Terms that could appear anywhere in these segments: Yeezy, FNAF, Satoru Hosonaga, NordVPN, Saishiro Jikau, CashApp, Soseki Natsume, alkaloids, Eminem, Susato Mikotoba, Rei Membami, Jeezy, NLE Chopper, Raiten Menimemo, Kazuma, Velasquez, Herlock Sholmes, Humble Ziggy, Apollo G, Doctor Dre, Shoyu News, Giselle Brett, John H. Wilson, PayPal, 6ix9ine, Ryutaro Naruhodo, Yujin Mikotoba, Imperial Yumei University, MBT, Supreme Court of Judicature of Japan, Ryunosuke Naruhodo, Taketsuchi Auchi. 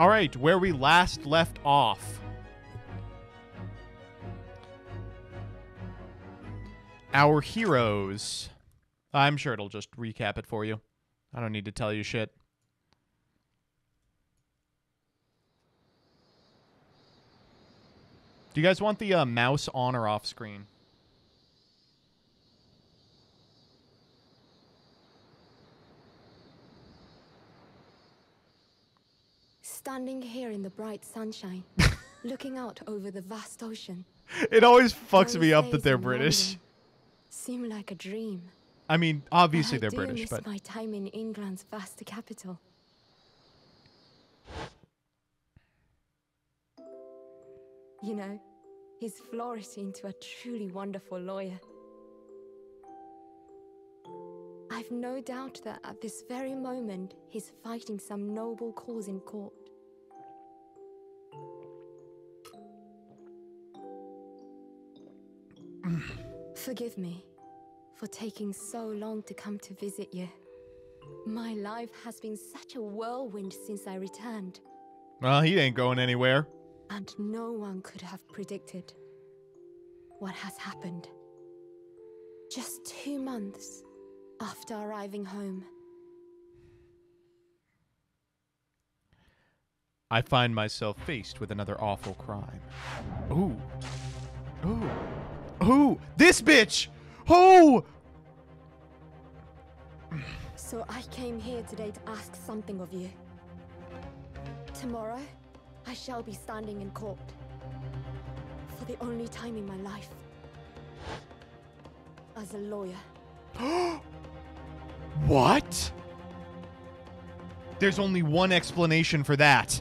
All right, where we last left off. Our heroes. I'm sure it'll just recap it for you. I don't need to tell you shit. Do you guys want the mouse on or off screen? Standing here in the bright sunshine, looking out over the vast ocean. It always fucks me up that they're British. Seem like a dream. I mean, obviously they're British, but my time in England's vast capital. You know, he's flourished into a truly wonderful lawyer. I've no doubt that at this very moment, he's fighting some noble cause in court. Forgive me for taking so long to come to visit you. My life has been such a whirlwind since I returned. Well, he ain't going anywhere. And no one could have predicted what has happened. Just 2 months after arriving home. I find myself faced with another awful crime. Ooh. Ooh. Ooh. This bitch! Who? So I came here today to ask something of you. Tomorrow, I shall be standing in court for the only time in my life as a lawyer. What? There's only one explanation for that.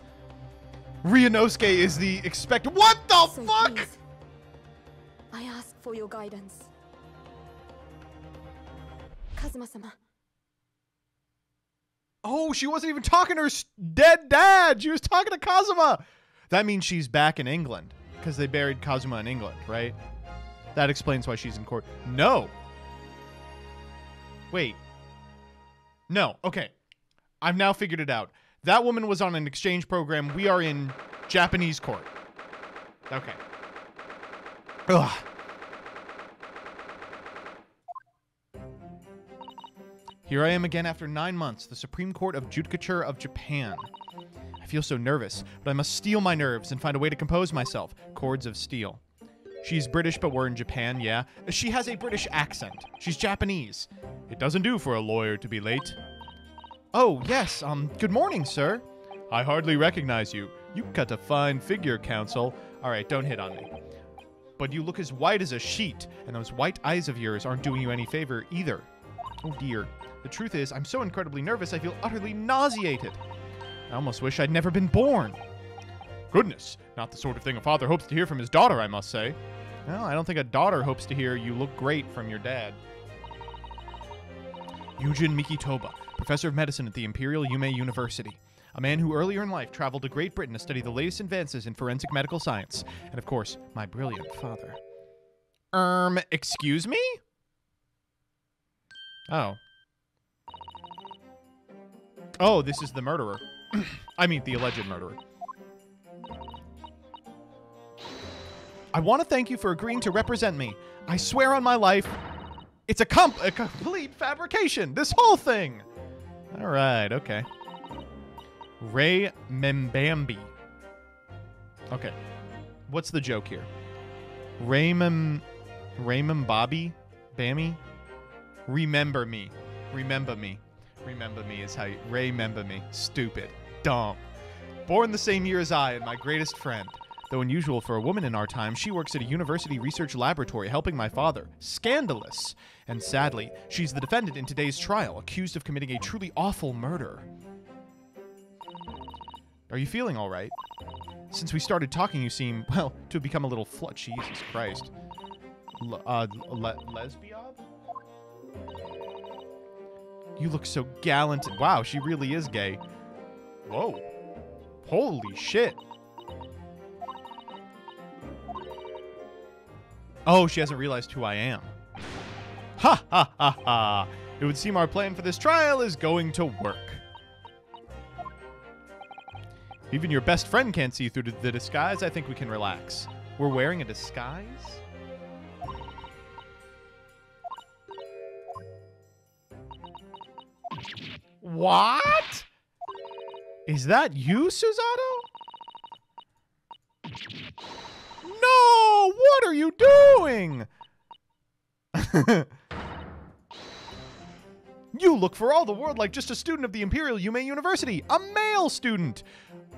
Ryunosuke is the expected. What the fuck? Please, I ask for your guidance. Kazuma-sama. Oh, she wasn't even talking to her dead dad. She was talking to Kazuma. That means she's back in England because they buried Kazuma in England, right? That explains why she's in court. No. Wait. No. Okay. I've now figured it out. That woman was on an exchange program. We are in Japanese court. Okay. Ugh. Here I am again after 9 months, the Supreme Court of Judicature of Japan. I feel so nervous, but I must steel my nerves and find a way to compose myself. Cords of steel. She's British, but we're in Japan, yeah. She has a British accent. She's Japanese. It doesn't do for a lawyer to be late. Oh, yes, good morning, sir. I hardly recognize you. You cut a fine figure, counsel. All right, don't hit on me. But you look as white as a sheet, and those white eyes of yours aren't doing you any favor either. Oh, dear. The truth is, I'm so incredibly nervous, I feel utterly nauseated. I almost wish I'd never been born. Goodness, not the sort of thing a father hopes to hear from his daughter, I must say. Well, I don't think a daughter hopes to hear you look great from your dad. Yujin Mikotoba, professor of medicine at the Imperial Yumei University. A man who earlier in life traveled to Great Britain to study the latest advances in forensic medical science. And of course, my brilliant father. Excuse me? Oh. Oh, this is the murderer. I mean, the alleged murderer. I want to thank you for agreeing to represent me. I swear on my life, it's a complete fabrication, this whole thing. All right, okay. Rei Membami. Okay. What's the joke here? Rei Membami? Remember me. Remember me. Remember me is how you... Rei Membami. Stupid. Dumb. Born the same year as I and my greatest friend. Though unusual for a woman in our time, she works at a university research laboratory helping my father. Scandalous. And sadly, she's the defendant in today's trial, accused of committing a truly awful murder. Are you feeling all right? Since we started talking, you seem, well, to have become a little flut. Jesus Christ. Lesbian? You look so gallant. Wow, she really is gay. Whoa. Holy shit. Oh, she hasn't realized who I am. Ha ha ha ha. It would seem our plan for this trial is going to work. Even your best friend can't see through the disguise. I think we can relax. We're wearing a disguise? What? Is that you, Susato? No! What are you doing? You look for all the world like just a student of the Imperial Yumei University, a male student.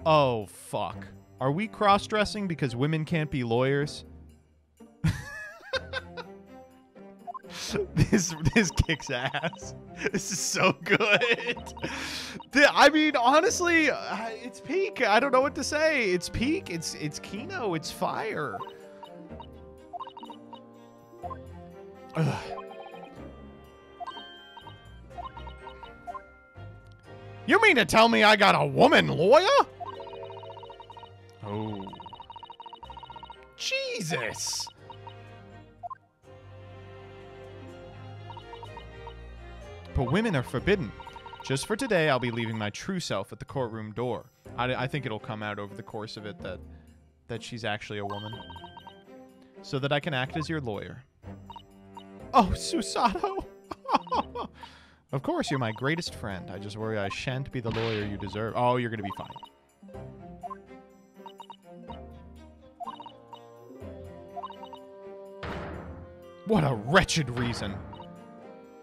Oh, fuck. Are we cross-dressing because women can't be lawyers? This kicks ass. This is so good. I mean, honestly, it's peak. I don't know what to say. It's peak. It's Kino. It's fire. Ugh. You mean to tell me I got a woman lawyer? Oh. Jesus. But women are forbidden. Just for today, I'll be leaving my true self at the courtroom door. I think it'll come out over the course of it that she's actually a woman. So that I can act as your lawyer. Oh, Susato. Of course, you're my greatest friend. I just worry I shan't be the lawyer you deserve. Oh, you're going to be fine. What a wretched reason.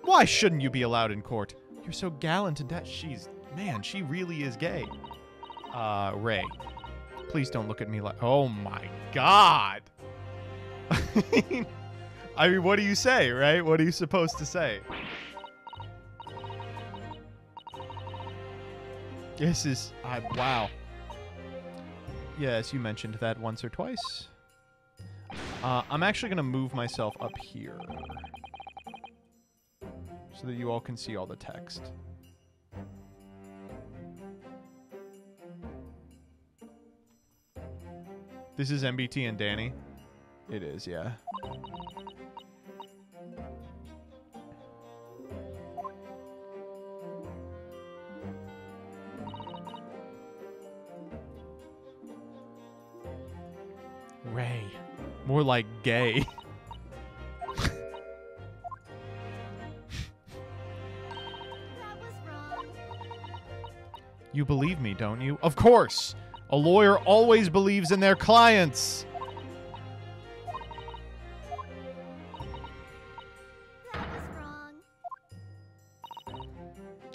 Why shouldn't you be allowed in court? You're so gallant and man, she really is gay. Rei, please don't look at me like, oh my God. I mean, what do you say, right? What are you supposed to say? This is, wow. Yes, you mentioned that once or twice. I'm actually gonna move myself up here, so that you all can see all the text. This is MBT and Danny? It is, yeah. Rei. More like gay. You believe me, don't you? Of course! A lawyer always believes in their clients! That was wrong.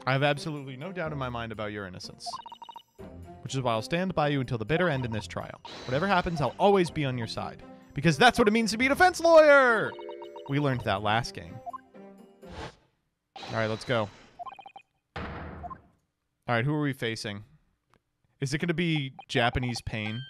I have absolutely no doubt in my mind about your innocence. Which is why I'll stand by you until the bitter end in this trial. Whatever happens, I'll always be on your side. Because that's what it means to be a defense lawyer! We learned that last game. Alright, let's go. All right, who are we facing? Is it going to be Japanese pain?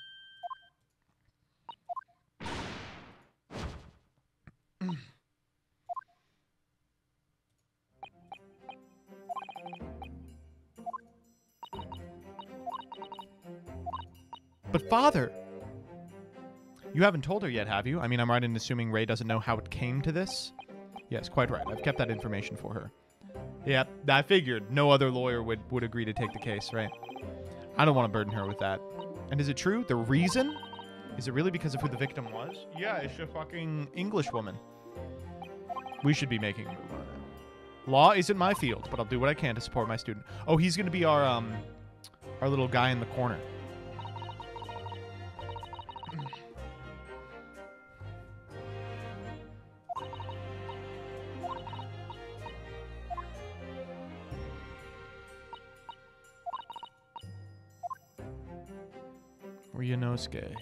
But father, you haven't told her yet, have you? I mean, I'm right in assuming Rei doesn't know how it came to this. Yes, quite right. I've kept that information for her. Yeah, I figured no other lawyer would agree to take the case, right? I don't want to burden her with that. And is it true? The reason? Is it really because of who the victim was? Yeah, it's a fucking English woman. We should be making a move on it. Law isn't my field, but I'll do what I can to support my student. Oh, he's going to be our little guy in the corner. Ryunosuke.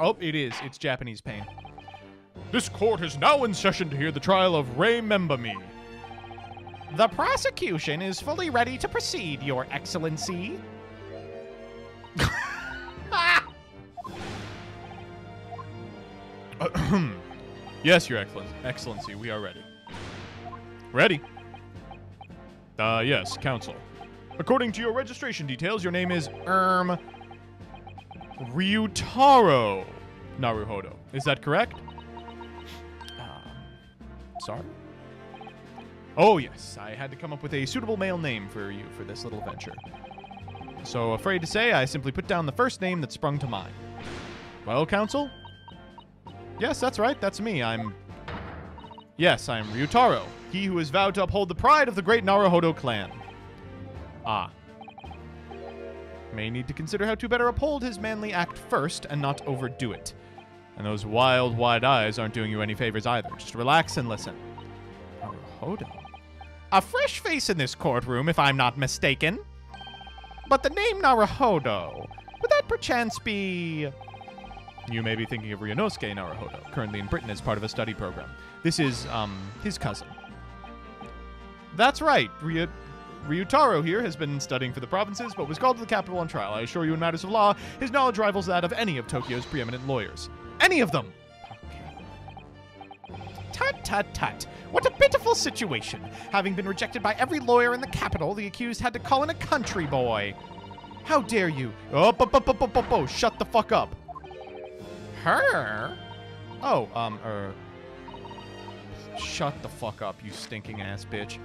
Oh, it is. It's Japanese pain. This court is now in session to hear the trial of Rei Membami. The prosecution is fully ready to proceed, Your Excellency. Yes, Your Excellency, we are ready. Ready? Yes, counsel. According to your registration details, your name is Ryutaro Naruhodo. Is that correct? Sorry. Oh, yes. I had to come up with a suitable male name for you for this little venture. So, afraid to say, I simply put down the first name that sprung to mind. Well, counsel? Yes, that's right. That's me. I'm Ryutaro, he who is vowed to uphold the pride of the great Naruhodo clan. Ah. May need to consider how to better uphold his manly act first and not overdo it. And those wild, wide eyes aren't doing you any favors either. Just relax and listen. Naruhodo. A fresh face in this courtroom, if I'm not mistaken. But the name Naruhodo, would that perchance be... You may be thinking of Ryunosuke Naruhodo, currently in Britain as part of a study program. This is, his cousin. That's right. Ryutaro here has been studying for the provinces, but was called to the capital on trial. I assure you in matters of law, his knowledge rivals that of any of Tokyo's preeminent lawyers. Any of them! Okay. Tut, tut, tut. What a pitiful situation. Having been rejected by every lawyer in the capital, the accused had to call in a country boy. How dare you? Oh, shut the fuck up. Her? Oh, shut the fuck up, you stinking ass bitch.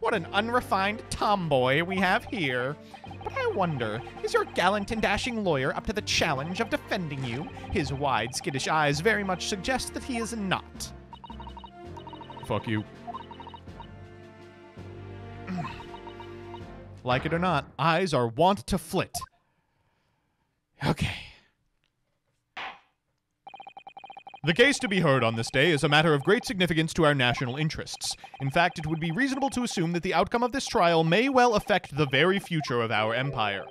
What an unrefined tomboy we have here. But I wonder, is your gallant and dashing lawyer up to the challenge of defending you? His wide, skittish eyes very much suggest that he is not. Fuck you. Like it or not, eyes are wont to flit. Okay. The case to be heard on this day is a matter of great significance to our national interests. In fact, it would be reasonable to assume that the outcome of this trial may well affect the very future of our empire.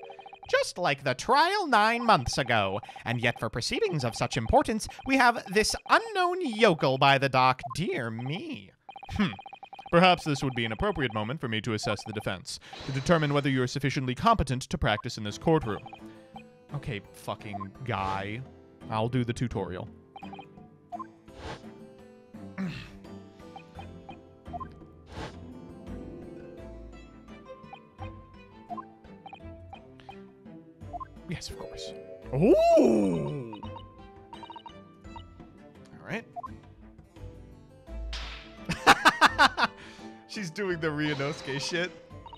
Just like the trial 9 months ago. And yet for proceedings of such importance, we have this unknown yokel by the dock. Dear me. Perhaps this would be an appropriate moment for me to assess the defense, to determine whether you are sufficiently competent to practice in this courtroom. Okay, fucking guy. I'll do the tutorial. Yes, of course. Ooh! All right. She's doing the Ryunosuke shit.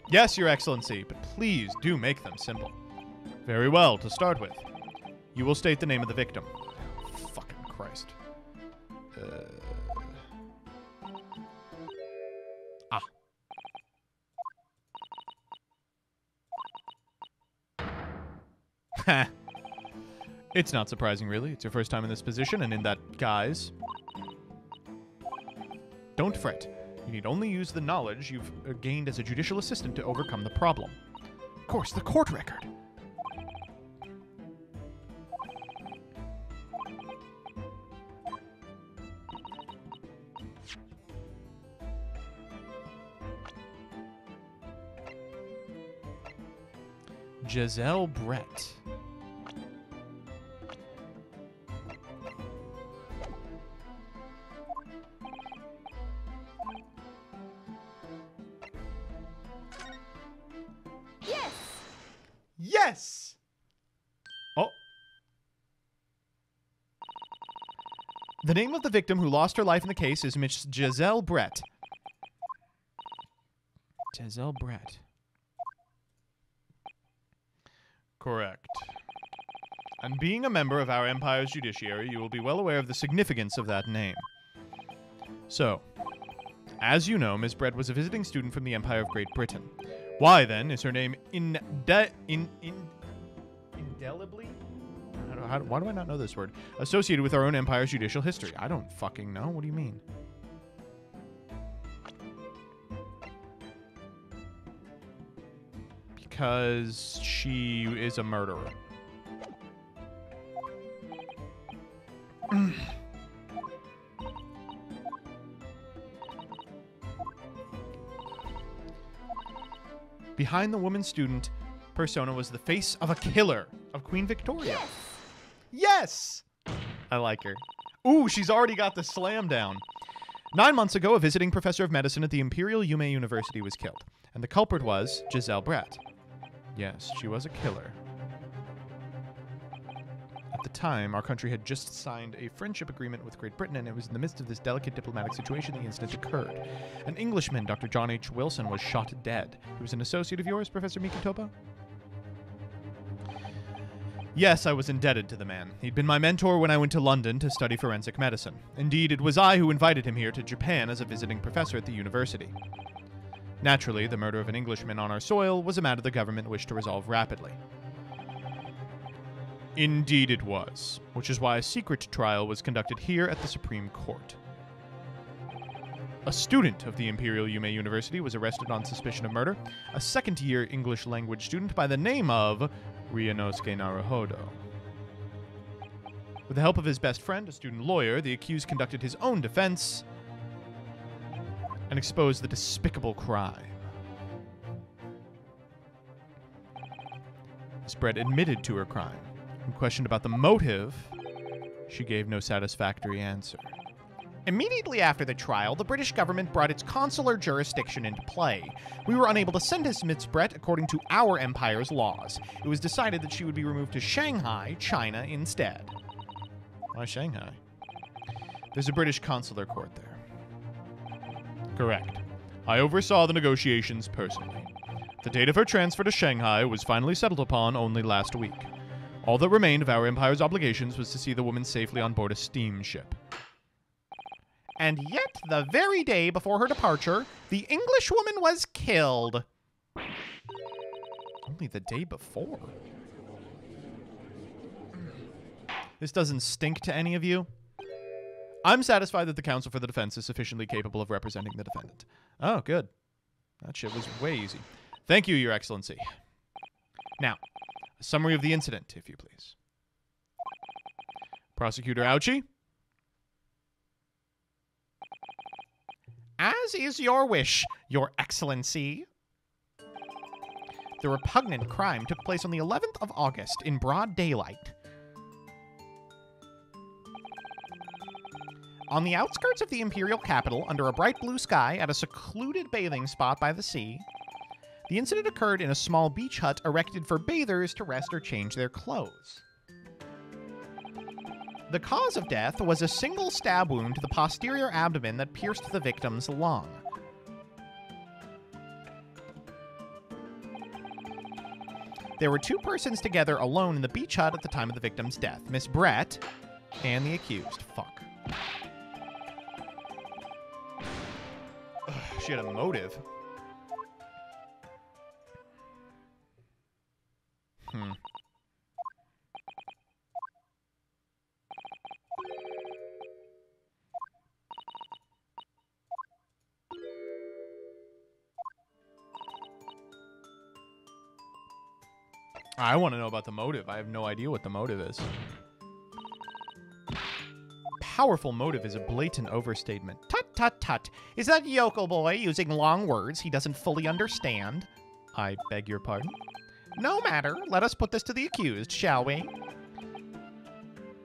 Yes, Your Excellency, but please do make them simple. Very well, to start with. You will state the name of the victim. Oh, fucking Christ. Ah. It's not surprising, really. It's your first time in this position and in that guise. Don't fret. You need only use the knowledge you've gained as a judicial assistant to overcome the problem. Of course, the court record. Giselle Brett. Yes. Yes. Oh. The name of the victim who lost her life in the case is Miss Giselle Brett. Giselle Brett. Correct. And being a member of our empire's judiciary, you will be well aware of the significance of that name. So, as you know, Miss Brett was a visiting student from the Empire of Great Britain. Why, then, is her name indelibly? Why do I not know this word? Associated with our own empire's judicial history. I don't fucking know. What do you mean? Because she is a murderer. Behind the woman student persona was the face of a killer of Queen Victoria. Yes! Yes! I like her. Ooh, she's already got the slam down. 9 months ago, a visiting professor of medicine at the Imperial Yumei University was killed. And the culprit was Giselle Brett. Yes, she was a killer. A At the time, our country had just signed a friendship agreement with Great Britain, and it was in the midst of this delicate diplomatic situation the incident occurred. An Englishman, Dr. John H. Wilson, was shot dead. He was an associate of yours, Professor Mikotoba? Yes, I was indebted to the man. He'd been my mentor when I went to London to study forensic medicine. Indeed, it was I who invited him here to Japan as a visiting professor at the university. Naturally, the murder of an Englishman on our soil was a matter the government wished to resolve rapidly. Indeed it was, which is why a secret trial was conducted here at the Supreme Court. A student of the Imperial Yumei University was arrested on suspicion of murder, a second-year English language student by the name of Ryunosuke Naruhodo. With the help of his best friend, a student lawyer, the accused conducted his own defense and exposed the despicable crime. Miss Brett admitted to her crime. When questioned about the motive, she gave no satisfactory answer. Immediately after the trial, the British government brought its consular jurisdiction into play. We were unable to sentence Miss Brett according to our empire's laws. It was decided that she would be removed to Shanghai, China, instead. Why Shanghai? There's a British consular court there. Correct. I oversaw the negotiations personally. The date of her transfer to Shanghai was finally settled upon only last week. All that remained of our empire's obligations was to see the woman safely on board a steamship. And yet, the very day before her departure, the Englishwoman was killed. Only the day before? This doesn't stink to any of you? I'm satisfied that the counsel for the defense is sufficiently capable of representing the defendant. Oh, good. That shit was way easy. Thank you, Your Excellency. Now, a summary of the incident, if you please. Prosecutor Auchi? As is your wish, Your Excellency. The repugnant crime took place on the 11th of August in broad daylight. On the outskirts of the imperial capital, under a bright blue sky, at a secluded bathing spot by the sea, the incident occurred in a small beach hut erected for bathers to rest or change their clothes. The cause of death was a single stab wound to the posterior abdomen that pierced the victim's lung. There were two persons together alone in the beach hut at the time of the victim's death, Miss Brett and the accused. Fuck. Ugh, she had a motive. I want to know about the motive. I have no idea what the motive is. Powerful motive is a blatant overstatement. Tut, tut, tut. Is that yokel boy using long words he doesn't fully understand? I beg your pardon? No matter. Let us put this to the accused, shall we?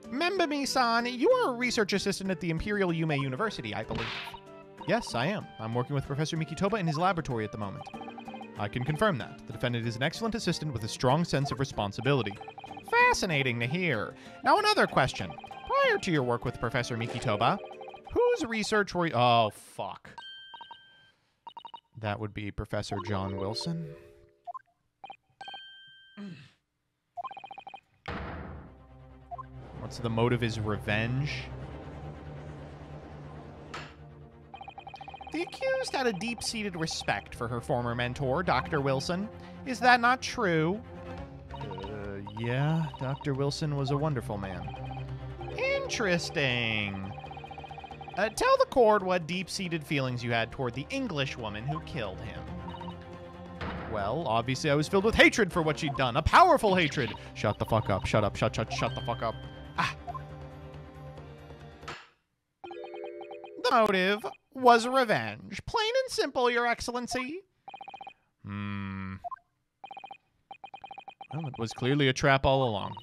Membami-san, you are a research assistant at the Imperial Yumei University, I believe. Yes, I am. I'm working with Professor Mikotoba in his laboratory at the moment. I can confirm that. The defendant is an excellent assistant with a strong sense of responsibility. Fascinating to hear. Now another question. Prior to your work with Professor Mikotoba, whose research were you— oh, fuck. That would be Professor John Wilson. What's the motive is revenge? The accused had a deep-seated respect for her former mentor, Dr. Wilson. Is that not true? Yeah, Dr. Wilson was a wonderful man. Interesting. Tell the court what deep-seated feelings you had toward the Englishwoman who killed him. Well, obviously I was filled with hatred for what she'd done. A powerful hatred. Shut the fuck up. Shut up. Shut, shut, shut the fuck up. Ah. The motive was revenge. Plain and simple, Your Excellency. Well, it was clearly a trap all along.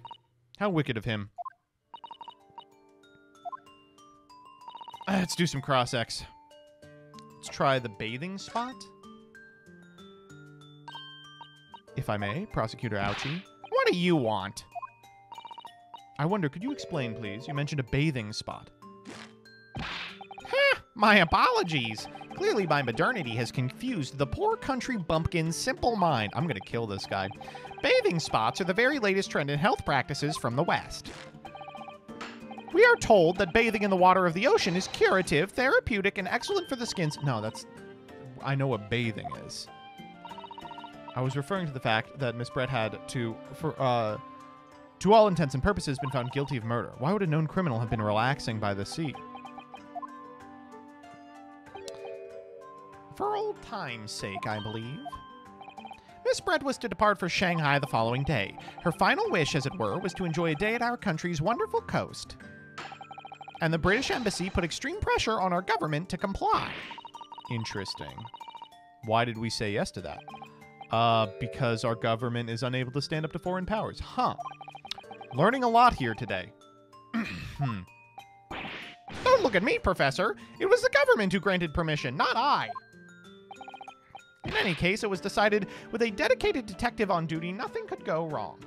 How wicked of him. Let's do some cross-ex. Let's try the bathing spot. If I may, Prosecutor Auchi. What do you want? I wonder, could you explain, please? You mentioned a bathing spot. My apologies. Clearly my modernity has confused the poor country bumpkin's simple mind. I'm gonna kill this guy. Bathing spots are the very latest trend in health practices from the West. We are told that bathing in the water of the ocean is curative, therapeutic, and excellent for the skin's... No, that's... I know what bathing is. I was referring to the fact that Miss Brett had to all intents and purposes, been found guilty of murder. Why would a known criminal have been relaxing by the sea? For old time's sake, I believe. Miss Brett was to depart for Shanghai the following day. Her final wish, as it were, was to enjoy a day at our country's wonderful coast. And the British Embassy put extreme pressure on our government to comply. Interesting. Why did we say yes to that? Because our government is unable to stand up to foreign powers. Huh. Learning a lot here today. Don't look at me, Professor. It was the government who granted permission, not I. In any case, it was decided with a dedicated detective on duty, nothing could go wrong.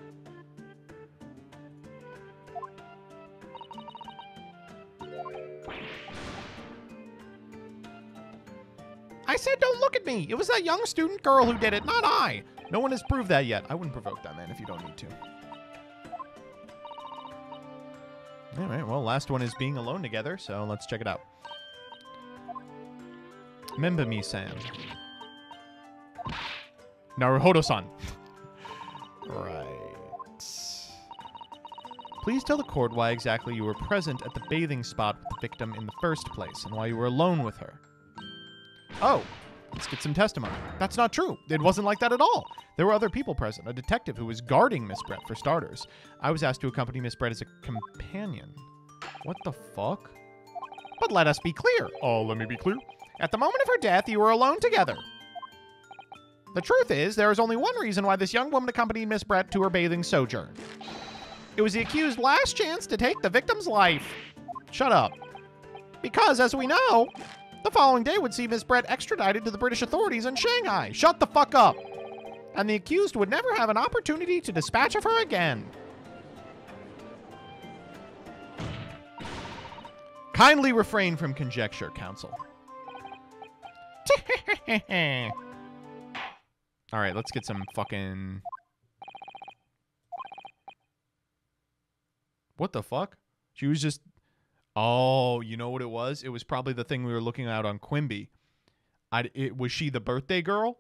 I said don't look at me. It was that young student girl who did it, not I. No one has proved that yet. I wouldn't provoke that man if you don't need to. All right, well, last one is being alone together, so let's check it out. Membami-san. Naruhodo-san. Right. Please tell the court why exactly you were present at the bathing spot with the victim in the first place and why you were alone with her. Oh, let's get some testimony. That's not true. It wasn't like that at all. There were other people present. A detective who was guarding Miss Brett, for starters. I was asked to accompany Miss Brett as a companion. What the fuck? But let us be clear. Oh, let me be clear. At the moment of her death, you were alone together. The truth is, there is only one reason why this young woman accompanied Miss Brett to her bathing sojourn. It was the accused's last chance to take the victim's life. Shut up. Because, as we know... The following day would see Miss Brett extradited to the British authorities in Shanghai. Shut the fuck up. And the accused would never have an opportunity to dispatch of her again. Kindly refrain from conjecture, counsel. All right, let's get some fucking... What the fuck? She was just... Oh, you know what it was? It was probably the thing we were looking at on Quimby. Was she the birthday girl?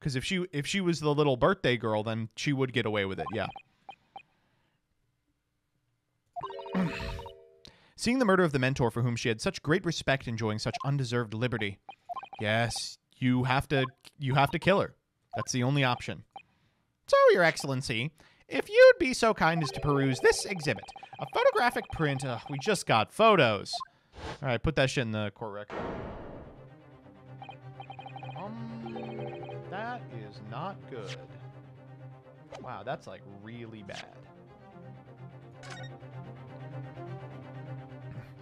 Because if she was the little birthday girl, then she would get away with it, yeah. Seeing the murder of the mentor for whom she had such great respect enjoying such undeserved liberty. Yes, you have to kill her. That's the only option. So, Your Excellency... If you'd be so kind as to peruse this exhibit, a photographic print. We just got photos. All right, put that shit in the court record. That is not good. Wow, that's like really bad.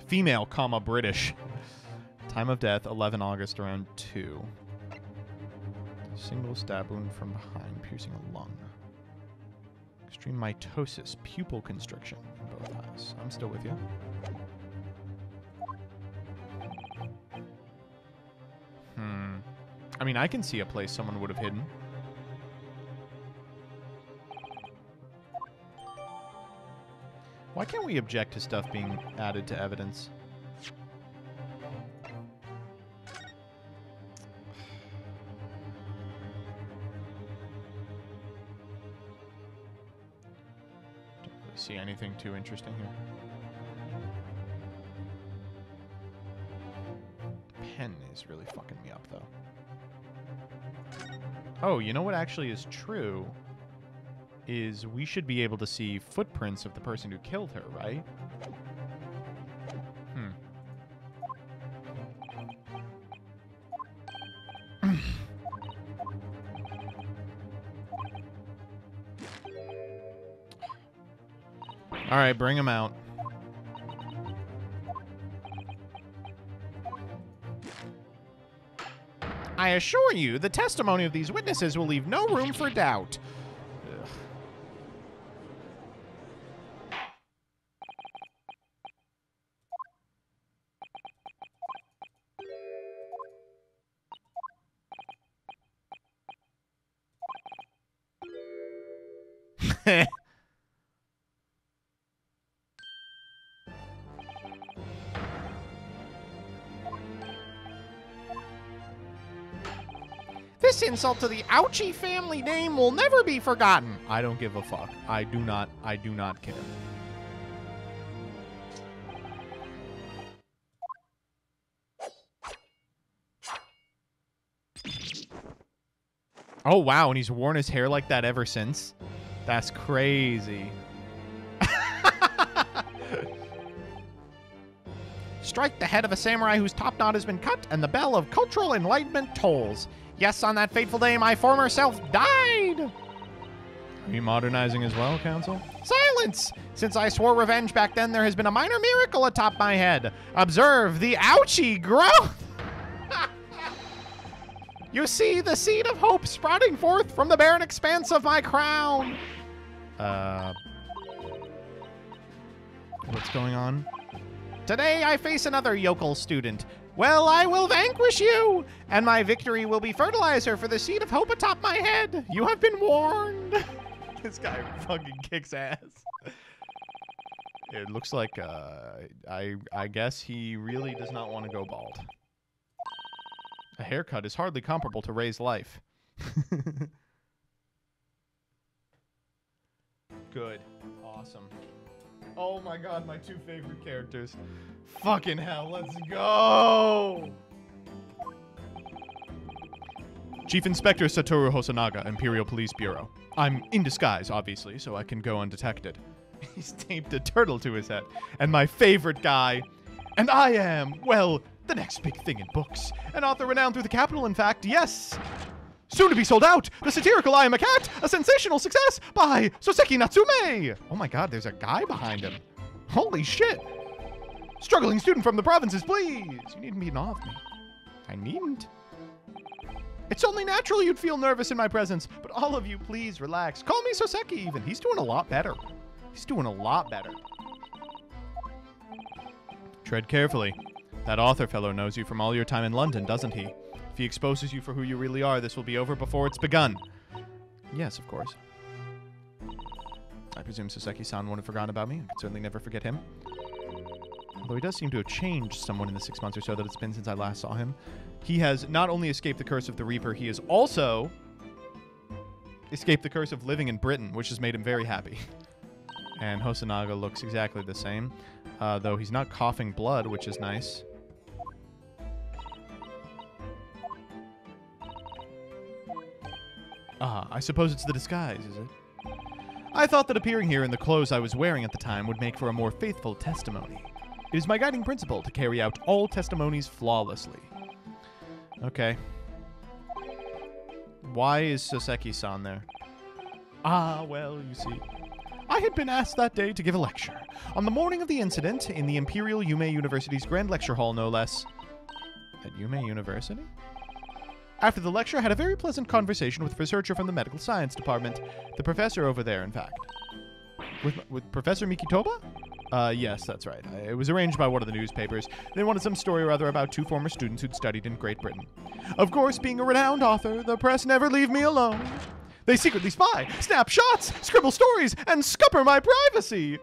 Female, comma, British. Time of death, 11 August, around 2. Single stab wound from behind, piercing a lung. Extreme mitosis, pupil constriction in both eyes. I'm still with you. I mean, I can see a place someone would have hidden. Why can't we object to stuff being added to evidence? See anything too interesting here? The pen is really fucking me up, though. Oh, you know what actually is true? Is we should be able to see footprints of the person who killed her, right? All right, bring him out. I assure you, the testimony of these witnesses will leave no room for doubt. Ugh. This insult to the Auchi family name will never be forgotten. I don't give a fuck. I do not care. Oh, wow, and he's worn his hair like that ever since? That's crazy. Strike the head of a samurai whose top knot has been cut, and the bell of cultural enlightenment tolls. Yes, on that fateful day, my former self died. Are you modernizing as well, Council? Silence! Since I swore revenge back then, there has been a minor miracle atop my head. Observe the Auchi growth! You see the seed of hope sprouting forth from the barren expanse of my crown. What's going on? Today I face another yokel student. Well, I will vanquish you, and my victory will be fertilizer for the seed of hope atop my head. You have been warned. This guy fucking kicks ass. It looks like I guess he really does not want to go bald. A haircut is hardly comparable to Rei's life. Good. Awesome. Oh my god, my two favorite characters. Fucking hell, let's go! Chief Inspector Satoru Hosonaga, Imperial Police Bureau. I'm in disguise, obviously, so I can go undetected. He's taped a turtle to his head. And my favorite guy. And I am, well, the next big thing in books. An author renowned through the capital, in fact, yes. Soon to be sold out, the satirical I Am a Cat, a sensational success by Soseki Natsume. Oh my god, there's a guy behind him. Holy shit. Struggling student from the provinces, please. You needn't be in awe of me. I needn't. It's only natural you'd feel nervous in my presence, but all of you, please relax. Call me Soseki even. He's doing a lot better. He's doing a lot better. Tread carefully. That author fellow knows you from all your time in London, doesn't he? If he exposes you for who you really are, this will be over before it's begun. Yes, of course. I presume Soseki-san won't have forgotten about me. I could certainly never forget him. Although he does seem to have changed somewhat in the 6 months or so that it's been since I last saw him. He has not only escaped the curse of the Reaper, he has also escaped the curse of living in Britain, which has made him very happy. And Hosonaga looks exactly the same. Though he's not coughing blood, which is nice. Ah, I suppose it's the disguise, is it? I thought that appearing here in the clothes I was wearing at the time would make for a more faithful testimony. It is my guiding principle to carry out all testimonies flawlessly. Okay. Why is Soseki-san there? Ah, well, you see. I had been asked that day to give a lecture. On the morning of the incident, in the Imperial Yumei University's Grand Lecture Hall, no less. At Yumei University? After the lecture, I had a very pleasant conversation with a researcher from the Medical Science Department. The professor over there, in fact. With Professor Mikotoba? Yes, that's right. It was arranged by one of the newspapers. They wanted some story or other about two former students who'd studied in Great Britain. Of course, being a renowned author, the press never leave me alone. They secretly spy, snap shots, scribble stories, and scupper my privacy!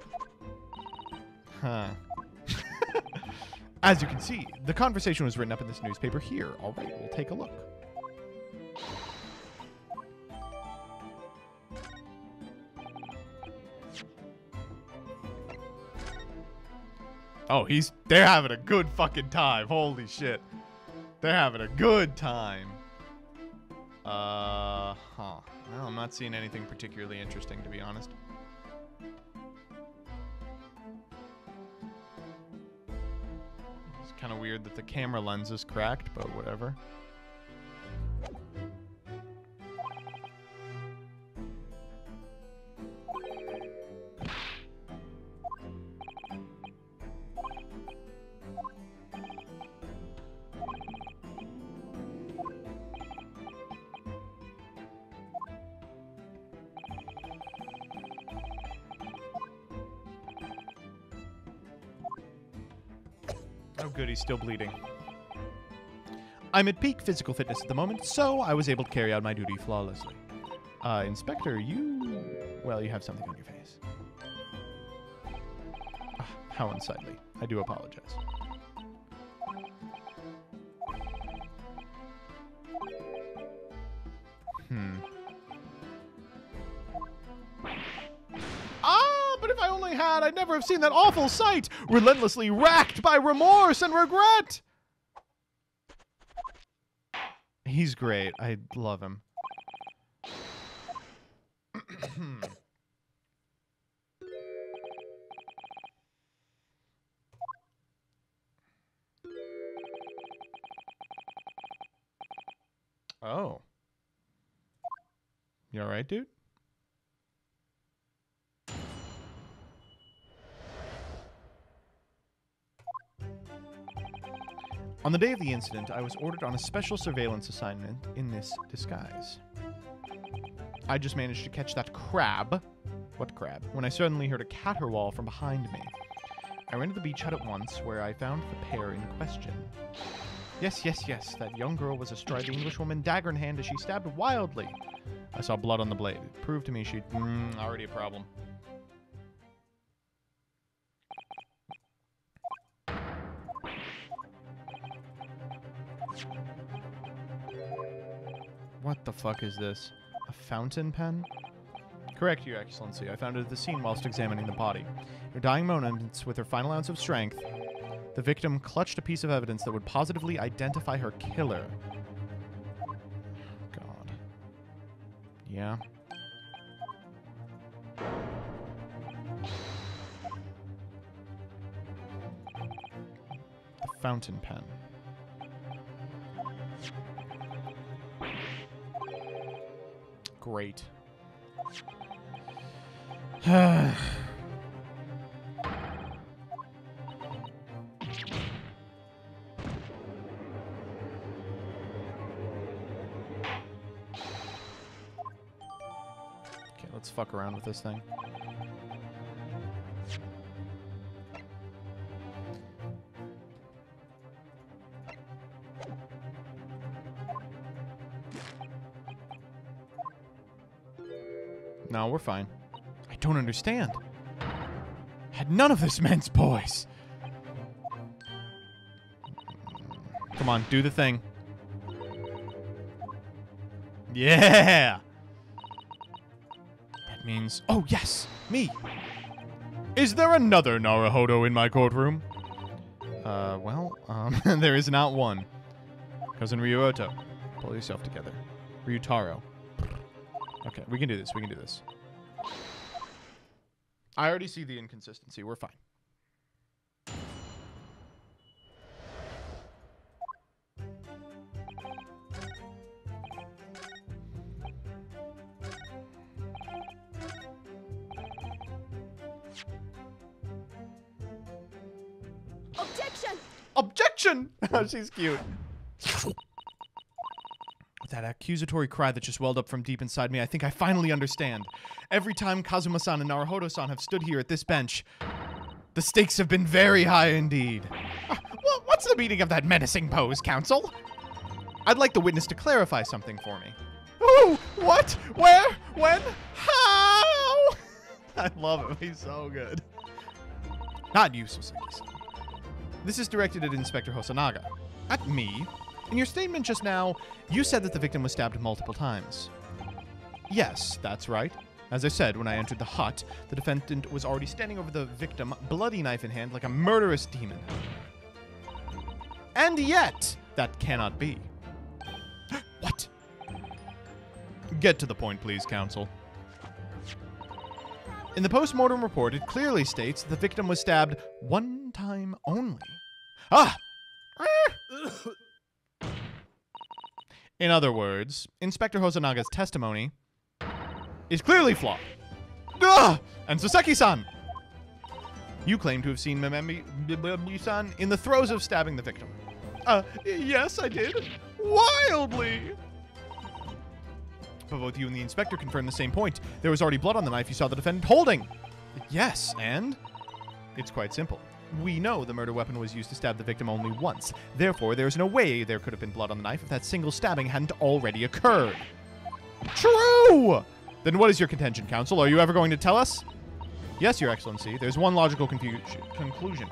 Huh. As you can see, the conversation was written up in this newspaper here. All right, we'll take a look. Oh, they're having a good fucking time. Holy shit. They're having a good time. Well, I'm not seeing anything particularly interesting, to be honest. It's kind of weird that the camera lens is cracked, but whatever. He's still bleeding. I'm at peak physical fitness at the moment, so I was able to carry out my duty flawlessly. Inspector, you Well, you have something on your face. Oh, how unsightly. I do apologize. I'd never have seen that awful sight, relentlessly racked by remorse and regret. He's great. I love him. Oh. You all right, dude? On the day of the incident, I was ordered on a special surveillance assignment in this disguise. I just managed to catch that crab. What crab? When I suddenly heard a caterwaul from behind me. I ran to the beach hut at once, where I found the pair in question. Yes, yes, yes. That young girl was astride the Englishwoman, dagger in hand, as she stabbed wildly. I saw blood on the blade. It proved to me she'd already a problem. What the fuck is this? A fountain pen? Correct, Your Excellency. I found it at the scene whilst examining the body. In her dying moments, with her final ounce of strength, the victim clutched a piece of evidence that would positively identify her killer. God. Yeah. The fountain pen. Great. Okay, let's fuck around with this thing. No, we're fine. I don't understand. Had none of this man's boys. Come on, do the thing. Yeah! That means... Oh, yes! Me! Is there another Naruhodo in my courtroom? There is not one. Cousin Ryuoto. Pull yourself together. Ryutaro. Okay, we can do this. We can do this. I already see the inconsistency. We're fine. Objection! Objection! She's cute. That accusatory cry that just welled up from deep inside me, I think I finally understand. Every time Kazuma-san and Naruhodo-san have stood here at this bench, the stakes have been very high indeed. Well, what's the meaning of that menacing pose, counsel? I'd like the witness to clarify something for me. Ooh, what? Where? When? How? I love him. He's so good. Not you, Soseki-san. This is directed at Inspector Hosonaga. At me? In your statement just now, you said that the victim was stabbed multiple times. Yes, that's right. As I said, when I entered the hut, the defendant was already standing over the victim, bloody knife in hand, like a murderous demon. And yet, that cannot be. What? Get to the point, please, counsel. In the post-mortem report, it clearly states that the victim was stabbed one time only. Ah! In other words, Inspector Hosonaga's testimony is clearly flawed. Ugh! And Soseki-san! You claim to have seen Mememi-san in the throes of stabbing the victim. Yes, I did. Wildly! But both you and the inspector confirmed the same point. There was already blood on the knife you saw the defendant holding. Yes, and? It's quite simple. We know the murder weapon was used to stab the victim only once. Therefore, there is no way there could have been blood on the knife if that single stabbing hadn't already occurred. True! Then what is your contention, counsel? Are you ever going to tell us? Yes, Your Excellency. There's one logical conclusion.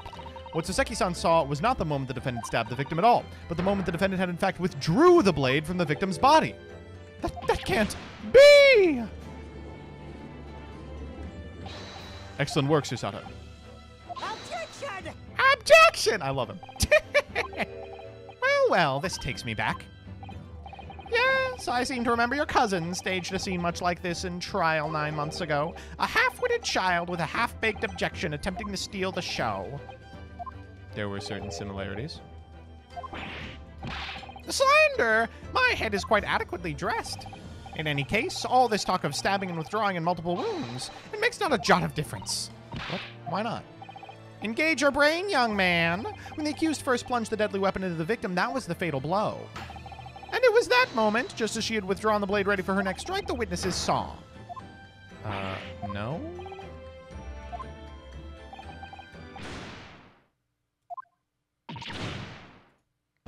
What Soseki-san saw was not the moment the defendant stabbed the victim at all, but the moment the defendant had in fact withdrew the blade from the victim's body. That can't be! Excellent work, Susato. Objection! Objection! I love him. Well, well, this takes me back. Yes, I seem to remember your cousin staged a scene much like this in trial 9 months ago. A half-witted child with a half-baked objection attempting to steal the show. There were certain similarities. Slander! My head is quite adequately dressed. In any case, all this talk of stabbing and withdrawing and multiple wounds, it makes not a jot of difference. What? Why not? Engage your brain, young man. When the accused first plunged the deadly weapon into the victim, that was the fatal blow. And it was that moment, just as she had withdrawn the blade ready for her next strike, the witnesses saw. No?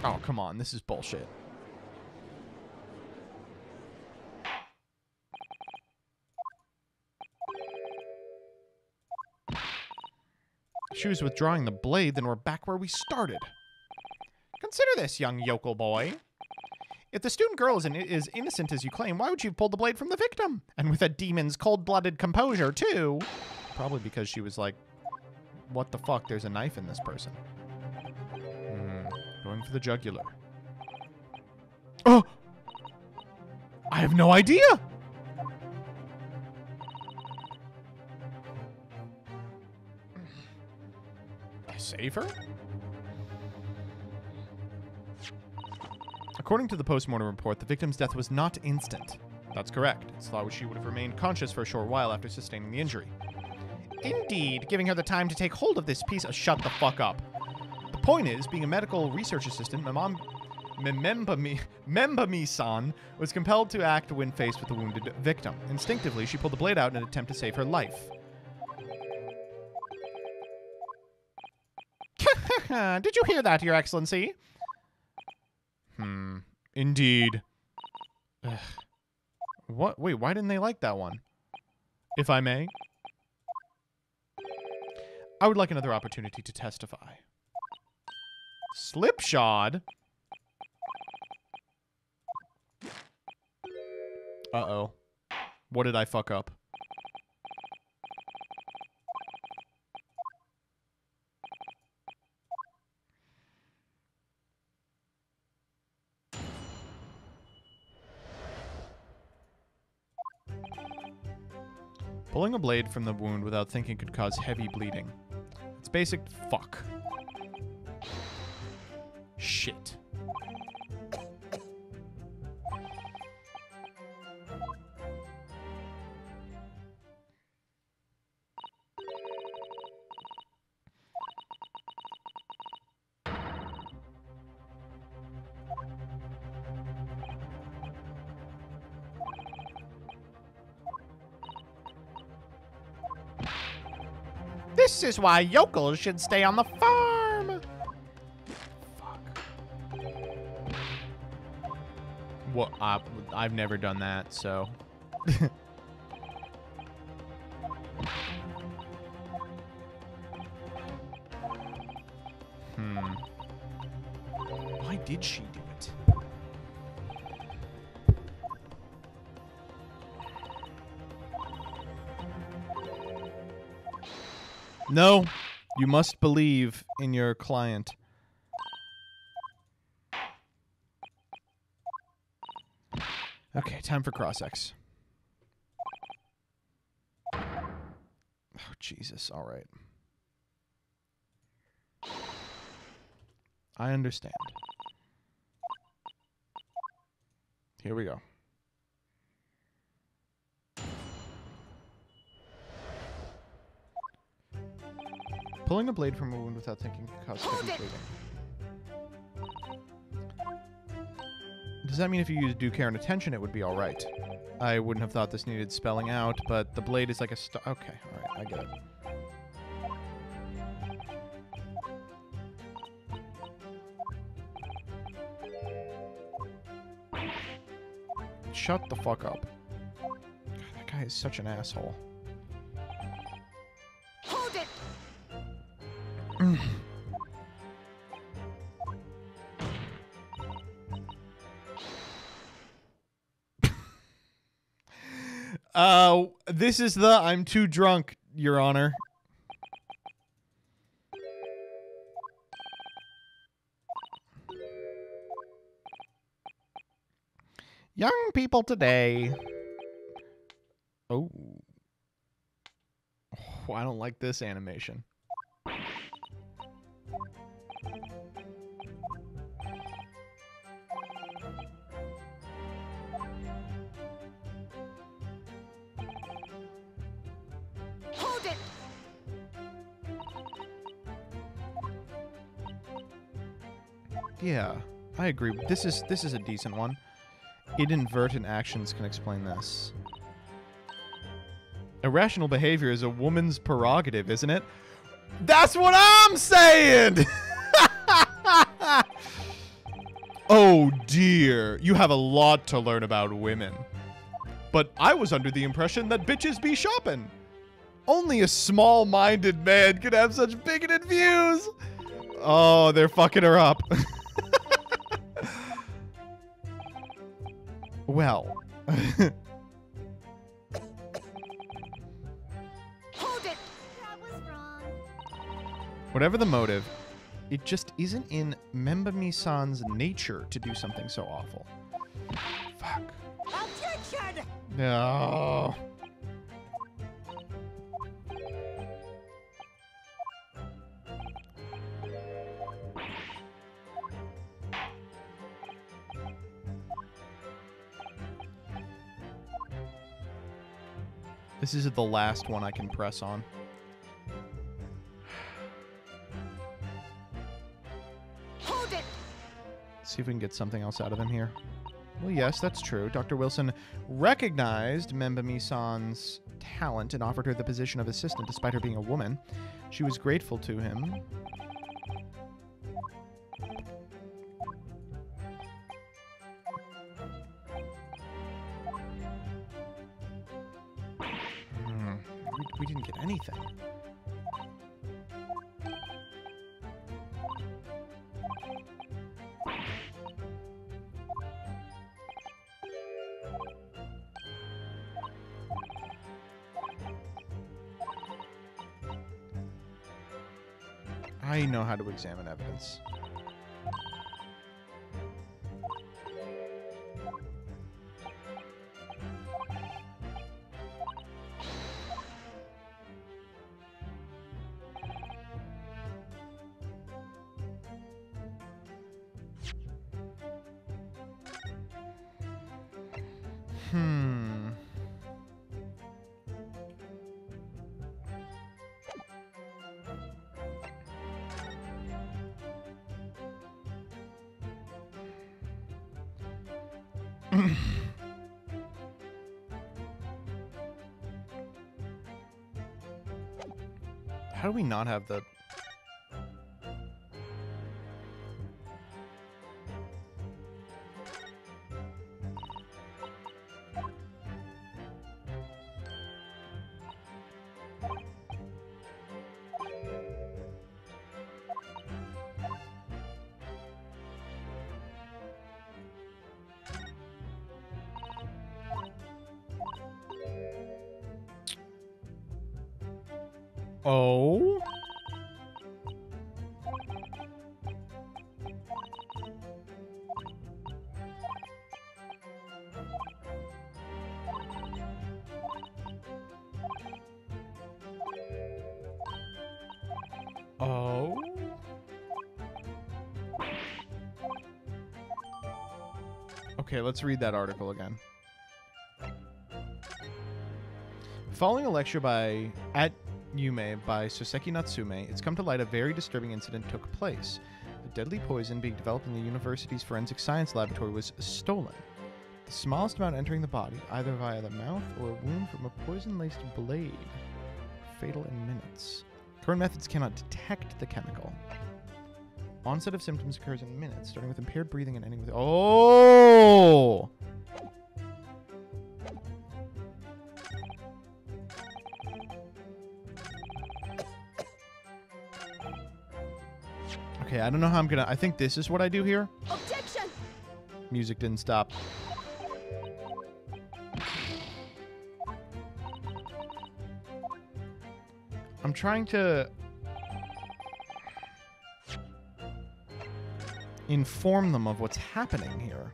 Oh, come on. This is bullshit. She was withdrawing the blade, then we're back where we started. Consider this, young yokel boy. If the student girl is as innocent as you claim, why would you have pulled the blade from the victim? And with a demon's cold-blooded composure, too. Probably because she was like, what the fuck, there's a knife in this person. Going for the jugular. Oh! I have no idea! Save her? According to the postmortem report, the victim's death was not instant. That's correct. It's thought she would have remained conscious for a short while after sustaining the injury. Indeed, giving her the time to take hold of this piece of shut the fuck up. The point is, being a medical research assistant, Membami-san was compelled to act when faced with the wounded victim. Instinctively, she pulled the blade out in an attempt to save her life. Did you hear that, Your Excellency? Indeed. Ugh. What? Wait, why didn't they like that one? If I may? I would like another opportunity to testify. Slipshod? Uh-oh. What did I fuck up? Pulling a blade from the wound without thinking could cause heavy bleeding. It's basic fuck. Shit. This is why yokels should stay on the farm. Fuck. Well, I've never done that, so. Why did she do it? No, you must believe in your client. Okay, time for cross-ex. Oh, Jesus, all right. I understand. Here we go. Pulling a blade from a wound without thinking could cause heavy bleeding. Does that mean if you use due care and attention, it would be all right? I wouldn't have thought this needed spelling out, but the blade is like a star. Okay, all right, I get it. Shut the fuck up. God, that guy guy is such an asshole. Hold it. This is the I'm too drunk, Your Honor. Young people today. Oh. Oh, I don't like this animation. Yeah, I agree. This is a decent one. Inadvertent actions can explain this. Irrational behavior is a woman's prerogative, isn't it? That's what I'm saying! Oh dear, you have a lot to learn about women. But I was under the impression that bitches be shopping. Only a small-minded man could have such bigoted views. Oh, they're fucking her up. Well. Hold it. That was wrong. Whatever the motive, it just isn't in Membami-san's nature to do something so awful. Fuck. Attention! No. This is the last one I can press on. Hold it. Let's see if we can get something else out of him here. Well, yes, that's true. Dr. Wilson recognized Membami-san's talent and offered her the position of assistant despite her being a woman. She was grateful to him. We didn't get anything. I know how to examine evidence. How do we not have the... Oh. Oh. Okay, let's read that article again. Following a lecture by Yumei by Soseki Natsume, it's come to light a very disturbing incident took place. A deadly poison being developed in the university's forensic science laboratory was stolen. The smallest amount entering the body, either via the mouth or a wound from a poison-laced blade. Fatal in minutes. Current methods cannot detect the chemical. Onset of symptoms occurs in minutes, starting with impaired breathing and ending with... Oh! Okay, I don't know how I'm gonna... I think this is what I do here. Objection! Music didn't stop. I'm trying to... inform them of what's happening here.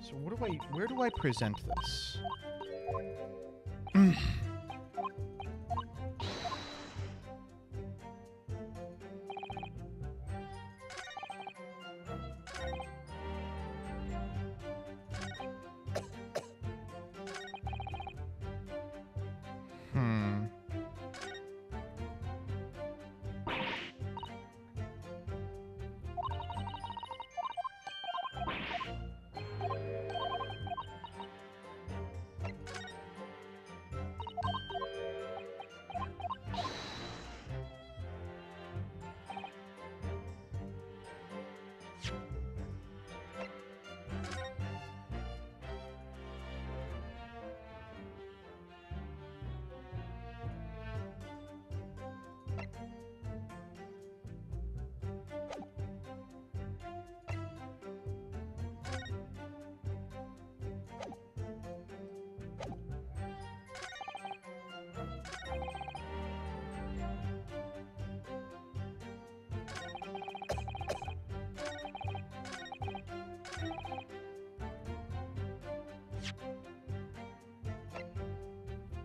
So what do I, where do I present this?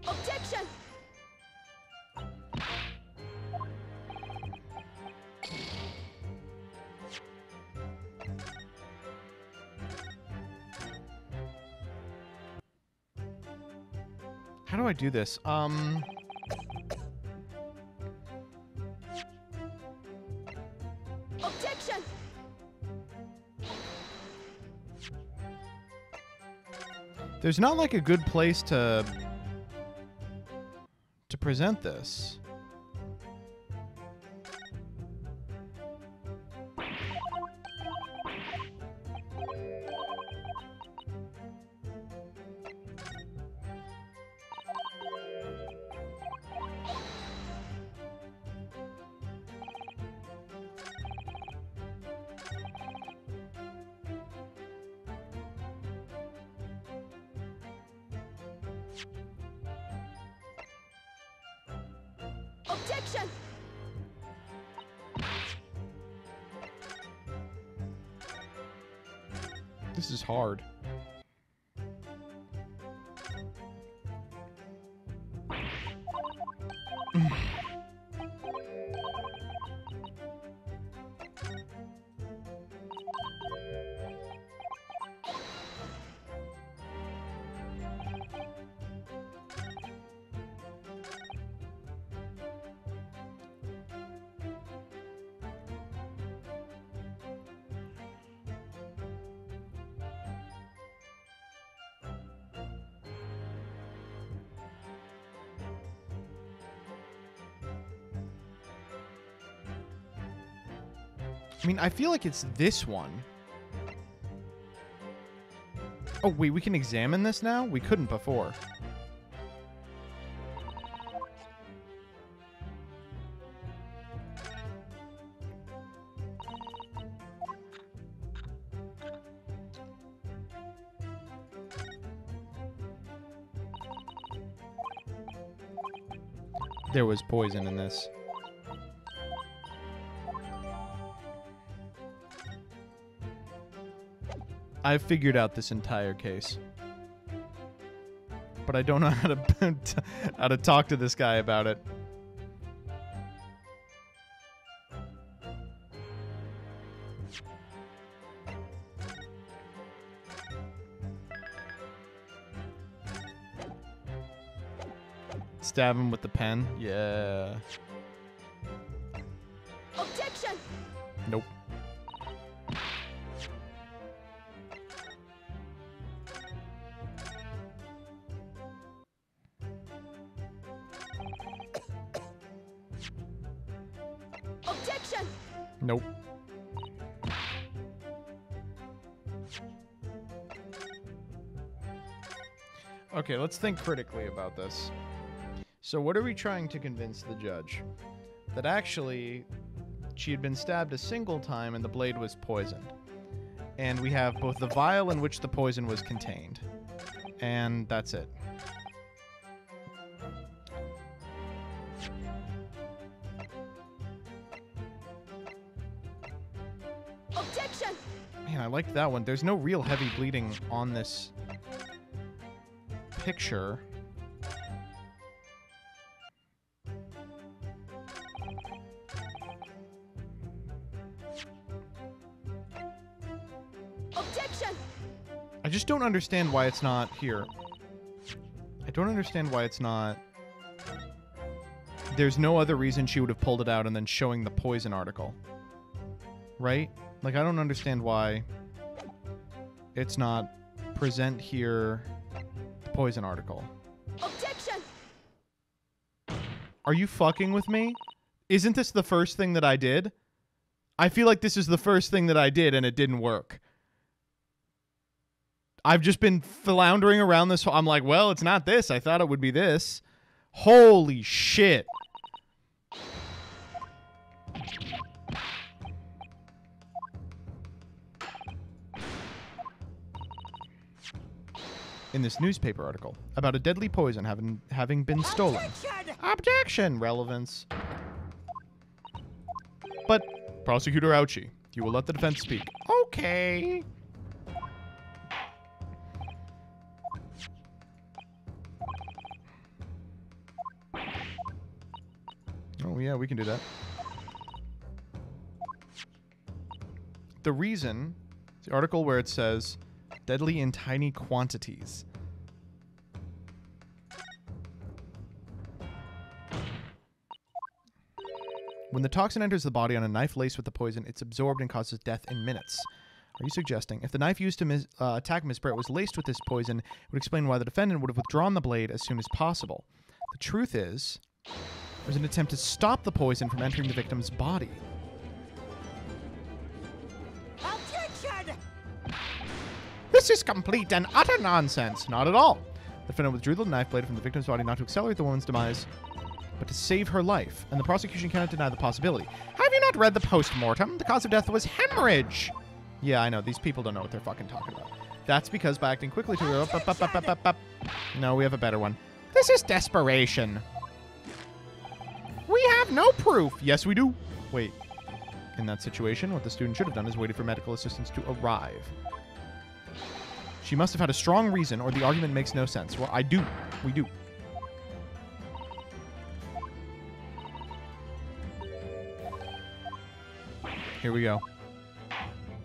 Objection! How do I do this? Objection! There's not like a good place to present this. Objection! This is hard. I mean, I feel like it's this one. Oh, wait, we can examine this now? We couldn't before. There was poison in this. I've figured out this entire case, but I don't know how to talk to this guy about it. Stab him with the pen. Yeah. Objection. Nope. Action! Nope. Okay, let's think critically about this. So what are we trying to convince the judge? That actually, she had been stabbed a single time and the blade was poisoned. And we have both the vial in which the poison was contained. And that's it. Objection! Man, I liked that one. There's no real heavy bleeding on this picture. Objection! I just don't understand why it's not here. I don't understand why it's not. There's no other reason she would have pulled it out and then showing the poison article. Right? Like, I don't understand why it's not present here. Poison article. Objection! Are you fucking with me? Isn't this the first thing that I did? I feel like this is the first thing that I did and it didn't work. I've just been floundering around this. I'm like, well, it's not this. I thought it would be this. Holy shit. In this newspaper article about a deadly poison having been stolen. Objection! Objection! Relevance. But, Prosecutor Auchi, you will let the defense speak. Okay. Oh yeah, we can do that. The reason, it's the article where it says, deadly in tiny quantities. When the toxin enters the body on a knife laced with the poison, it's absorbed and causes death in minutes. Are you suggesting if the knife used to attack Ms. Brett was laced with this poison, it would explain why the defendant would have withdrawn the blade as soon as possible? The truth is, there's an attempt to stop the poison from entering the victim's body. This is complete and utter nonsense. Not at all. The defendant withdrew the knife blade from the victim's body not to accelerate the woman's demise, but to save her life, and the prosecution cannot deny the possibility. Have you not read the post-mortem? The cause of death was hemorrhage. Yeah, I know. These people don't know what they're fucking talking about. That's because by acting quickly to... No, we have a better one. This is desperation. We have no proof. Yes, we do. Wait. In that situation, what the student should have done is waited for medical assistance to arrive. She must have had a strong reason, or the argument makes no sense. Well, I do. We do. Here we go.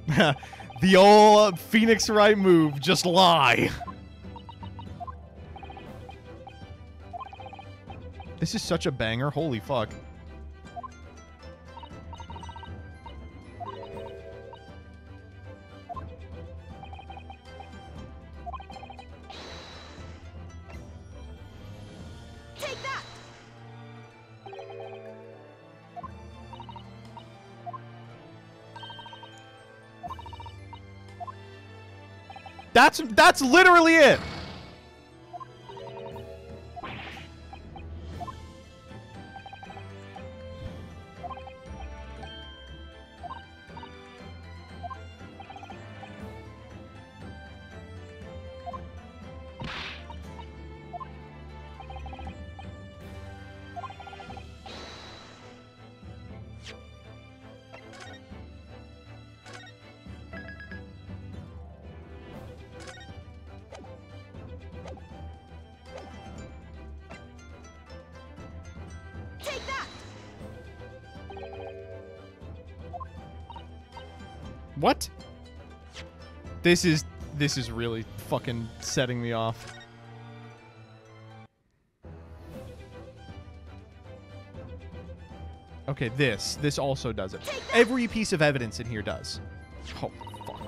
The old Phoenix Wright move. Just lie. This is such a banger. Holy fuck. That's literally it. What? This is really fucking setting me off. Okay, this also does it. Every piece of evidence in here does. Oh, fuck.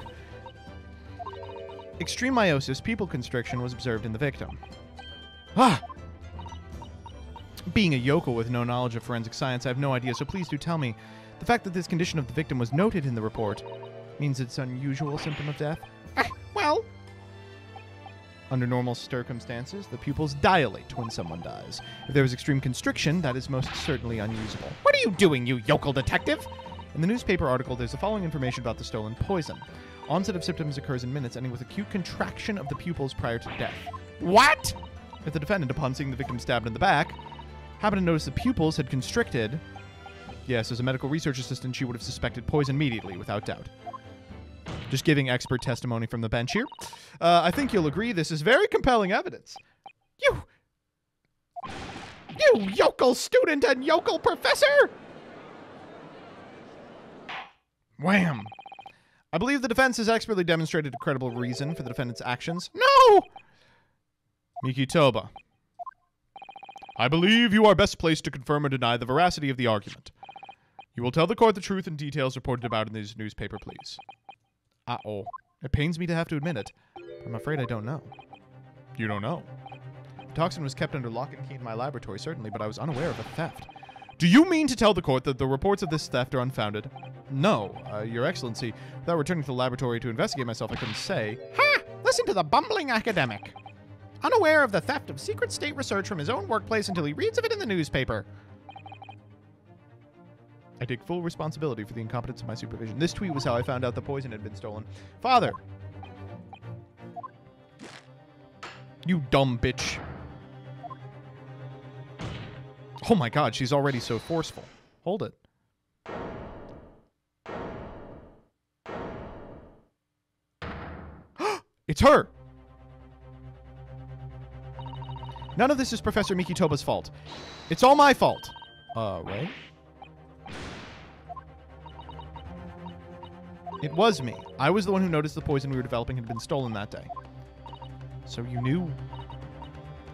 Extreme meiosis, pupil constriction was observed in the victim. Ah! Being a yokel with no knowledge of forensic science, I have no idea, so please do tell me. The fact that this condition of the victim was noted in the report means it's an unusual symptom of death. Well, under normal circumstances, the pupils dilate when someone dies. If there was extreme constriction, that is most certainly unusable. What are you doing, you yokel detective? In the newspaper article, there's the following information about the stolen poison. Onset of symptoms occurs in minutes, ending with acute contraction of the pupils prior to death. What? If the defendant, upon seeing the victim stabbed in the back, happened to notice the pupils had constricted... Yes, as a medical research assistant, she would have suspected poison immediately, without doubt. Just giving expert testimony from the bench here. I think you'll agree this is very compelling evidence. You yokel student and yokel professor! Wham! I believe the defense has expertly demonstrated a credible reason for the defendant's actions. No! Mikotoba. I believe you are best placed to confirm or deny the veracity of the argument. You will tell the court the truth and details reported about in this newspaper, please. Uh-oh. It pains me to have to admit it, but I'm afraid I don't know. You don't know? The toxin was kept under lock and key in my laboratory, certainly, but I was unaware of a theft. Do you mean to tell the court that the reports of this theft are unfounded? No, Your Excellency. Without returning to the laboratory to investigate myself, I couldn't say. Ha! Listen to the bumbling academic. Unaware of the theft of secret state research from his own workplace until he reads of it in the newspaper. I take full responsibility for the incompetence of my supervision. This tweet was how I found out the poison had been stolen. Father! You dumb bitch. Oh my god, she's already so forceful. Hold it. It's her! None of this is Professor Mikotoba's fault. It's all my fault. Right? It was me. I was the one who noticed the poison we were developing had been stolen that day. So you knew...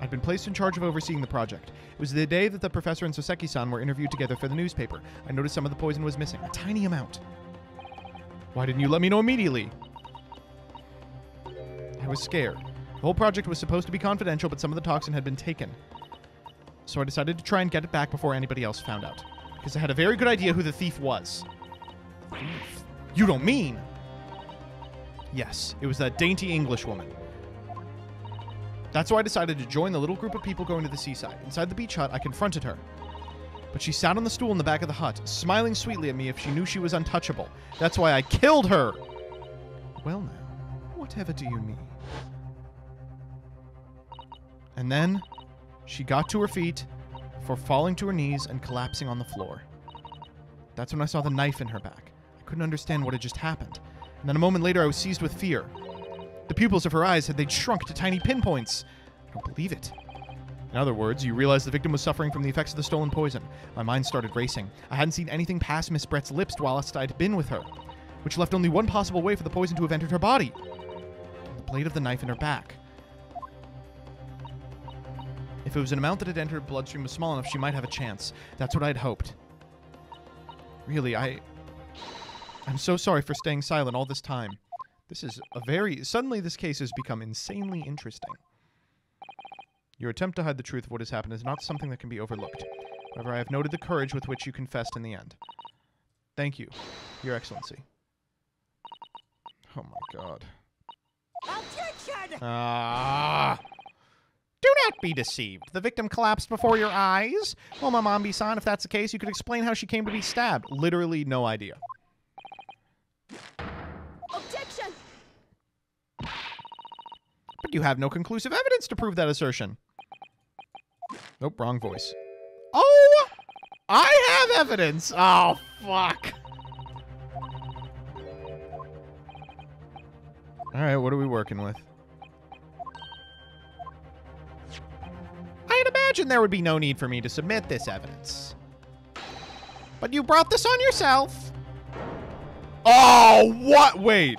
I'd been placed in charge of overseeing the project. It was the day that the professor and Soseki-san were interviewed together for the newspaper. I noticed some of the poison was missing. A tiny amount. Why didn't you let me know immediately? I was scared. The whole project was supposed to be confidential, but some of the toxin had been taken. So I decided to try and get it back before anybody else found out. Because I had a very good idea who the thief was. Thief? You don't mean! Yes, it was that dainty English woman. That's why I decided to join the little group of people going to the seaside. Inside the beach hut, I confronted her. But she sat on the stool in the back of the hut, smiling sweetly at me if she knew she was untouchable. That's why I killed her! Well now, whatever do you mean? And then, she got to her feet, before falling to her knees and collapsing on the floor. That's when I saw the knife in her back. I couldn't understand what had just happened. And then a moment later, I was seized with fear. The pupils of her eyes had shrunk to tiny pinpoints. I don't believe it. In other words, you realized the victim was suffering from the effects of the stolen poison. My mind started racing. I hadn't seen anything past Miss Brett's lips whilst I'd been with her, which left only one possible way for the poison to have entered her body. The blade of the knife in her back. If it was an amount that had entered her bloodstream was small enough, she might have a chance. That's what I'd hoped. Really, I'm so sorry for staying silent all this time. This is a very... Suddenly, this case has become insanely interesting. Your attempt to hide the truth of what has happened is not something that can be overlooked. However, I have noted the courage with which you confessed in the end. Thank you, Your Excellency. Oh my god. Objection! Ah! Do not be deceived. The victim collapsed before your eyes. Well, Mamambi-san, if that's the case, you could explain how she came to be stabbed. Literally no idea. But you have no conclusive evidence to prove that assertion. Nope, wrong voice. Oh! I have evidence! Oh, fuck. Alright, what are we working with? I'd imagine there would be no need for me to submit this evidence. But you brought this on yourself. Oh, what? Wait.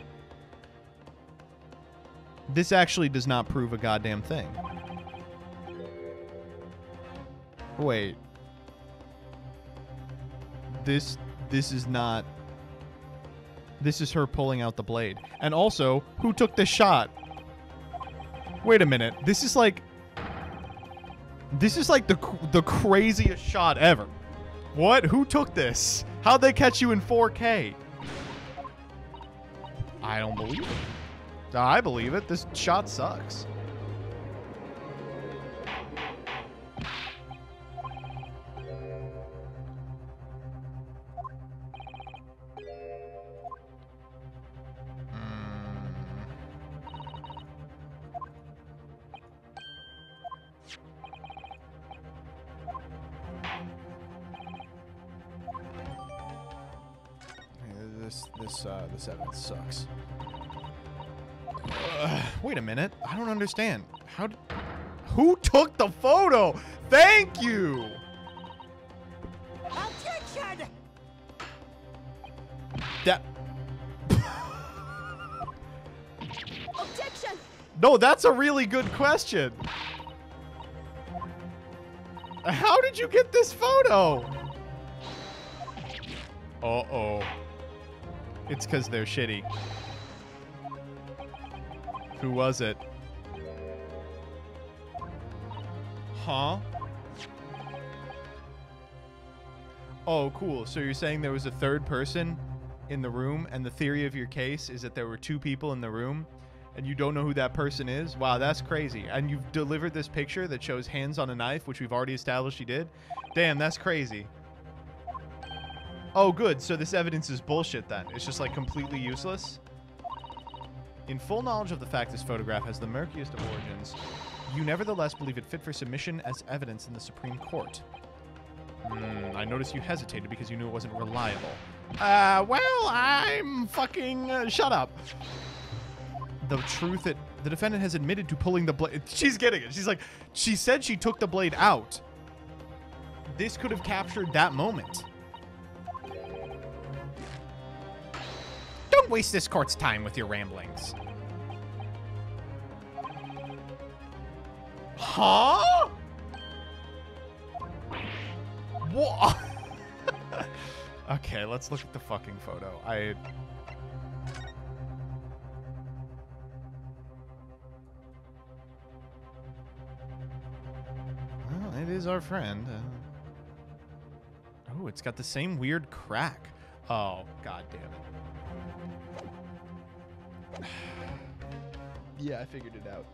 This actually does not prove a goddamn thing. Wait. This is not... This is her pulling out the blade. And also, who took the shot? Wait a minute. This is like... This is like the craziest shot ever. What? Who took this? How'd they catch you in 4K? I don't believe it. I believe it. This shot sucks. This evidence sucks. Wait a minute. I don't understand. Who took the photo? Thank you! Attention! Objection! No, that's a really good question. How did you get this photo? Uh-oh. It's because they're shitty. Who was it? Huh? Oh, cool. So you're saying there was a third person in the room, and the theory of your case is that there were two people in the room, and you don't know who that person is? Wow, that's crazy. And you've delivered this picture that shows hands on a knife, which we've already established you did? Damn, that's crazy. Oh, good. So this evidence is bullshit, then. It's just, like, completely useless. In full knowledge of the fact this photograph has the murkiest of origins, you nevertheless believe it fit for submission as evidence in the Supreme Court. I noticed you hesitated because you knew it wasn't reliable. Well, I'm fucking... shut up. The truth that the defendant has admitted to pulling the blade... She's getting it. She's like, she said she took the blade out. This could have captured that moment. Don't waste this court's time with your ramblings. Huh? What? Okay, let's look at the fucking photo. Well, it is our friend. Oh, it's got the same weird crack. Oh, god damn it. Yeah, I figured it out.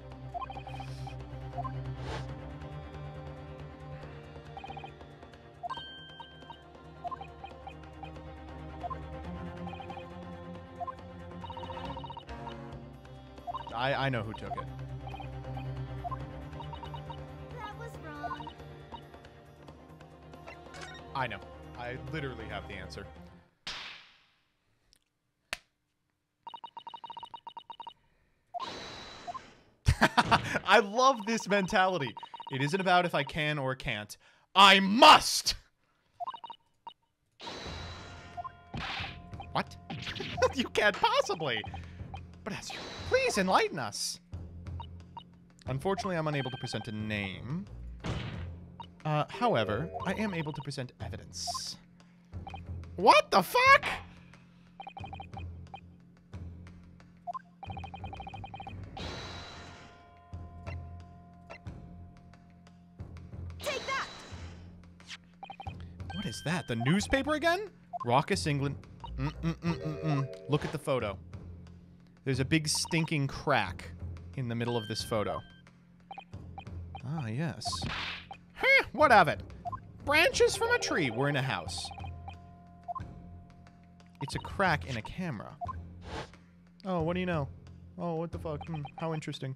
I know who took it. That was wrong. I know. I literally have the answer. I love this mentality. It isn't about if I can or can't. I must! What? You can't possibly. But please enlighten us. Unfortunately, I'm unable to present a name. However, I am able to present evidence. What the fuck? Is that the newspaper again? Raucous England. Look at the photo. There's a big stinking crack in the middle of this photo. Ah, yes. Huh, what of it? Branches from a tree. We're in a house. It's a crack in a camera. Oh, what do you know? Oh, what the fuck? How interesting.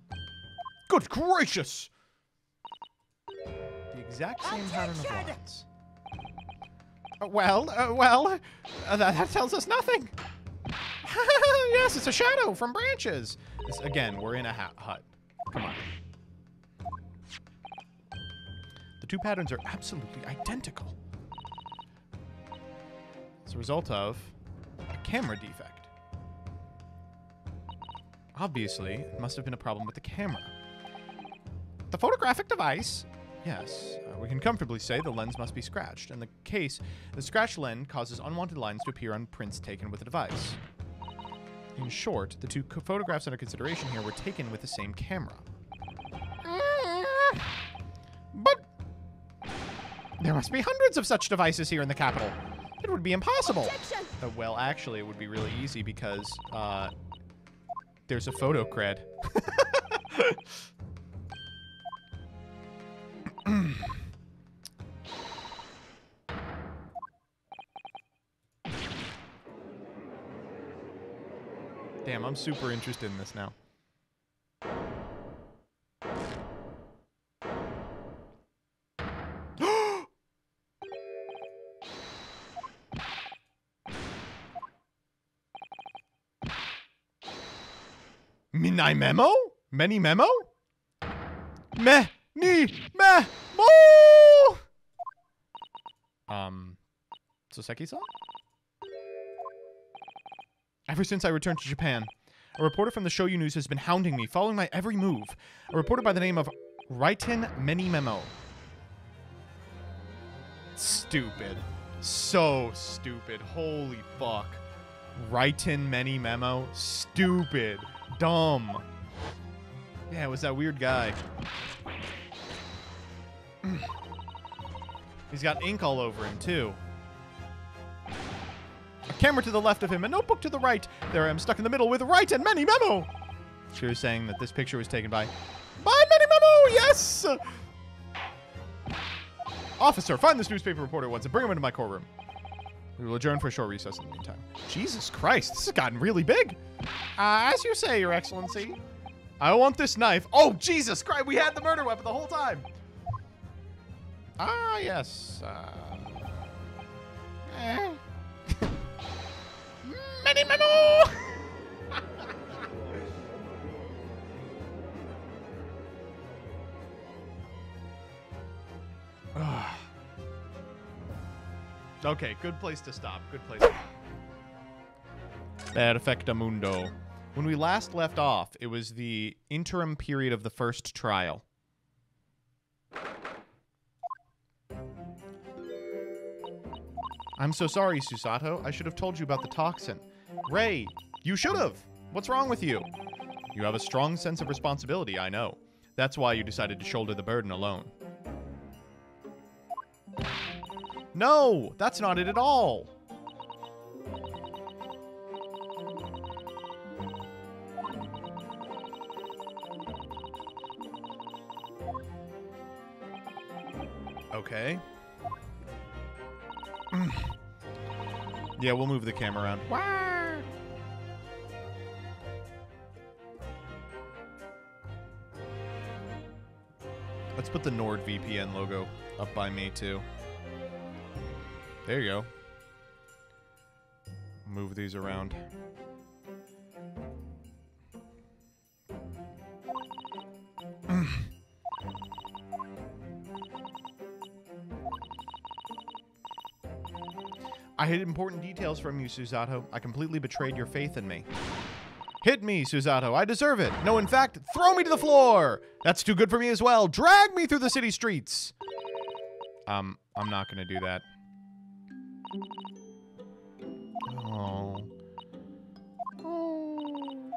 Good gracious! The exact same pattern of lines. That tells us nothing. Yes, it's a shadow from branches. This, again, we're in a hut. Come on. The two patterns are absolutely identical. It's a result of a camera defect. Obviously, it must have been a problem with the camera. The photographic device... Yes, we can comfortably say the lens must be scratched. In the case, the scratched lens causes unwanted lines to appear on prints taken with the device. In short, the two photographs under consideration here were taken with the same camera. But there must be hundreds of such devices here in the capital. It would be impossible. Well, actually, it would be really easy because there's a photo cred. Damn, I'm super interested in this now. Minai memo? Many memo? Meh, ni, meh, mo! Soseki-san? Ever since I returned to Japan, a reporter from the Shoyu News has been hounding me, following my every move. A reporter by the name of Raiten Menimemo. Stupid. So stupid. Holy fuck. Raiten Menimemo. Stupid. Dumb. Yeah, it was that weird guy. He's got ink all over him, too. A camera to the left of him, a notebook to the right. There I am, stuck in the middle with Raiten Menimemo. She was saying that this picture was taken by Menimemo, yes! Officer, find this newspaper reporter once and bring him into my courtroom. We will adjourn for a short recess in the meantime. Jesus Christ, this has gotten really big. As you say, Your Excellency. I want this knife. Oh, Jesus Christ, we had the murder weapon the whole time. Ah, yes. Menimemo! Okay, good place to stop. Good place to stop. Perfectamundo. When we last left off, it was the interim period of the first trial. I'm so sorry, Susato. I should have told you about the toxin. Rei, you should have. What's wrong with you? You have a strong sense of responsibility, I know. That's why you decided to shoulder the burden alone. No, that's not it at all. Okay. Yeah, we'll move the camera around. Wah! Let's put the NordVPN logo up by me, too. There you go. Move these around. I hid important details from you, Susato. I completely betrayed your faith in me. Hit me, Susato. I deserve it. No, in fact, throw me to the floor. That's too good for me as well. Drag me through the city streets. I'm not going to do that. Oh. Oh.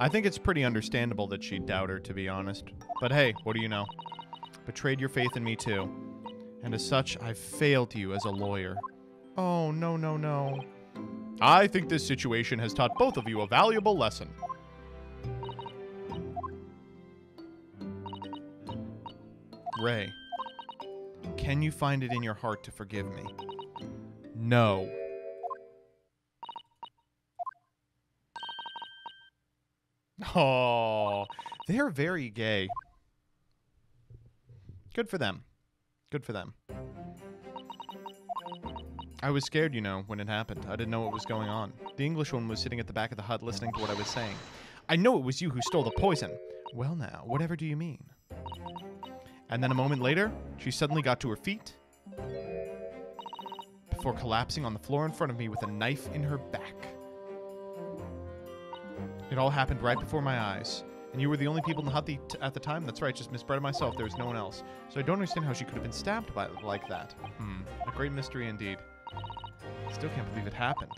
I think it's pretty understandable that she'd doubt her, to be honest. But hey, what do you know? Betrayed your faith in me, too. And as such, I've failed you as a lawyer. Oh, no, no, no. I think this situation has taught both of you a valuable lesson. Rei, can you find it in your heart to forgive me? No. Oh, they're very gay. Good for them. Good for them. I was scared, you know, when it happened. I didn't know what was going on. The Englishwoman was sitting at the back of the hut listening to what I was saying. I know it was you who stole the poison. Well now, whatever do you mean? And then a moment later, she suddenly got to her feet before collapsing on the floor in front of me with a knife in her back. It all happened right before my eyes. And you were the only people in the hut at the time? That's right, just Miss Brett and myself. There was no one else. So I don't understand how she could have been stabbed by like that. A great mystery indeed. Still can't believe it happened.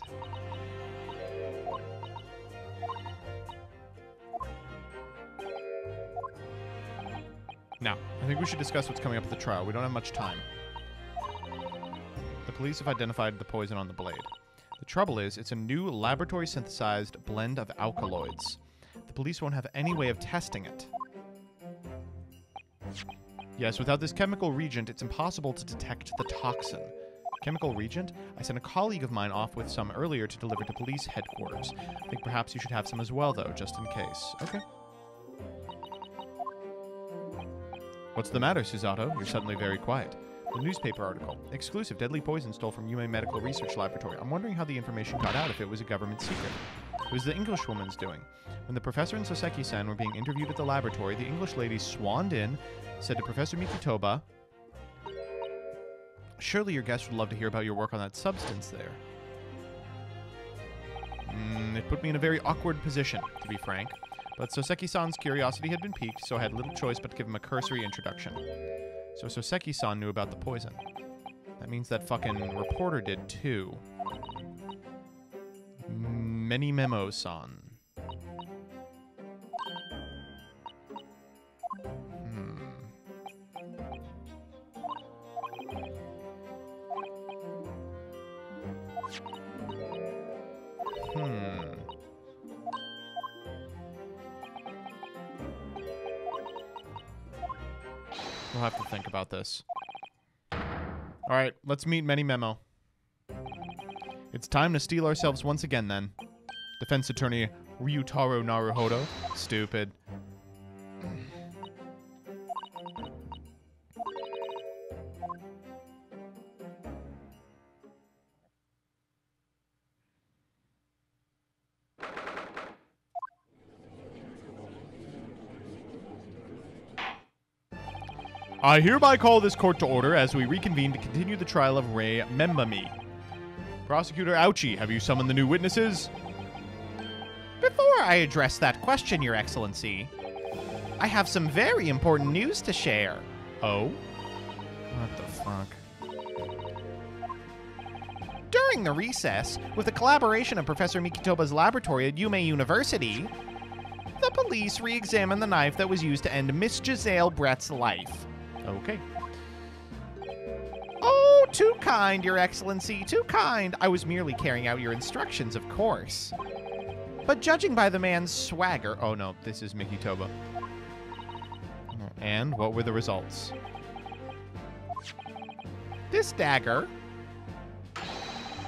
Now, I think we should discuss what's coming up at the trial. We don't have much time. The police have identified the poison on the blade. The trouble is, it's a new laboratory-synthesized blend of alkaloids. The police won't have any way of testing it. Yes, without this chemical reagent, it's impossible to detect the toxin. Chemical reagent? I sent a colleague of mine off with some earlier to deliver to police headquarters. I think perhaps you should have some as well, though, just in case. Okay. What's the matter, Susato? You're suddenly very quiet. The newspaper article. Exclusive deadly poison stole from Yumei Medical Research Laboratory. I'm wondering how the information got out if it was a government secret. It was the Englishwoman's doing. When the professor and Soseki-san were being interviewed at the laboratory, the English lady swanned in, said to Professor Mikotoba, surely your guests would love to hear about your work on that substance there. It put me in a very awkward position, to be frank. But Soseki-san's curiosity had been piqued, so I had little choice but to give him a cursory introduction. So Soseki-san knew about the poison. That means that fucking reporter did too. Menimemo-san. We'll have to think about this. Alright, let's meet Menimemo. It's time to steal ourselves once again, then. Defense attorney Ryutaro Naruhodo. Stupid. I hereby call this court to order as we reconvene to continue the trial of Rei Membami. Prosecutor Auchi, have you summoned the new witnesses? Before I address that question, Your Excellency, I have some very important news to share. Oh? What the fuck? During the recess, with the collaboration of Professor Mikotoba's laboratory at Yumei University, the police re-examined the knife that was used to end Miss Giselle Brett's life. Okay. Oh, too kind, Your Excellency, too kind. I was merely carrying out your instructions, of course. But judging by the man's swagger... Oh, no, this is Mikotoba. And what were the results? This dagger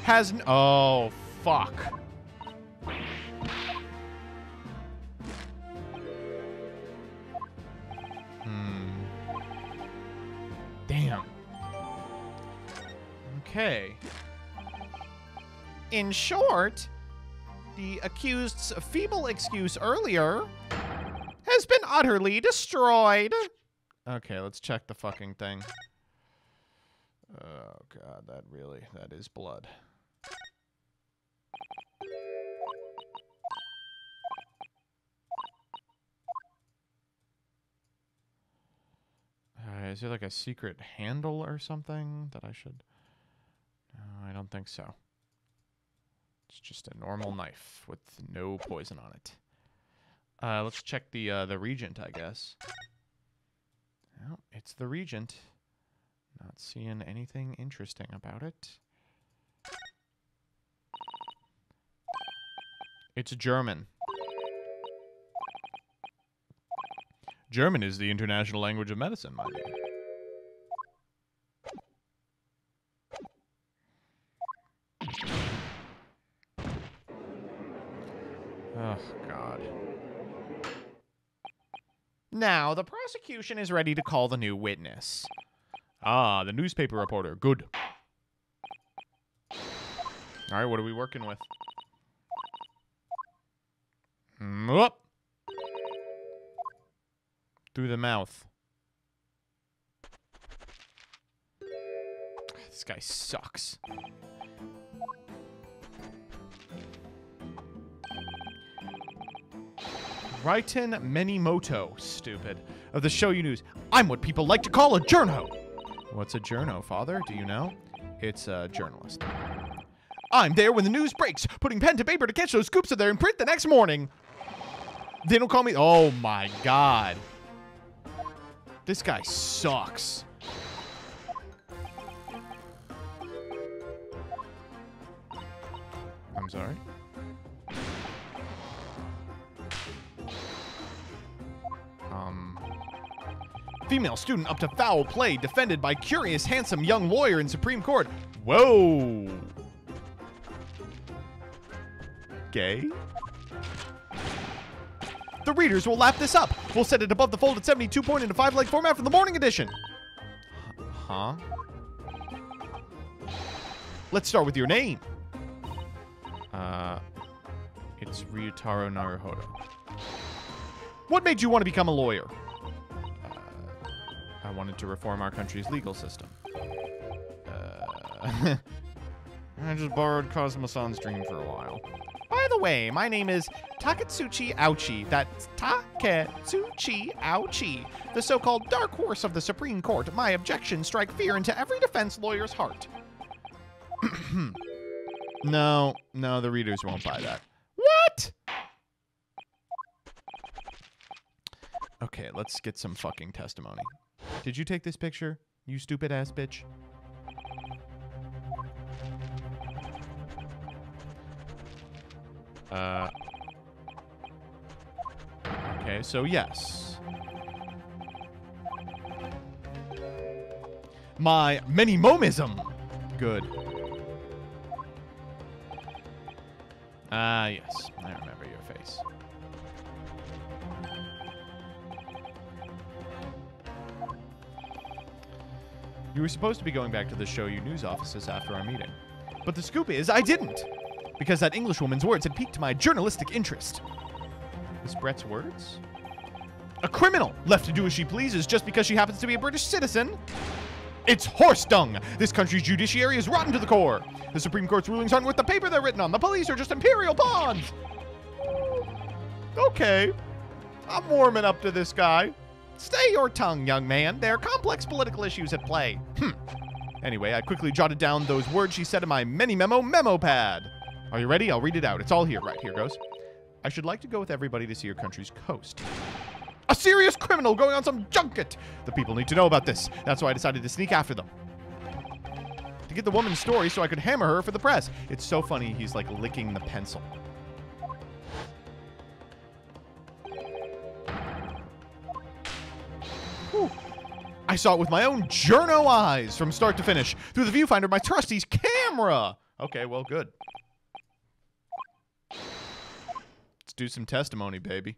has... Oh, fuck. Damn. Okay. In short, the accused's feeble excuse earlier has been utterly destroyed. Okay, let's check the fucking thing. Oh, God, that is blood. Is there like a secret handle or something that I should... No, I don't think so. It's just a normal knife with no poison on it. Let's check the regent, I guess. Well, it's the regent. Not seeing anything interesting about it. It's German. German is the international language of medicine, my dear. Oh, God. Now, the prosecution is ready to call the new witness. Ah, the newspaper reporter. Good. All right, what are we working with? Whoop. Through the mouth. This guy sucks. Raiten Menimemo, stupid, of the Shoyu News. I'm what people like to call a journo. What's a journo, father? Do you know? It's a journalist. I'm there when the news breaks, putting pen to paper to catch those scoops of their imprint the next morning. They don't call me... Oh, my God. This guy sucks. I'm sorry. Female student up to foul play, defended by curious, handsome young lawyer in Supreme Court. Whoa. Gay? The readers will lap this up. We'll set it above the fold at 72-point in a 5-leg format for the morning edition. Huh? Let's start with your name. It's Ryutaro Naruhodo. What made you want to become a lawyer? I wanted to reform our country's legal system. I just borrowed Cosmo-san's dream for a while. By the way, my name is Taketsuchi Auchi. That's Taketsuchi Auchi, the so-called dark horse of the Supreme Court. My objections strike fear into every defense lawyer's heart. No, the readers won't buy that. What? Okay, let's get some fucking testimony. Did you take this picture, you stupid ass bitch? Okay, so yes. My Menimomism. Good. Ah, yes. I remember your face. You were supposed to be going back to the Shoyu News offices after our meeting. But the scoop is I didn't, because that Englishwoman's words had piqued my journalistic interest. Miss Brett's words? A criminal left to do as she pleases just because she happens to be a British citizen? It's horse dung! This country's judiciary is rotten to the core! The Supreme Court's rulings aren't worth the paper they're written on! The police are just imperial pawns! Okay. I'm warming up to this guy. Stay your tongue, young man. There are complex political issues at play. Anyway, I quickly jotted down those words she said in my Menimemo memo pad. Are you ready? I'll read it out. It's all here. Right, here goes. I should like to go with everybody to see your country's coast. A serious criminal going on some junket! The people need to know about this. That's why I decided to sneak after them. To get the woman's story so I could hammer her for the press. It's so funny, he's like licking the pencil. Whew. I saw it with my own journo eyes from start to finish. Through the viewfinder of my trusty's camera! Okay, well, good. Let's do some testimony, baby.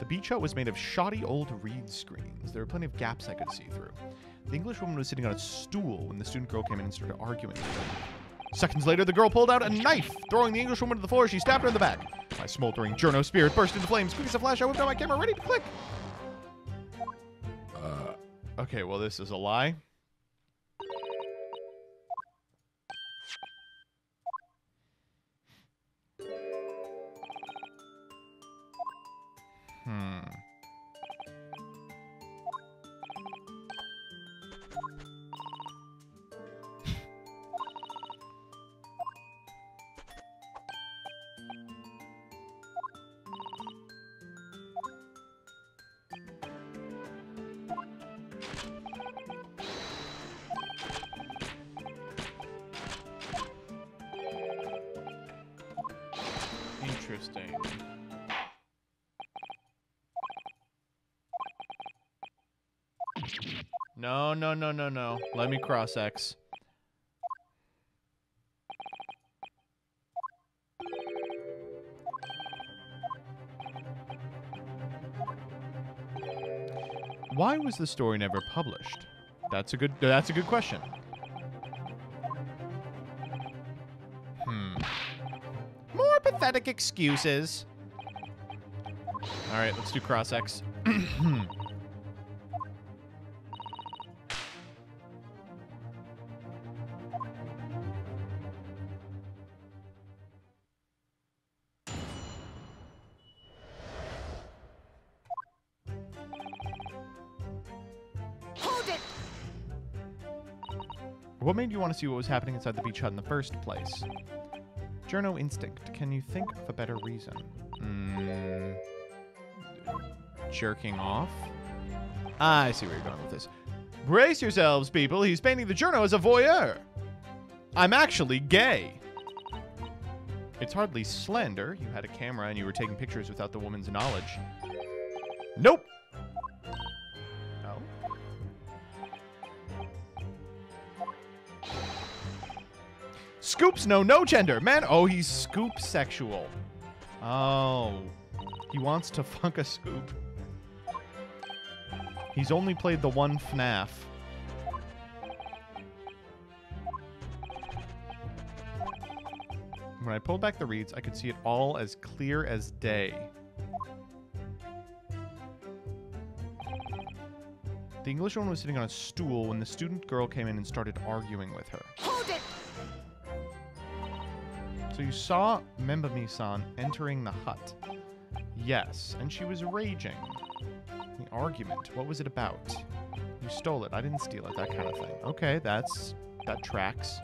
The beach hut was made of shoddy old reed screens. There were plenty of gaps I could see through. The Englishwoman was sitting on a stool when the student girl came in and started arguing with her. Seconds later, the girl pulled out a knife. Throwing the Englishwoman to the floor, she stabbed her in the back. My smoldering journo spirit burst into flames. Quick as a flash, I whipped out my camera, ready to click. Okay, well, this is a lie. Interesting. No. Let me cross X. Why was the story never published? That's a good question. More pathetic excuses. All right, let's do cross X. What made you want to see what was happening inside the beach hut in the first place? Journo instinct. Can you think of a better reason? Jerking off? Ah, I see where you're going with this. Brace yourselves, people. He's painting the journal as a voyeur. I'm actually gay. It's hardly slander. You had a camera and you were taking pictures without the woman's knowledge. Nope. Scoops no gender, man. Oh, he's scoop sexual. Oh, he wants to fuck a scoop. He's only played the one FNAF. When I pulled back the reeds, I could see it all as clear as day. The English woman was sitting on a stool when the student girl came in and started arguing with her. Hold it! So you saw Membami-san entering the hut. Yes, and she was raging. The argument, what was it about? You stole it, I didn't steal it, that kind of thing. Okay, that tracks.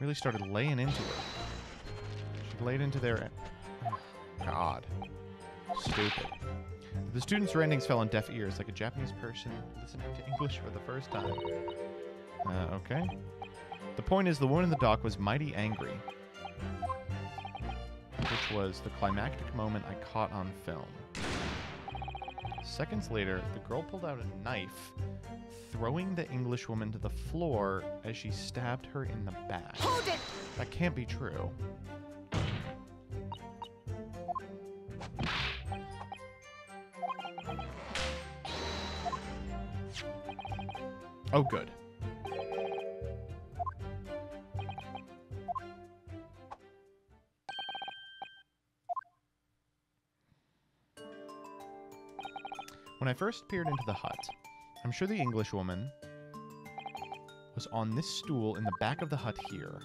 Really started laying into it. She laid into their... Oh, God. Stupid. The students' rantings fell on deaf ears, like a Japanese person listening to English for the first time. Okay. The point is, the woman in the dock was mighty angry. Which was the climactic moment I caught on film. Seconds later, the girl pulled out a knife, throwing the Englishwoman to the floor as she stabbed her in the back. Hold it! That can't be true. Oh, good. When I first peered into the hut, I'm sure the Englishwoman was on this stool in the back of the hut here.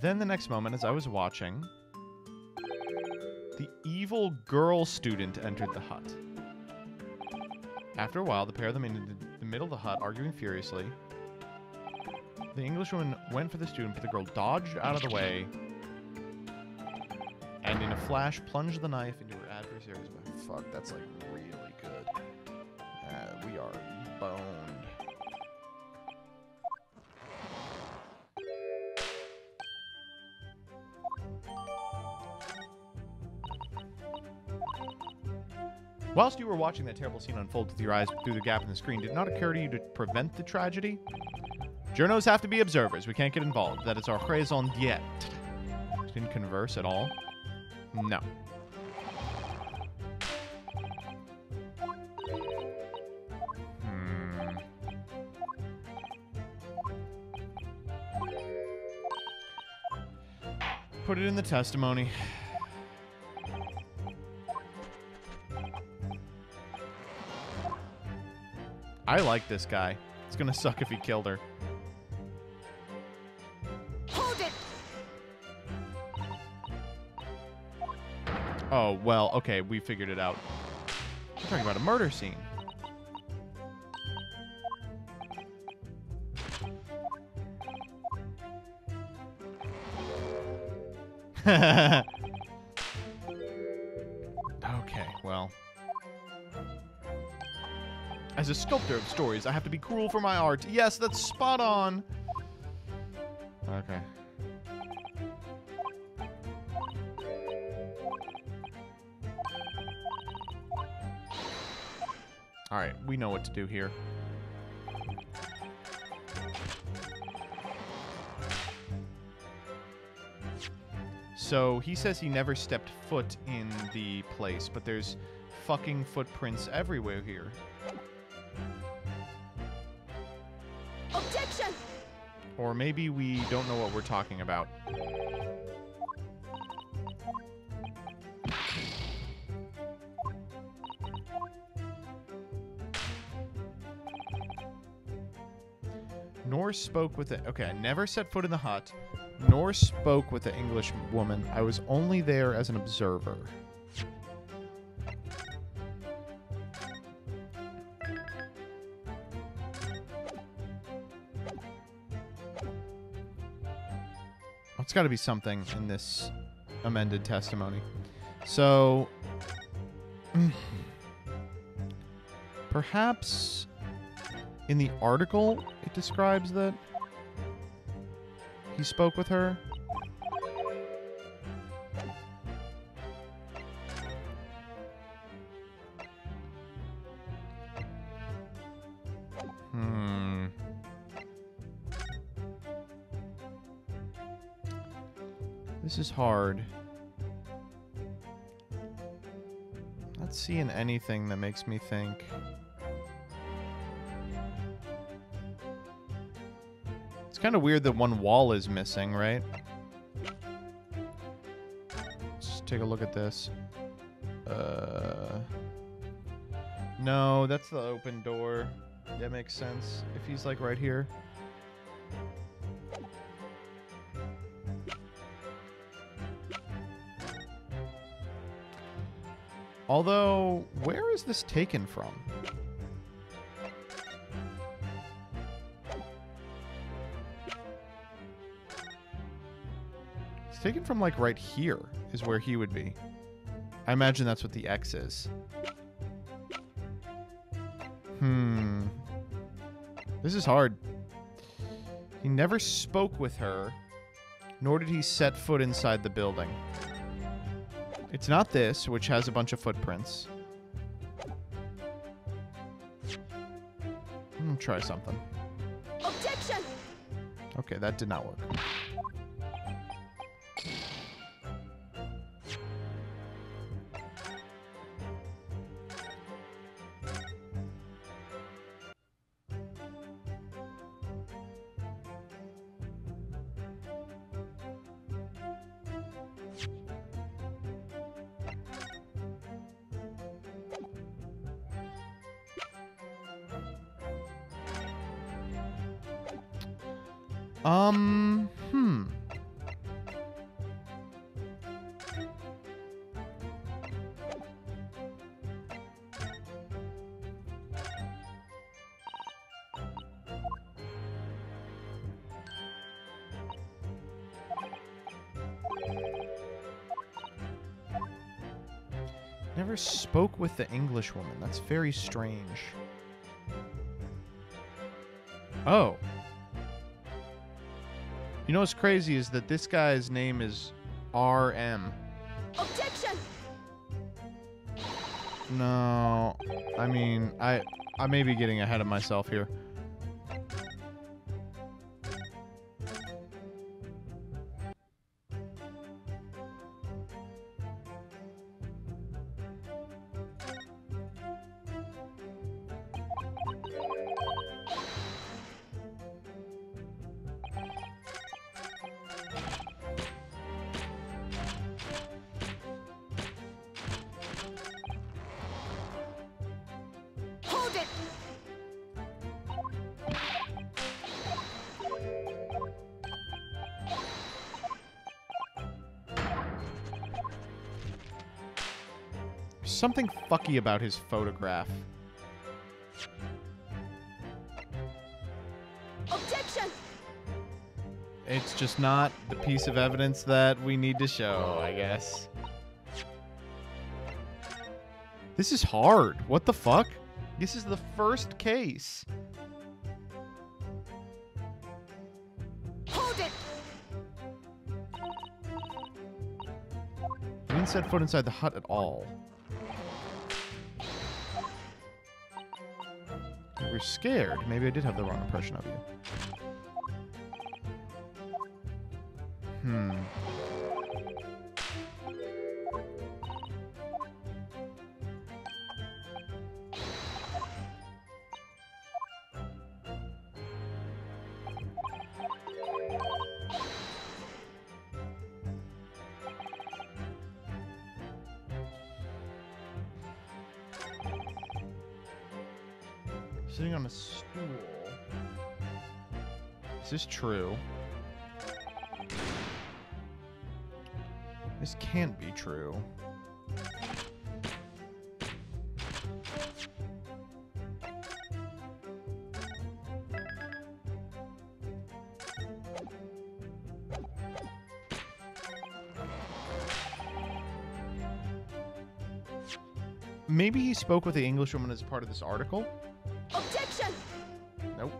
Then the next moment, as I was watching, the evil girl student entered the hut. After a while, the pair of them in the middle of the hut, arguing furiously. The Englishwoman went for the student, but the girl dodged out of the way, and in a flash, plunged the knife into her adversary's mouth. Fuck, that's like really good. We are boned. Whilst you were watching that terrible scene unfold with your eyes through the gap in the screen, did it not occur to you to prevent the tragedy? Journos have to be observers. We can't get involved. That is our raison d'être. Didn't converse at all. No. Put it in the testimony. I like this guy. It's gonna suck if he killed her. Oh, well, okay, we figured it out. We're talking about a murder scene. Okay, well. As a sculptor of stories, I have to be cruel for my art. Yes, that's spot on. Okay. All right, we know what to do here. So he says he never stepped foot in the place, but there's fucking footprints everywhere here. Objection! Or maybe we don't know what we're talking about. Nor spoke with it. Okay, I never set foot in the hut, nor spoke with the English woman. I was only there as an observer. It's got to be something in this amended testimony. So perhaps in the article it describes that he spoke with her. This is hard. Not seeing anything that makes me think. It's kind of weird that one wall is missing, right? Let's take a look at this. No, that's the open door. That makes sense. If he's like right here. Although, where is this taken from? It's taken from, like, right here is where he would be. I imagine that's what the X is. This is hard. He never spoke with her, nor did he set foot inside the building. It's not this, which has a bunch of footprints. I'm gonna try something. Objection! Okay, that did not work. Never spoke with the Englishwoman. That's very strange. Oh. You know what's crazy is that this guy's name is RM. Objection! No. I mean, I may be getting ahead of myself here. Something fucky about his photograph. Objection! It's just not the piece of evidence that we need to show, I guess. This is hard. What the fuck? This is the first case. Hold it! I didn't set foot inside the hut at all. You're scared. Maybe I did have the wrong impression of you. Sitting on a stool. This is true. This can't be true. Maybe he spoke with the Englishwoman as part of this article? Objection! Nope.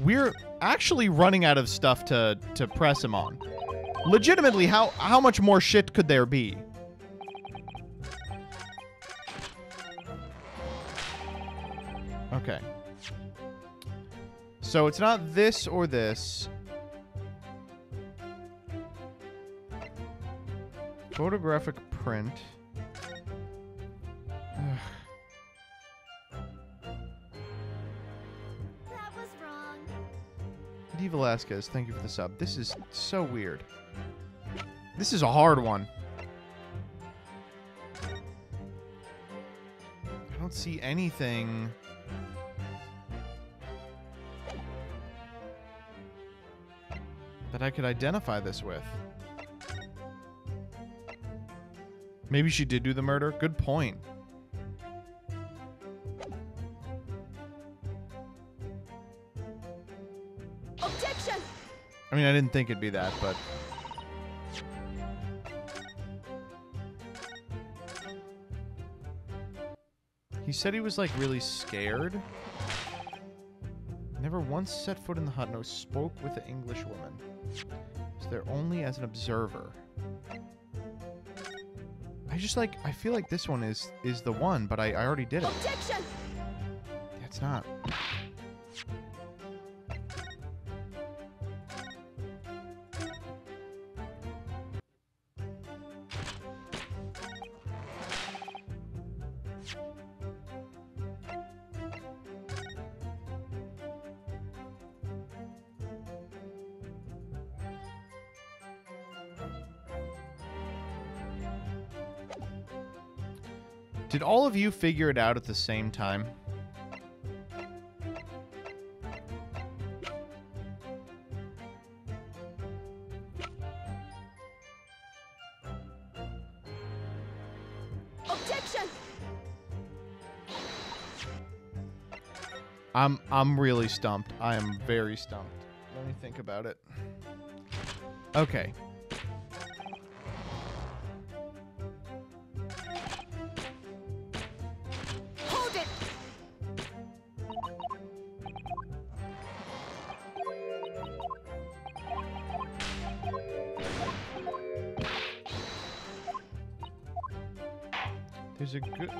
We're actually running out of stuff to press him on. Legitimately, how much more shit could there be? Okay. So it's not this or this. Photographic print. D. Velasquez, thank you for the sub. This is so weird. This is a hard one. I don't see anything. That I could identify this with. Maybe she did do the murder? Good point. Objection! I mean, I didn't think it'd be that, but... He said he was, like, really scared. Never once set foot in the hut, no spoke with the English woman. So they're only as an observer. I just like, I feel like this one is the one, but I already did it. Objection! That's not. Did all of you figure it out at the same time? Objection! I'm really stumped. I am very stumped. Let me think about it. Okay.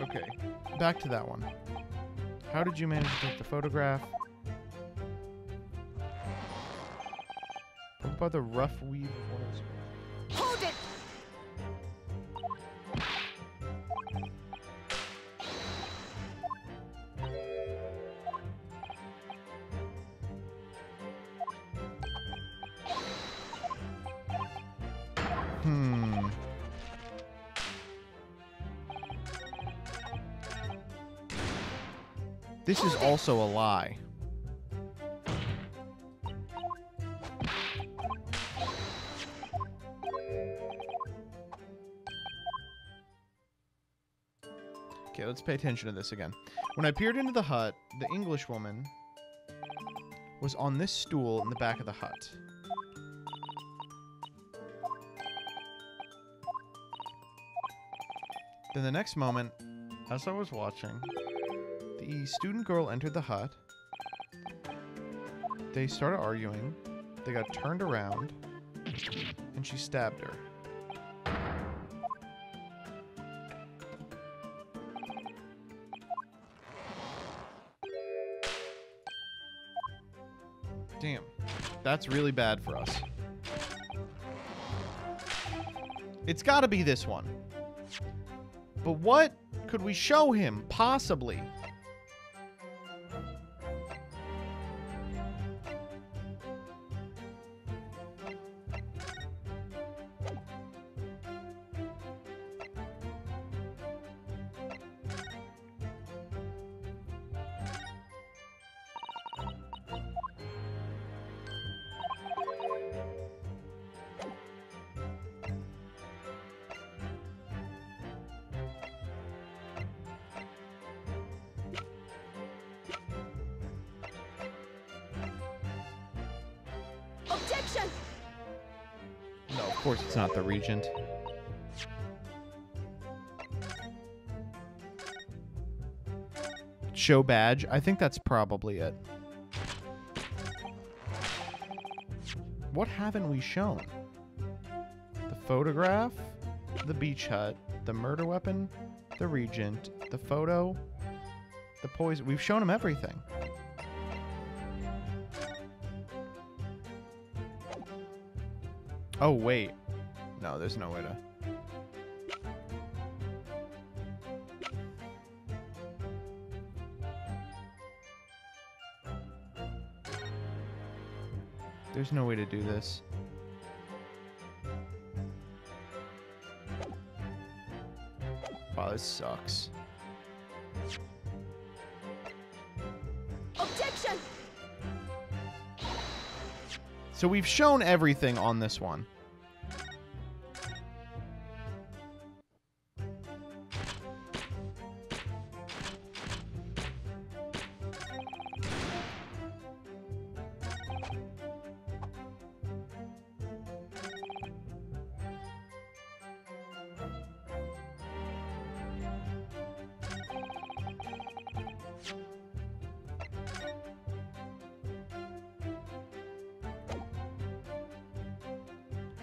Okay, back to that one. How did you manage to take the photograph? What about the rough weave of one of those? Hold it! This is also a lie. Okay, let's pay attention to this again. When I peered into the hut, the Englishwoman was on this stool in the back of the hut. Then the next moment, as I was watching, the student girl entered the hut. They started arguing. They got turned around, and she stabbed her. Damn, that's really bad for us. It's gotta be this one. But what could we show him, possibly? Objection! No, of course it's not the regent. Show badge. I think that's probably it. What haven't we shown? The photograph, the beach hut, the murder weapon, the regent, the photo, the poison. We've shown him everything. Oh, wait. No, there's no way to... There's no way to do this. Wow, this sucks. Objection! So we've shown everything on this one.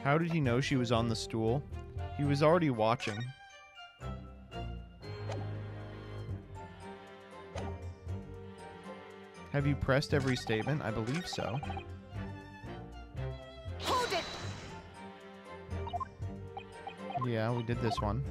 How did he know she was on the stool? He was already watching. Have you pressed every statement? I believe so. Hold it. Yeah, we did this one.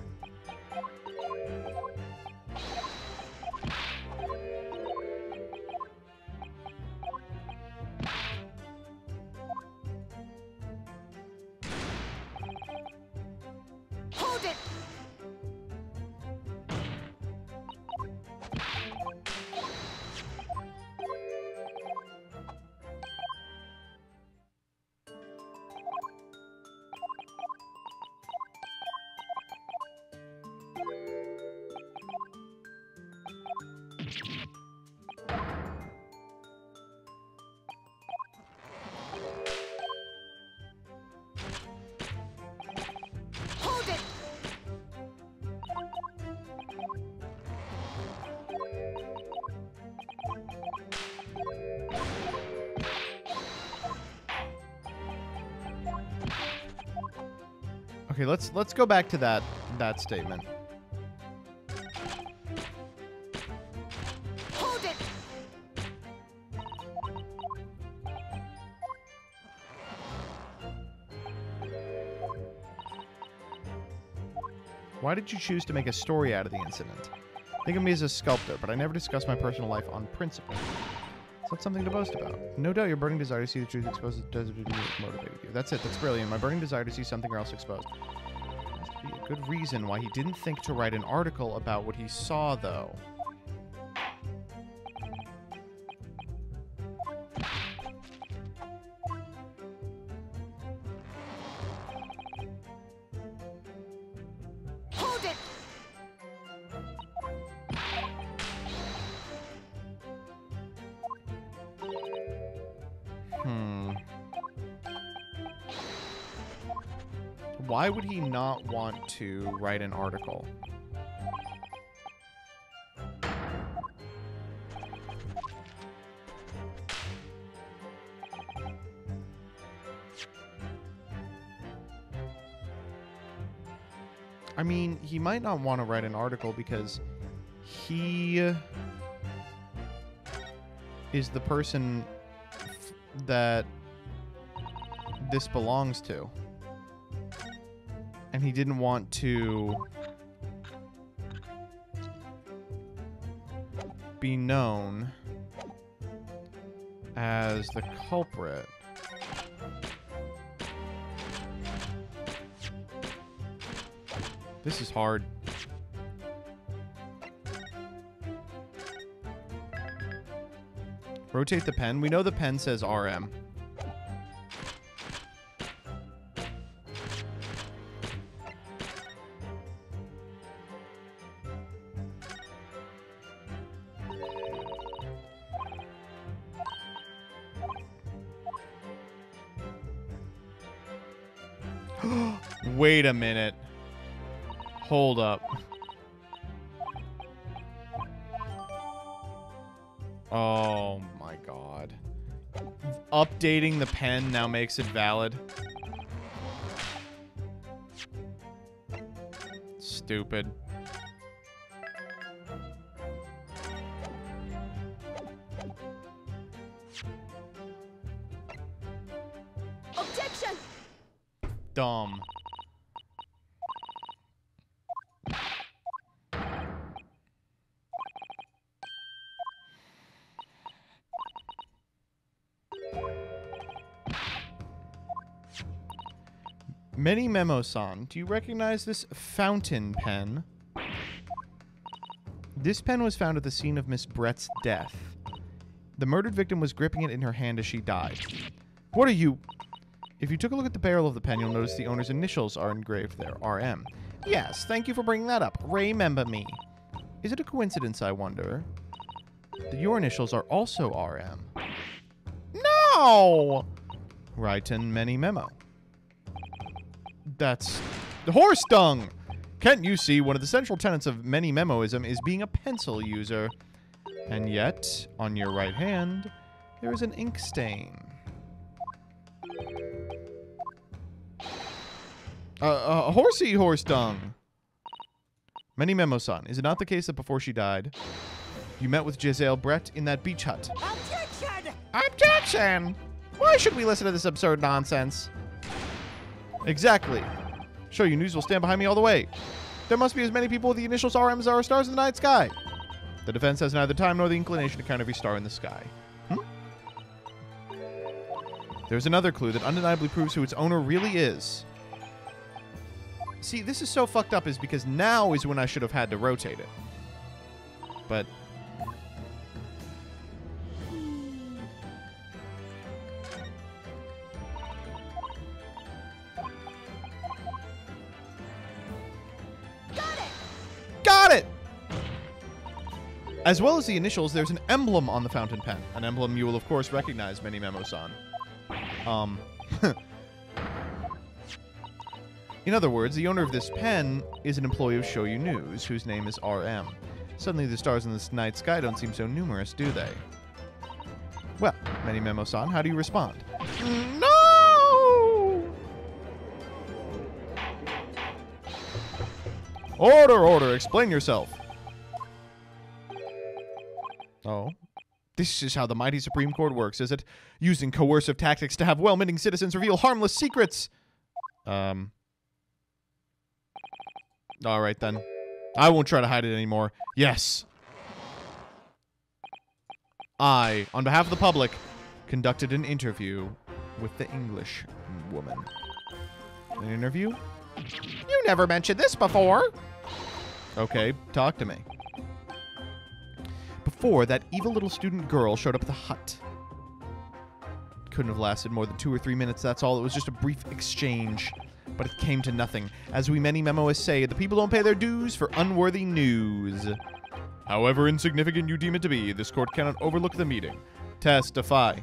Okay, let's go back to that statement. Hold it. Why did you choose to make a story out of the incident? Think of me as a sculptor, but I never discuss my personal life on principle. It's not something to boast about. No doubt your burning desire to see the truth exposed does motivated you. That's it. That's brilliant. My burning desire to see something else exposed. There must be a good reason why he didn't think to write an article about what he saw, though. Why would he not want to write an article? I mean, he might not want to write an article because he is the person that this belongs to. And he didn't want to be known as the culprit. This is hard. Rotate the pen. We know the pen says RM. Wait a minute. Hold up. Oh my god. Updating the pen now makes it valid. Stupid. Objection. Dumb. Menimemo-san, do you recognize this fountain pen? This pen was found at the scene of Miss Brett's death. The murdered victim was gripping it in her hand as she died. What are you... If you took a look at the barrel of the pen, you'll notice the owner's initials are engraved there, RM. Yes, thank you for bringing that up. Rei Membami. Is it a coincidence, I wonder, that your initials are also RM? No! Raiten Menimemo. That's the horse dung. Can't you see one of the central tenets of Menimemoism is being a pencil user? And yet, on your right hand, there is an ink stain. Horsey horse dung. Menimemo-san, is it not the case that before she died, you met with Giselle Brett in that beach hut? Objection! Objection! Why should we listen to this absurd nonsense? Exactly. Shoyu News will stand behind me all the way. There must be as many people with the initials RM as there are stars in the night sky. The defense has neither time nor the inclination to count every star in the sky. There's another clue that undeniably proves who its owner really is. See, this is so fucked up is because now is when I should have had to rotate it. But... As well as the initials, there's an emblem on the fountain pen. An emblem you will, of course, recognize, Menimemo-san. In other words, the owner of this pen is an employee of Shoyu News, whose name is RM. Suddenly, the stars in this night sky don't seem so numerous, do they? Well, Menimemo-san, how do you respond? No! Order, order, explain yourself. Oh. This is how the mighty Supreme Court works, is it? Using coercive tactics to have well-meaning citizens reveal harmless secrets! Alright then. I won't try to hide it anymore. Yes! I, on behalf of the public, conducted an interview with the English woman. An interview? You never mentioned this before! Okay, talk to me. Before, that evil little student girl showed up at the hut. Couldn't have lasted more than 2 or 3 minutes, that's all. It was just a brief exchange, but it came to nothing. As we many memoists say, the people don't pay their dues for unworthy news. However insignificant you deem it to be, this court cannot overlook the meeting. Testify.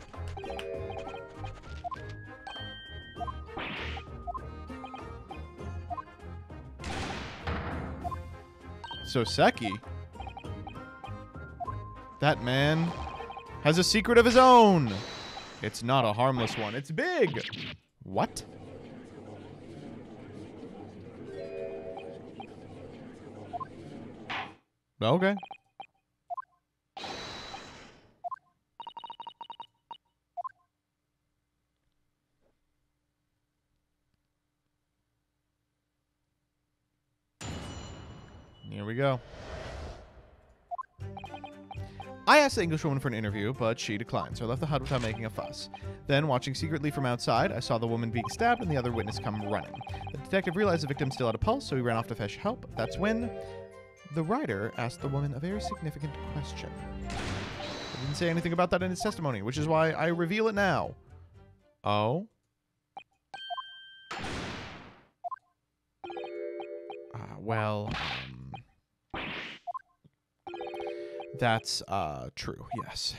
Soseki? That man has a secret of his own. It's not a harmless one. It's big. What? Okay. Here we go. I asked the Englishwoman for an interview, but she declined, so I left the hut without making a fuss. Then, watching secretly from outside, I saw the woman being stabbed and the other witness come running. The detective realized the victim still had a pulse, so he ran off to fetch help. That's when the writer asked the woman a very significant question. I didn't say anything about that in his testimony, which is why I reveal it now. Oh? That's, true, yes.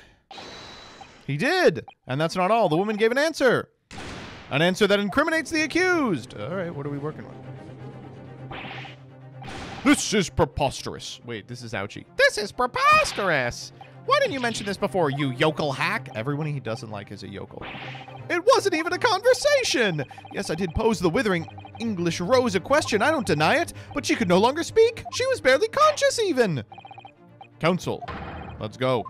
He did! And that's not all. The woman gave an answer! An answer that incriminates the accused! Alright, what are we working with? This is preposterous. Wait, this is Auchi. This is preposterous. Why didn't you mention this before, you yokel hack? Everyone he doesn't like is a yokel. It wasn't even a conversation. Yes, I did pose the withering English Rose a question. I don't deny it, but she could no longer speak. She was barely conscious even. Counsel, let's go.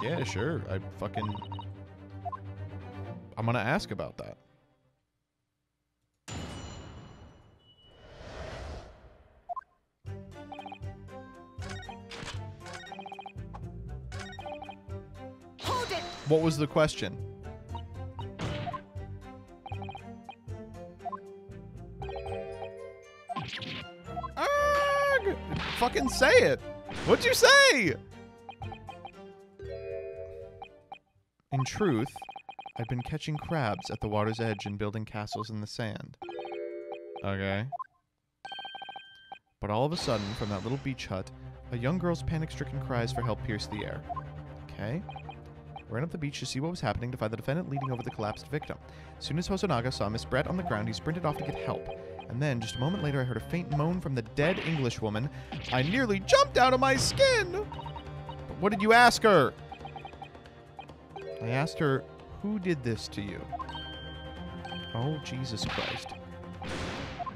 Yeah, sure. I'm gonna ask about that. Hold it. What was the question? Arrgh! Fucking say it. What'd you say? In truth, I've been catching crabs at the water's edge and building castles in the sand. Okay. But all of a sudden, from that little beach hut, a young girl's panic-stricken cries for help pierced the air. Okay. Ran up the beach to see what was happening, to find the defendant leaning over the collapsed victim. As soon as Hosonaga saw Miss Brett on the ground, he sprinted off to get help. And then, just a moment later, I heard a faint moan from the dead Englishwoman. I nearly jumped out of my skin! But what did you ask her? I asked her, who did this to you? Oh, Jesus Christ.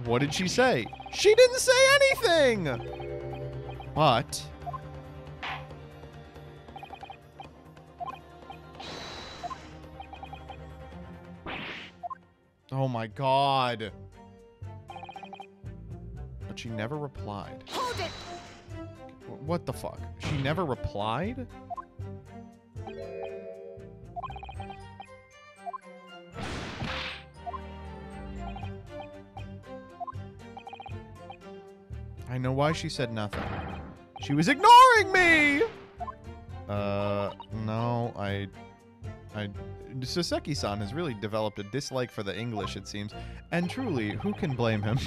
What did she say? She didn't say anything! But... oh my God. But she never replied. Hold it! What the fuck? She never replied? I know why she said nothing. She was ignoring me! No, Soseki-san has really developed a dislike for the English, it seems. And truly, who can blame him?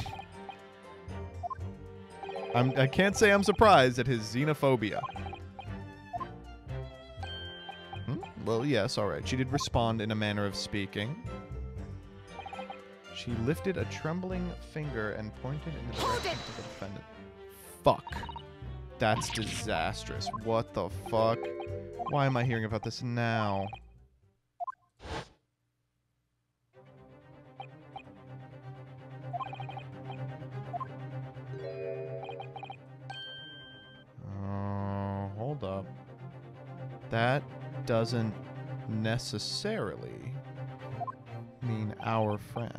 I can't say I'm surprised at his xenophobia. Hmm? Well, yes, all right. She did respond in a manner of speaking. She lifted a trembling finger and pointed in the direction of the defendant. Fuck. That's disastrous. What the fuck? Why am I hearing about this now? Hold up. That doesn't necessarily mean our friend.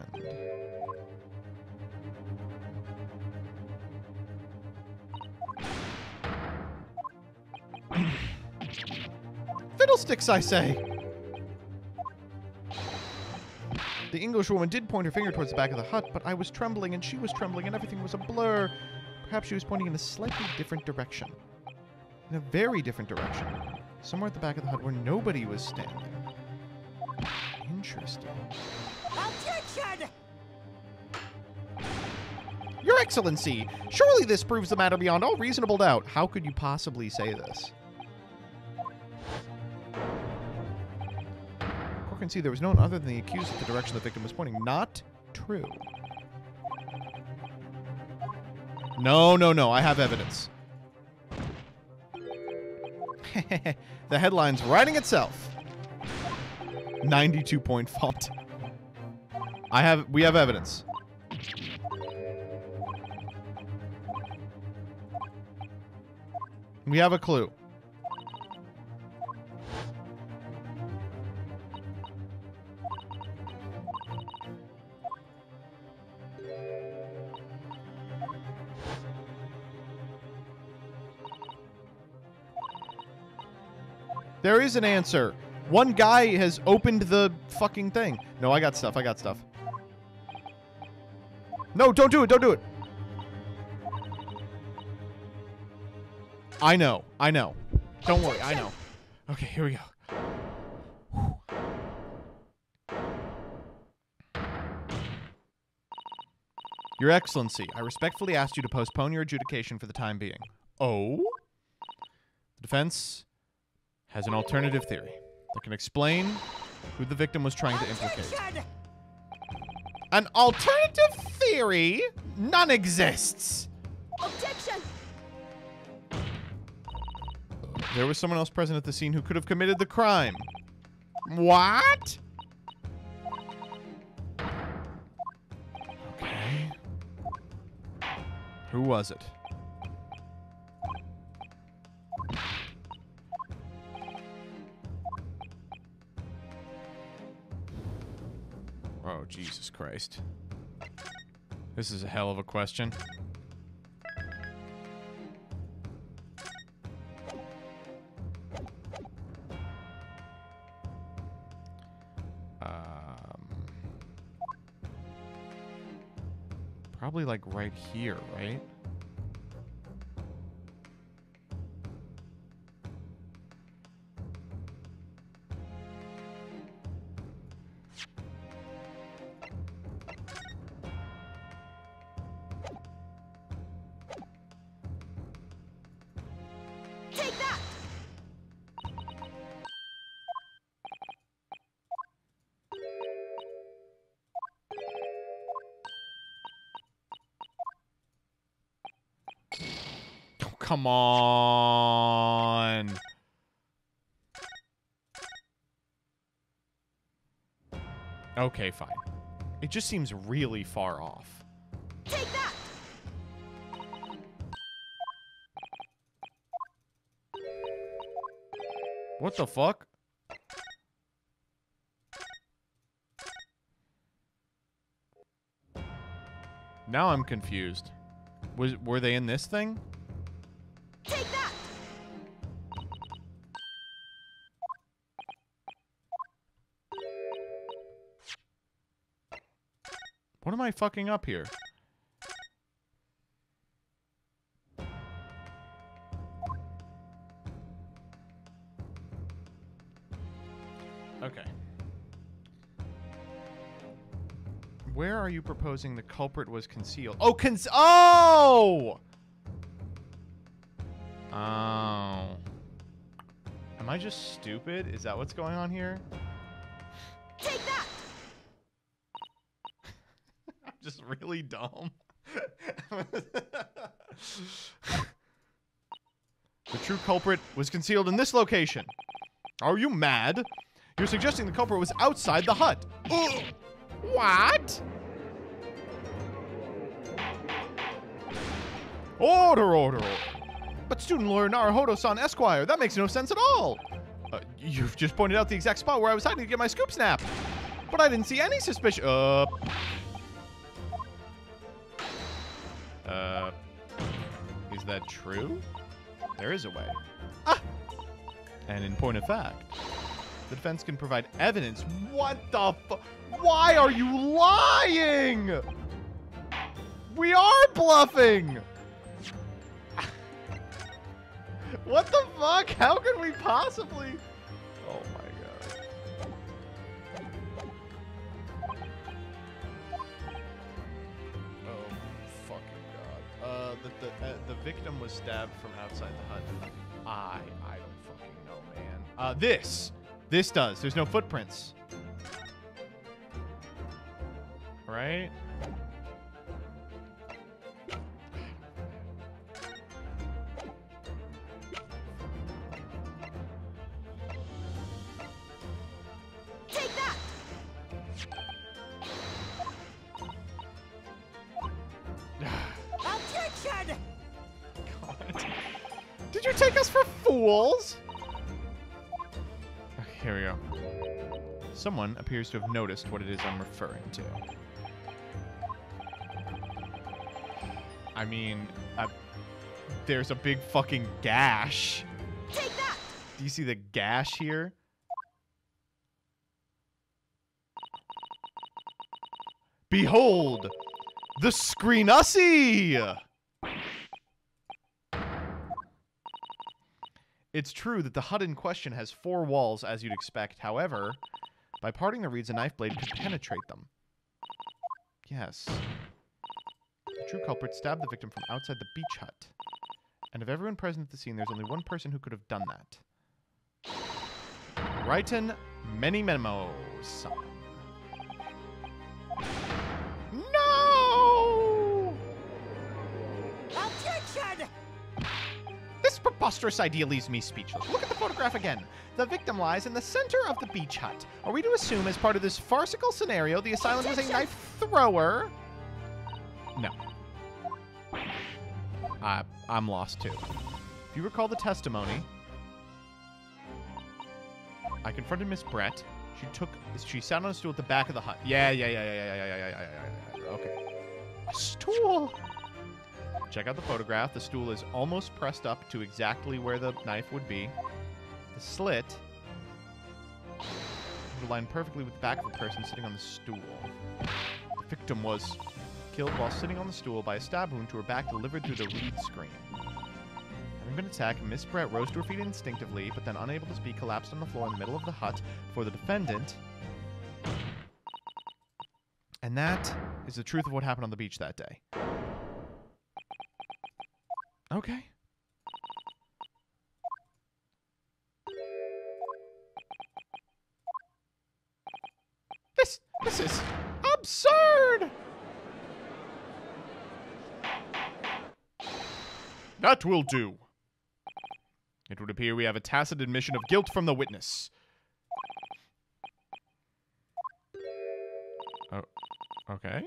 Fiddlesticks, I say! The Englishwoman did point her finger towards the back of the hut, but I was trembling and she was trembling and everything was a blur. Perhaps she was pointing in a slightly different direction. In a very different direction. Somewhere at the back of the hut where nobody was standing. Interesting. Attention! Your Excellency, surely this proves the matter beyond all reasonable doubt. How could you possibly say this? Cork can see there was no one other than the accused at the direction the victim was pointing. Not true. No. I have evidence. The headline's writing itself. 92-point font. We have evidence. We have a clue. There is an answer. One guy has opened the fucking thing. No, I got stuff. No, don't do it. I know. Don't worry, I know. Okay, here we go. Your Excellency, I respectfully asked you to postpone your adjudication for the time being. Oh? The defense has an alternative theory that can explain who the victim was trying to implicate. An alternative theory? None exists. Objection! There was someone else present at the scene who could have committed the crime. What? Okay. Who was it? Oh, Jesus Christ. This is a hell of a question. Probably like right here, right? Come on. Okay, fine. It just seems really far off. Take that. What the fuck? Now I'm confused. Were they in this thing? What am I fucking up here? Okay. Where are you proposing the culprit was concealed? Oh, oh! Oh. Am I just stupid? Is that what's going on here? Take that! Just really dumb. The true culprit was concealed in this location. Are you mad? You're suggesting the culprit was outside the hut. Ugh. What? Order, order, order. But student lawyer Naruhodo-san Esquire, that makes no sense at all. You've just pointed out the exact spot where I was hiding to get my scoop snap. But I didn't see any suspicion. Is that true? There is a way. Ah! And in point of fact, the defense can provide evidence. What the fu- Why are you lying? We are bluffing! What the fuck? How can we possibly? Oh my god. The victim was stabbed from outside the hut. I don't fucking know, man. This does. There's no footprints. Right? Here we go. Someone appears to have noticed what it is I'm referring to. I mean, there's a big fucking gash. Take that! Do you see the gash here? Behold, the Screenussie! It's true that the hut in question has four walls, as you'd expect. However, by parting the reeds, a knife blade could penetrate them. Yes. The true culprit stabbed the victim from outside the beach hut. And of everyone present at the scene, there's only one person who could have done that. Raiten Menimemo. No! This preposterous idea leaves me speechless. Look at the photograph again. The victim lies in the center of the beach hut. Are we to assume, as part of this farcical scenario, the assailant was a knife thrower? No. I'm lost too. If you recall the testimony, I confronted Miss Brett. She sat on a stool at the back of the hut. Yeah. Okay. A stool. Check out the photograph. The stool is almost pressed up to exactly where the knife would be. The slit would align perfectly with the back of the person sitting on the stool. The victim was killed while sitting on the stool by a stab wound to her back delivered through the reed screen. Having been attacked, Miss Brett rose to her feet instinctively, but then, unable to speak, collapsed on the floor in the middle of the hut before the defendant. And that is the truth of what happened on the beach that day. Okay. This is absurd! That will do. It would appear we have a tacit admission of guilt from the witness. Oh, okay.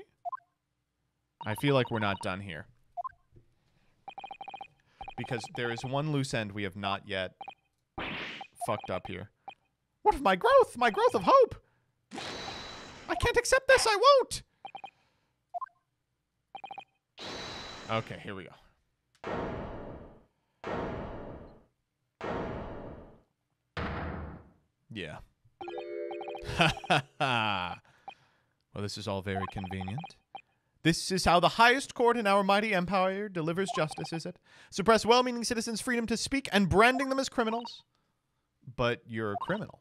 I feel like we're not done here. Because there is one loose end we have not yet fucked up here. What of my growth? My growth of hope? I can't accept this. I won't. Okay, here we go. Yeah. Ha ha ha. Well, this is all very convenient. This is how the highest court in our mighty empire delivers justice, is it? Suppress well-meaning citizens' freedom to speak and branding them as criminals. But you're a criminal.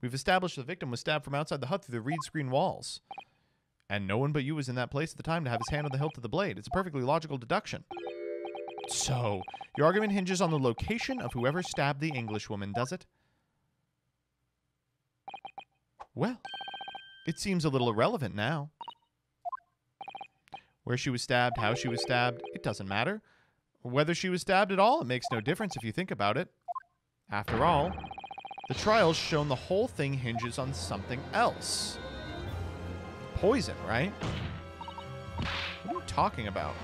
We've established the victim was stabbed from outside the hut through the reed screen walls. And no one but you was in that place at the time to have his hand on the hilt of the blade. It's a perfectly logical deduction. So, your argument hinges on the location of whoever stabbed the Englishwoman, does it? Well, it seems a little irrelevant now. Where she was stabbed, how she was stabbed, it doesn't matter. Whether she was stabbed at all, it makes no difference if you think about it. After all, the trial's shown the whole thing hinges on something else. Poison, right? What are you talking about?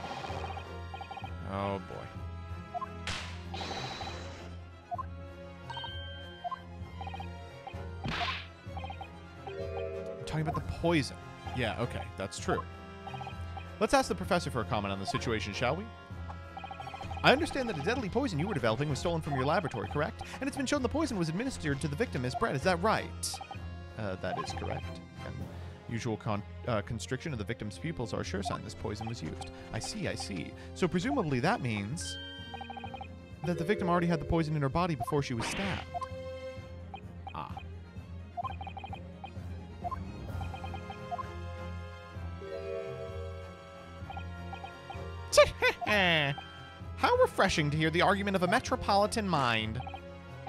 Oh, boy. I'm talking about the poison. Yeah, okay, that's true. Let's ask the professor for a comment on the situation, shall we? I understand that a deadly poison you were developing was stolen from your laboratory, correct? And it's been shown the poison was administered to the victim, Miss Brett. Is that right? That is correct. And usual constriction of the victim's pupils are a sure sign this poison was used. I see, I see. So presumably that means that the victim already had the poison in her body before she was stabbed. Ah. How refreshing to hear the argument of a metropolitan mind.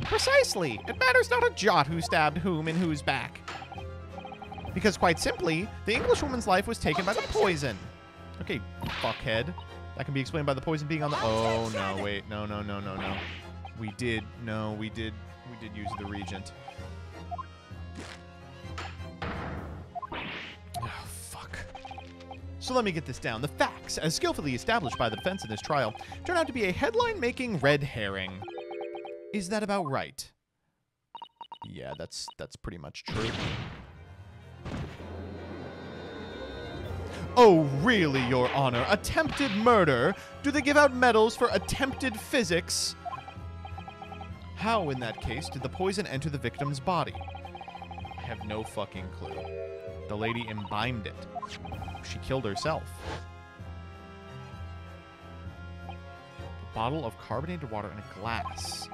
Precisely. It matters not a jot who stabbed whom and whose back. Because quite simply, the Englishwoman's life was taken by the poison. Okay, fuckhead. That can be explained by the poison being on the... Oh, no, wait. No. We did use the regent. So let me get this down. The facts, as skillfully established by the defense in this trial, turn out to be a headline-making red herring. Is that about right? Yeah, that's pretty much true. Oh, really, Your Honor? Attempted murder? Do they give out medals for attempted physics? How, in that case, did the poison enter the victim's body? I have no fucking clue. The lady imbibed it. She killed herself. A bottle of carbonated water in a glass.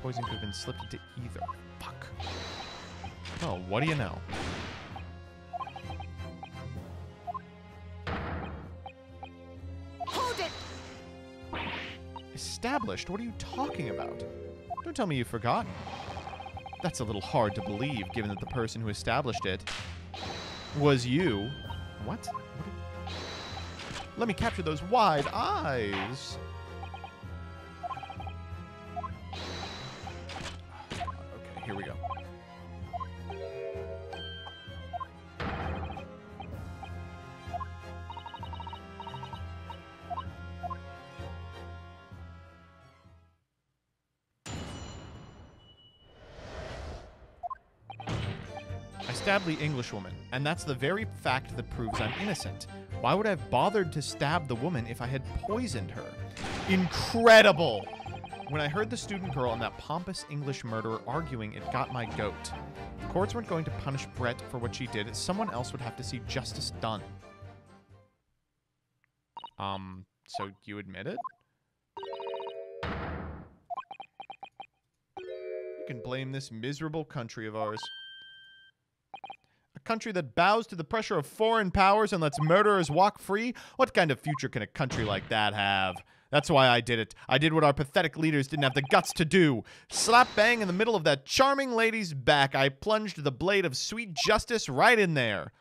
Poison could have been slipped into either. Fuck. Oh, what do you know? Hold it! Established? What are you talking about? Don't tell me you've forgotten. That's a little hard to believe, given that the person who established it was you. What? Let me capture those wide eyes. Here we go. I stabbed the Englishwoman, and that's the very fact that proves I'm innocent. Why would I have bothered to stab the woman if I had poisoned her? Incredible! When I heard the student girl and that pompous English murderer arguing, it got my goat. If courts weren't going to punish Brett for what she did, someone else would have to see justice done. So you admit it? You can blame this miserable country of ours. A country that bows to the pressure of foreign powers and lets murderers walk free? What kind of future can a country like that have? That's why I did it. I did what our pathetic leaders didn't have the guts to do. Slap bang in the middle of that charming lady's back, I plunged the blade of sweet justice right in there.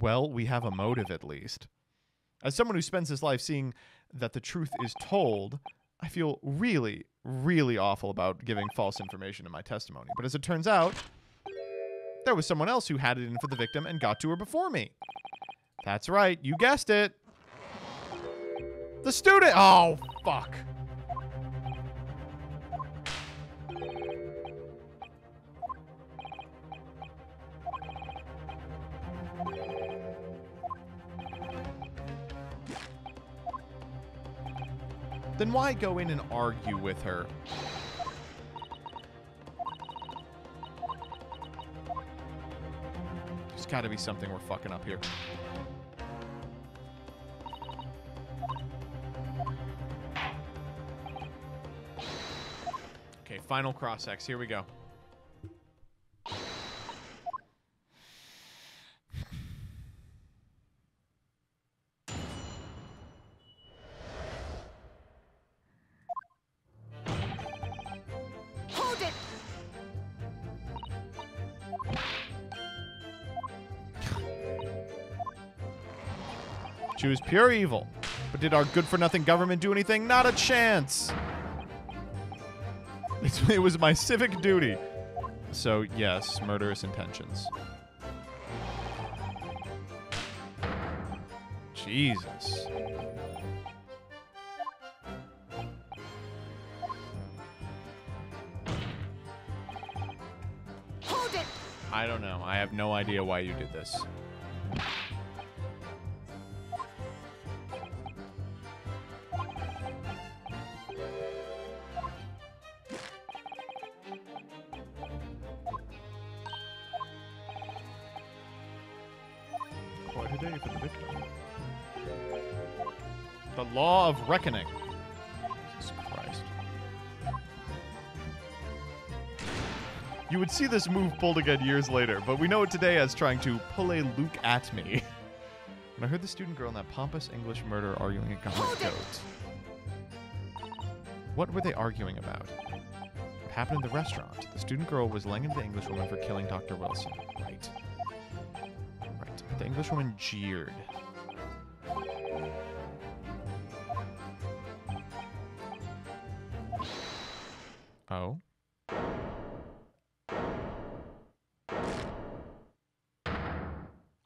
Well, we have a motive at least. As someone who spends his life seeing that the truth is told, I feel really, really awful about giving false information in my testimony. But as it turns out, there was someone else who had it in for the victim and got to her before me. That's right, you guessed it. The student! Oh, fuck. Then why go in and argue with her? There's gotta be something we're fucking up here. Okay, final cross-ex. Here we go. She was pure evil, but did our good-for-nothing government do anything? Not a chance. It was my civic duty. So yes, murderous intentions. Jesus. Hold it. I don't know. I have no idea why you did this. Law of reckoning. Jesus Christ. You would see this move pulled again years later, but we know it today as trying to pull a Luke at me. When I heard the student girl and that pompous English murderer arguing a goat. What were they arguing about? What happened in the restaurant? The student girl was laying into the English woman for killing Dr. Wilson. Right. Right. The English woman jeered. Oh.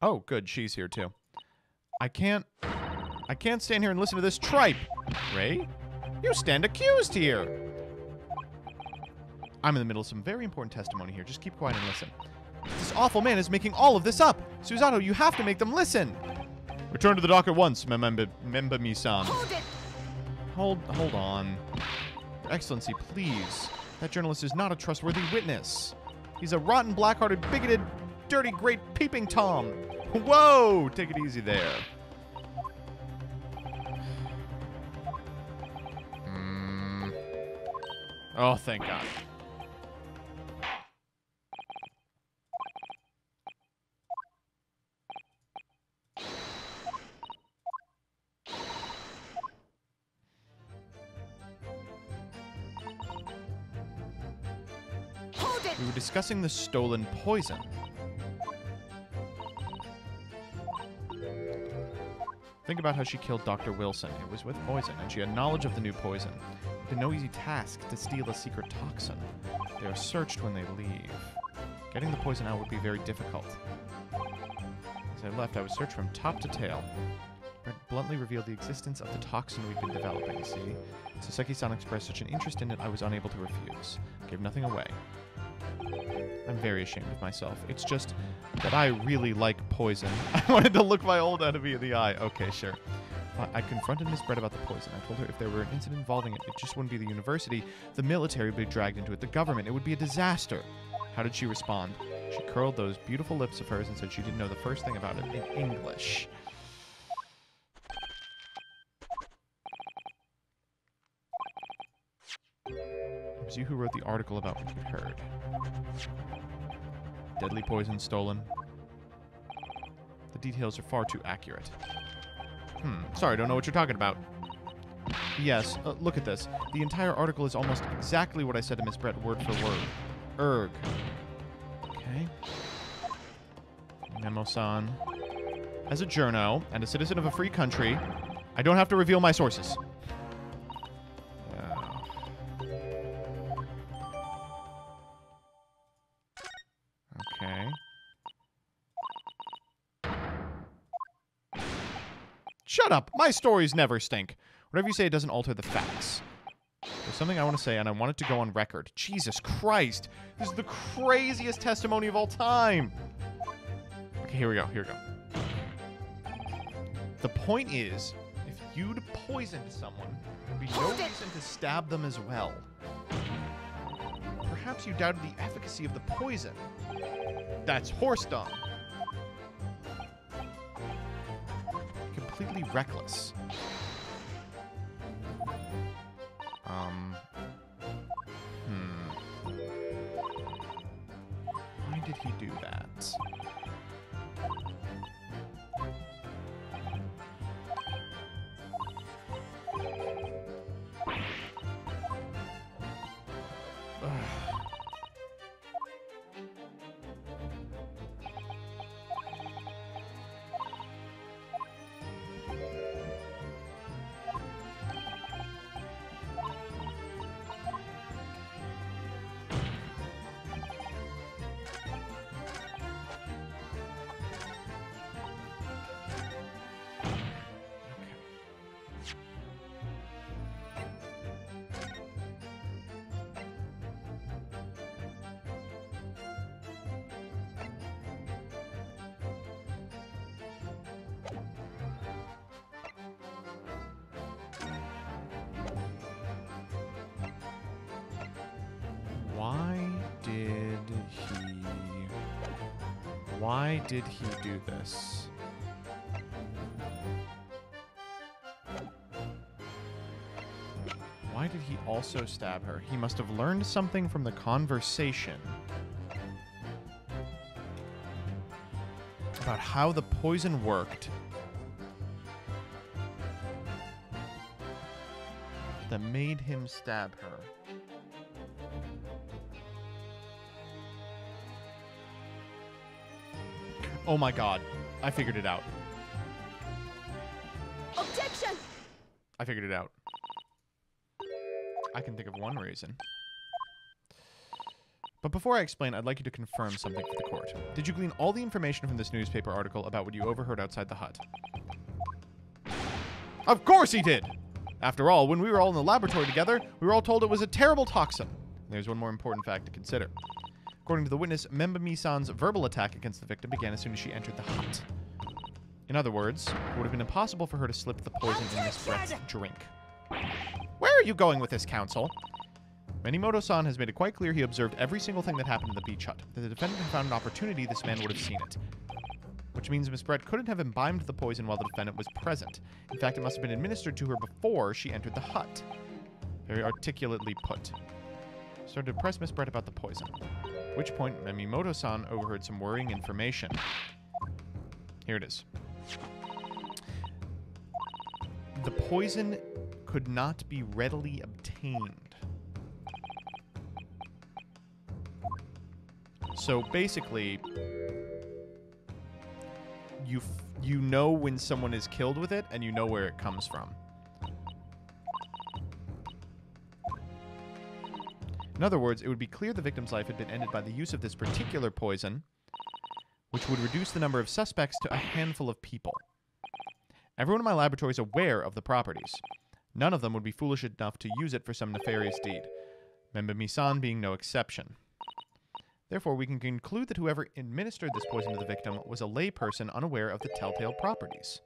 Oh, good. She's here, too. I can't stand here and listen to this tripe. Rei, you stand accused here. I'm in the middle of some very important testimony here. Just keep quiet and listen. This awful man is making all of this up. Susato, you have to make them listen. Return to the dock at once, Membami-san. Hold it. Hold on. Your Excellency, please. That journalist is not a trustworthy witness. He's a rotten, black-hearted, bigoted, dirty, great peeping Tom. Whoa! Take it easy there. Mm. Oh, thank God. We were discussing the stolen poison. Think about how she killed Dr. Wilson. It was with poison, and she had knowledge of the new poison. It's no easy task to steal a secret toxin. They are searched when they leave. Getting the poison out would be very difficult. As I left, I was searched from top to tail. Brett bluntly revealed the existence of the toxin we'd been developing, see? Soseki-san expressed such an interest in it I was unable to refuse. I gave nothing away. I'm very ashamed of myself. It's just that I really like poison. I wanted to look my old enemy in the eye. Okay, sure. I confronted Miss Brett about the poison. I told her if there were an incident involving it, it just wouldn't be the university. The military would be dragged into it. The government. It would be a disaster. How did she respond? She curled those beautiful lips of hers and said she didn't know the first thing about it in English. It was you who wrote the article about what you heard. Deadly poison stolen. The details are far too accurate. Sorry, don't know what you're talking about. Yes, look at this. The entire article is almost exactly what I said to Miss Brett, word for word. Erg. Okay. Memo-san. As a journo and a citizen of a free country, I don't have to reveal my sources. Shut up. My stories never stink. Whatever you say, it doesn't alter the facts. There's something I want to say, and I want it to go on record. Jesus Christ. This is the craziest testimony of all time. Okay, here we go. Here we go. The point is, if you'd poisoned someone, there'd be no reason to stab them as well. Perhaps you doubted the efficacy of the poison. That's horse dung. Completely reckless. Why did he do that? Why did he do this? Why did he also stab her? He must have learned something from the conversation about how the poison worked that made him stab her. Oh my god, I figured it out. Objection! I figured it out. I can think of one reason. But before I explain, I'd like you to confirm something for the court. Did you glean all the information from this newspaper article about what you overheard outside the hut? Of course he did! After all, when we were all in the laboratory together, we were all told it was a terrible toxin. There's one more important fact to consider. According to the witness, Membami-san's verbal attack against the victim began as soon as she entered the hut. In other words, it would have been impossible for her to slip the poison in Miss Brett's drink. Where are you going with this, counsel? Menimoto-san has made it quite clear he observed every single thing that happened in the beach hut. If the defendant had found an opportunity, this man would have seen it. Which means Miss Brett couldn't have imbibed the poison while the defendant was present. In fact, it must have been administered to her before she entered the hut. Very articulately put. Started to press Miss Brett about the poison. At which point, Memimoto-san overheard some worrying information. Here it is. The poison could not be readily obtained. So basically, you you know when someone is killed with it, and you know where it comes from. In other words, it would be clear the victim's life had been ended by the use of this particular poison, which would reduce the number of suspects to a handful of people. Everyone in my laboratory is aware of the properties. None of them would be foolish enough to use it for some nefarious deed, Membami-san being no exception. Therefore, we can conclude that whoever administered this poison to the victim was a layperson unaware of the telltale properties.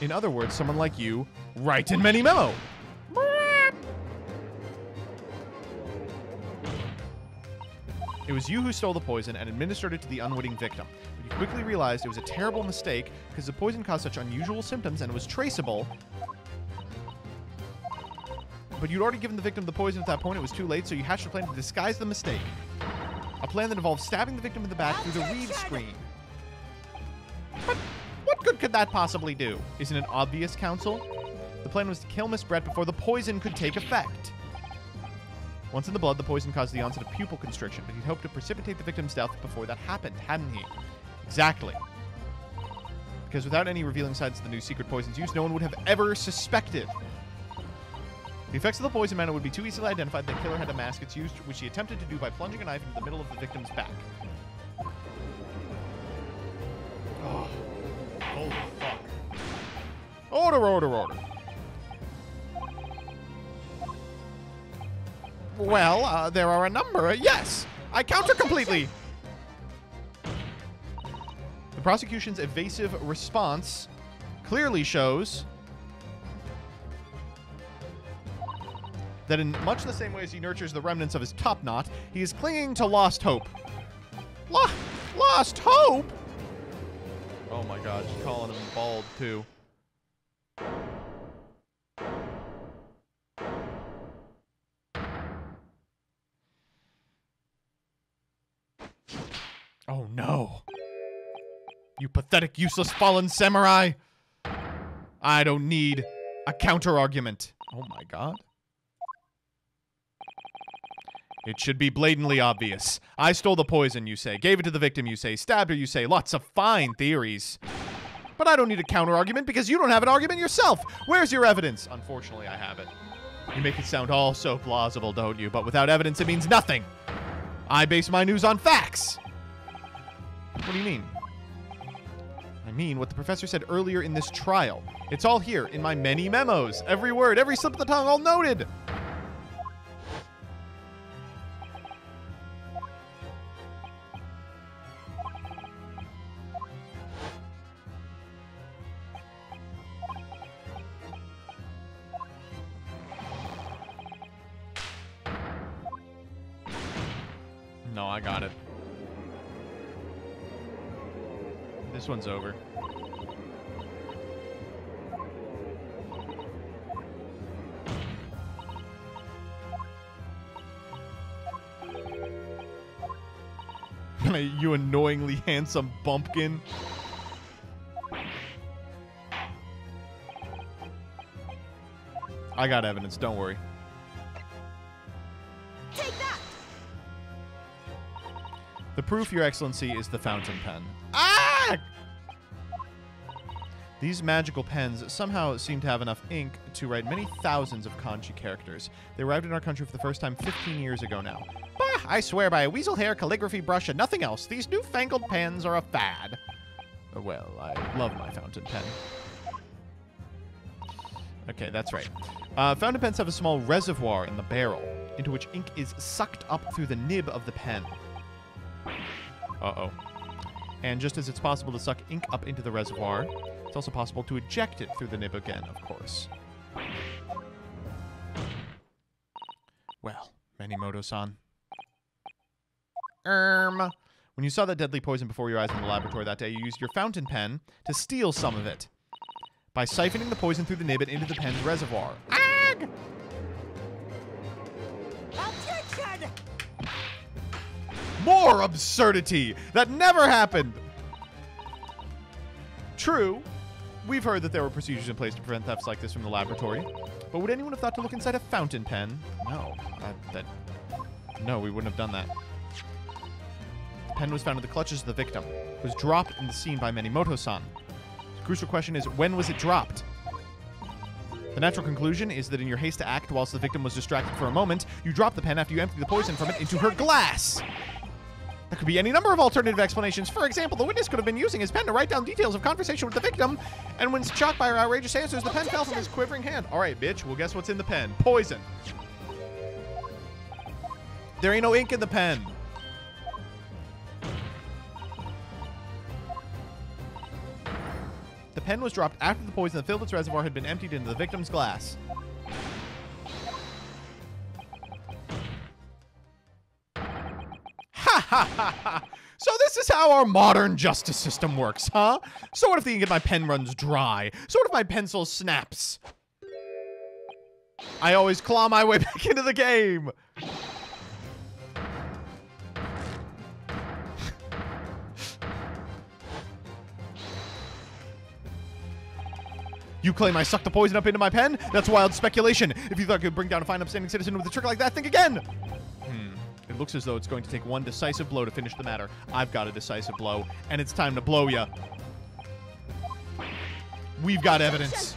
In other words, someone like you, Raiten Menimemo! It was you who stole the poison and administered it to the unwitting victim. But you quickly realized it was a terrible mistake because the poison caused such unusual symptoms and was traceable. But you'd already given the victim the poison at that point. It was too late, so you hatched a plan to disguise the mistake. A plan that involved stabbing the victim in the back through the reed screen. But what good could that possibly do? Isn't it obvious, counsel? The plan was to kill Miss Brett before the poison could take effect. Once in the blood, the poison caused the onset of pupil constriction, but he'd hoped to precipitate the victim's death before that happened, hadn't he? Exactly. Because without any revealing signs of the new secret poison's use, no one would have ever suspected. The effects of the poison mantle would be too easily identified that the killer had a mask it's used, which he attempted to do by plunging a knife into the middle of the victim's back. Oh, holy fuck. Order, order, order. Well, there are a number. Yes! I counter completely! The prosecution's evasive response clearly shows that in much the same way as he nurtures the remnants of his top knot, he is clinging to lost hope. Lost hope?! Oh my god, she's calling him bald, too. Oh no. You pathetic, useless, fallen samurai. I don't need a counter-argument. Oh my god. It should be blatantly obvious. I stole the poison, you say. Gave it to the victim, you say. Stabbed her, you say. Lots of fine theories. But I don't need a counter-argument because you don't have an argument yourself. Where's your evidence? Unfortunately, I have it. You make it sound all so plausible, don't you? But without evidence, it means nothing. I base my news on facts. What do you mean? I mean what the professor said earlier in this trial. It's all here in my many memos. Every word, every slip of the tongue, all noted. No, I got it. This one's over. You annoyingly handsome bumpkin. I got evidence, don't worry. Take that. The proof, Your Excellency, is the fountain pen. These magical pens somehow seem to have enough ink to write many thousands of kanji characters. They arrived in our country for the first time 15 years ago now. Bah! I swear by a weasel hair calligraphy brush and nothing else. These newfangled pens are a fad. Well, I love my fountain pen. Okay, that's right. Fountain pens have a small reservoir in the barrel, into which ink is sucked up through the nib of the pen. Uh-oh. And just as it's possible to suck ink up into the reservoir, it's also possible to eject it through the nib again, of course. Well, Menimoto-san. When you saw that deadly poison before your eyes in the laboratory that day, you used your fountain pen to steal some of it by siphoning the poison through the nib and into the pen's reservoir. Ag! More absurdity! That never happened! True, we've heard that there were procedures in place to prevent thefts like this from the laboratory, but would anyone have thought to look inside a fountain pen? No, no, we wouldn't have done that. The pen was found in the clutches of the victim. was dropped in the scene by Menimoto-san. The crucial question is, when was it dropped? The natural conclusion is that in your haste to act whilst the victim was distracted for a moment, you dropped the pen after you emptied the poison from it into her glass. There could be any number of alternative explanations. For example, the witness could have been using his pen to write down details of conversation with the victim, and when shocked by her outrageous answers, the pen fell from his quivering hand. All right, bitch, well, guess what's in the pen? Poison. There ain't no ink in the pen. The pen was dropped after the poison that filled its reservoir had been emptied into the victim's glass. So this is how our modern justice system works, huh? So what if the ink in my pen runs dry? So what if my pencil snaps? I always claw my way back into the game. You claim I sucked the poison up into my pen? That's wild speculation. If you thought I could bring down a fine, upstanding citizen with a trick like that, think again. It looks as though it's going to take one decisive blow to finish the matter. I've got a decisive blow, and it's time to blow ya. We've got evidence.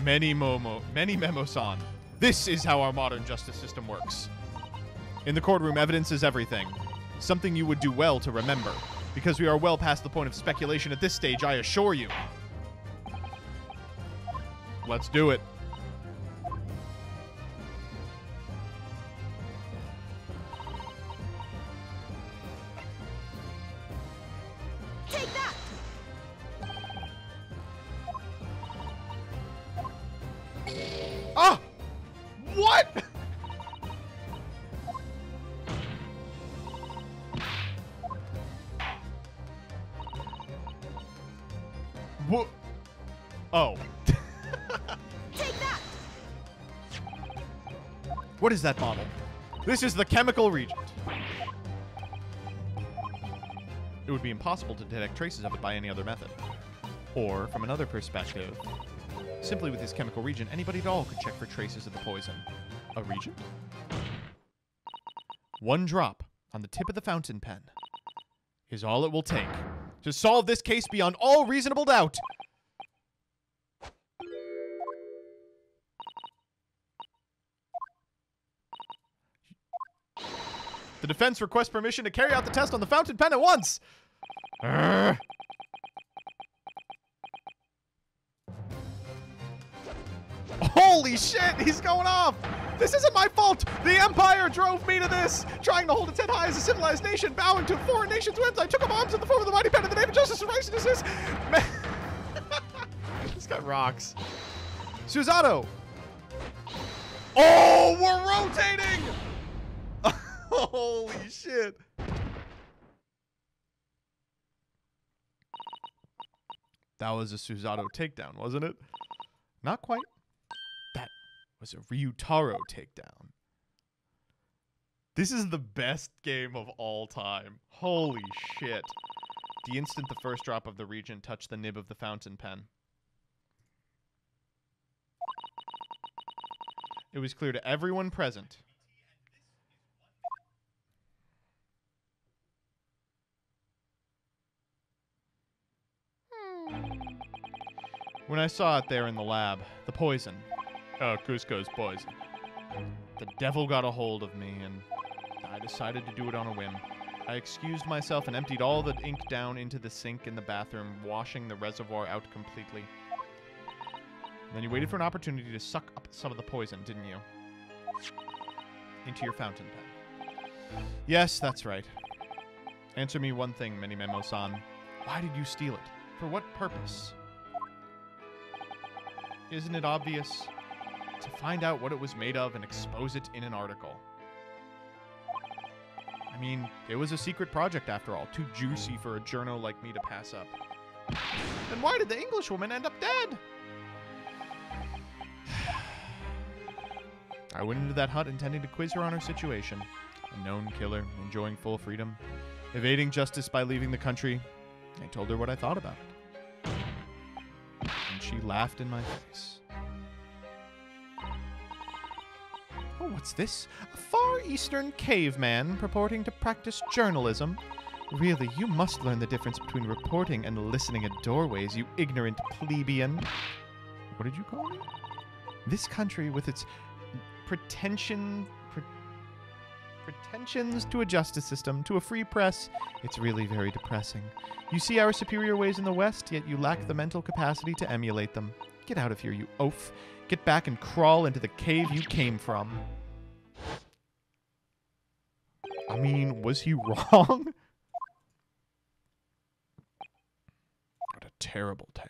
Menimemo-san. This is how our modern justice system works. In the courtroom, evidence is everything. Something you would do well to remember, because we are well past the point of speculation at this stage, I assure you. Let's do it. Ah! What? What? Oh. Take that. What is that bottle? This is the chemical reagent. It would be impossible to detect traces of it by any other method. Or from another perspective. Simply with this chemical reagent, anybody at all could check for traces of the poison. A reagent? One drop on the tip of the fountain pen is all it will take to solve this case beyond all reasonable doubt. The defense requests permission to carry out the test on the fountain pen at once. Urgh. Holy shit, he's going off! This isn't my fault! The Empire drove me to this! Trying to hold its head high as a civilized nation, bowing to a foreign nation's whims, I took up arms in the form of the mighty pen in the name of justice and righteousness! This guy rocks. Susato! Oh, we're rotating! Holy shit. That was a Susato takedown, wasn't it? Not quite. That was a Ryutaro takedown. This is the best game of all time. Holy shit. The instant the first drop of the reagent touched the nib of the fountain pen, it was clear to everyone present when I saw it there in the lab, the poison. Oh, Cusco's poison. The devil got a hold of me, and I decided to do it on a whim. I excused myself and emptied all the ink down into the sink in the bathroom, washing the reservoir out completely. And then you waited for an opportunity to suck up some of the poison, didn't you? Into your fountain pen. Yes, that's right. Answer me one thing, Menimemo-san. Why did you steal it? For what purpose? Isn't it obvious? To find out what it was made of and expose it in an article. I mean, it was a secret project after all, too juicy for a journo like me to pass up. Then why did the Englishwoman end up dead? I went into that hut intending to quiz her on her situation. A known killer, enjoying full freedom, evading justice by leaving the country. I told her what I thought about it. She laughed in my face. Oh, what's this? A Far Eastern caveman purporting to practice journalism Really, you must learn the difference between reporting and listening at doorways, you ignorant plebeian. What did you call me? This country, with its pretensions to a justice system, to a free press, it's really very depressing. You see our superior ways in the West, yet you lack the mental capacity to emulate them. Get out of here, you oaf. Get back and crawl into the cave you came from. I mean, was he wrong? What a terrible tale.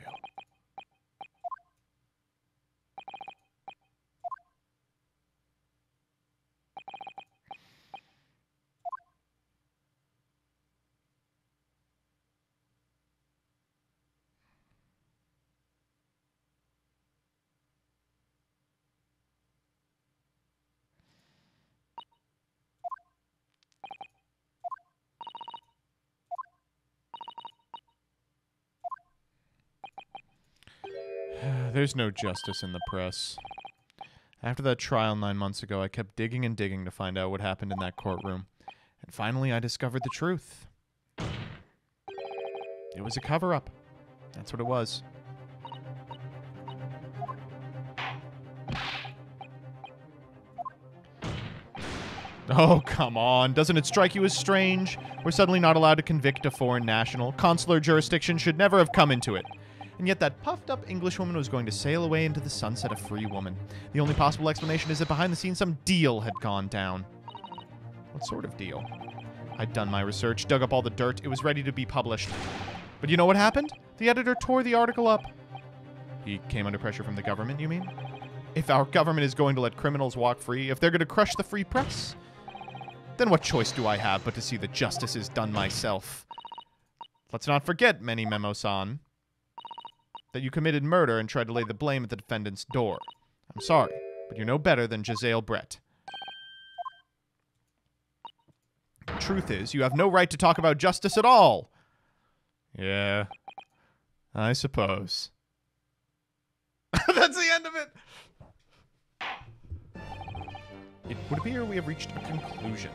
There's no justice in the press. After that trial 9 months ago, I kept digging and digging to find out what happened in that courtroom. And finally, I discovered the truth. It was a cover-up. That's what it was. Oh, come on. Doesn't it strike you as strange? We're suddenly not allowed to convict a foreign national. Consular jurisdiction should never have come into it. And yet that puffed-up Englishwoman was going to sail away into the sunset a free woman. The only possible explanation is that behind the scenes some deal had gone down. What sort of deal? I'd done my research, dug up all the dirt. It was ready to be published. But you know what happened? The editor tore the article up. He came under pressure from the government, you mean? If our government is going to let criminals walk free, if they're going to crush the free press, then what choice do I have but to see that justice is done myself? Let's not forget, Menimemo-san, that you committed murder and tried to lay the blame at the defendant's door. I'm sorry, but you're no better than Giselle Brett. The truth is, you have no right to talk about justice at all. Yeah, I suppose. That's the end of it! It would appear we have reached a conclusion.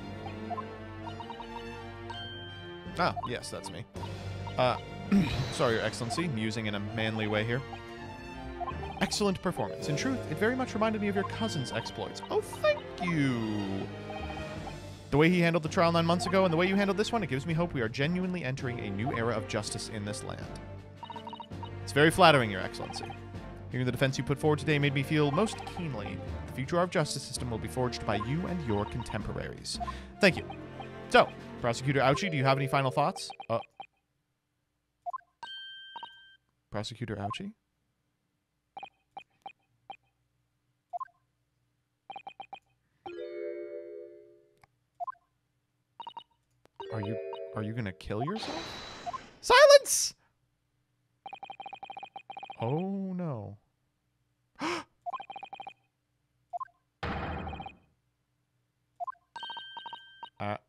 Ah, yes, that's me. Sorry, Your Excellency, musing in a manly way here. Excellent performance. In truth, it very much reminded me of your cousin's exploits. Oh, thank you! The way he handled the trial 9 months ago and the way you handled this one, it gives me hope we are genuinely entering a new era of justice in this land. It's very flattering, Your Excellency. Hearing the defense you put forward today made me feel most keenly the future of our justice system will be forged by you and your contemporaries. Thank you. So, Prosecutor Auchi, do you have any final thoughts? Prosecutor Auchi? Are you gonna kill yourself? Silence! Oh no.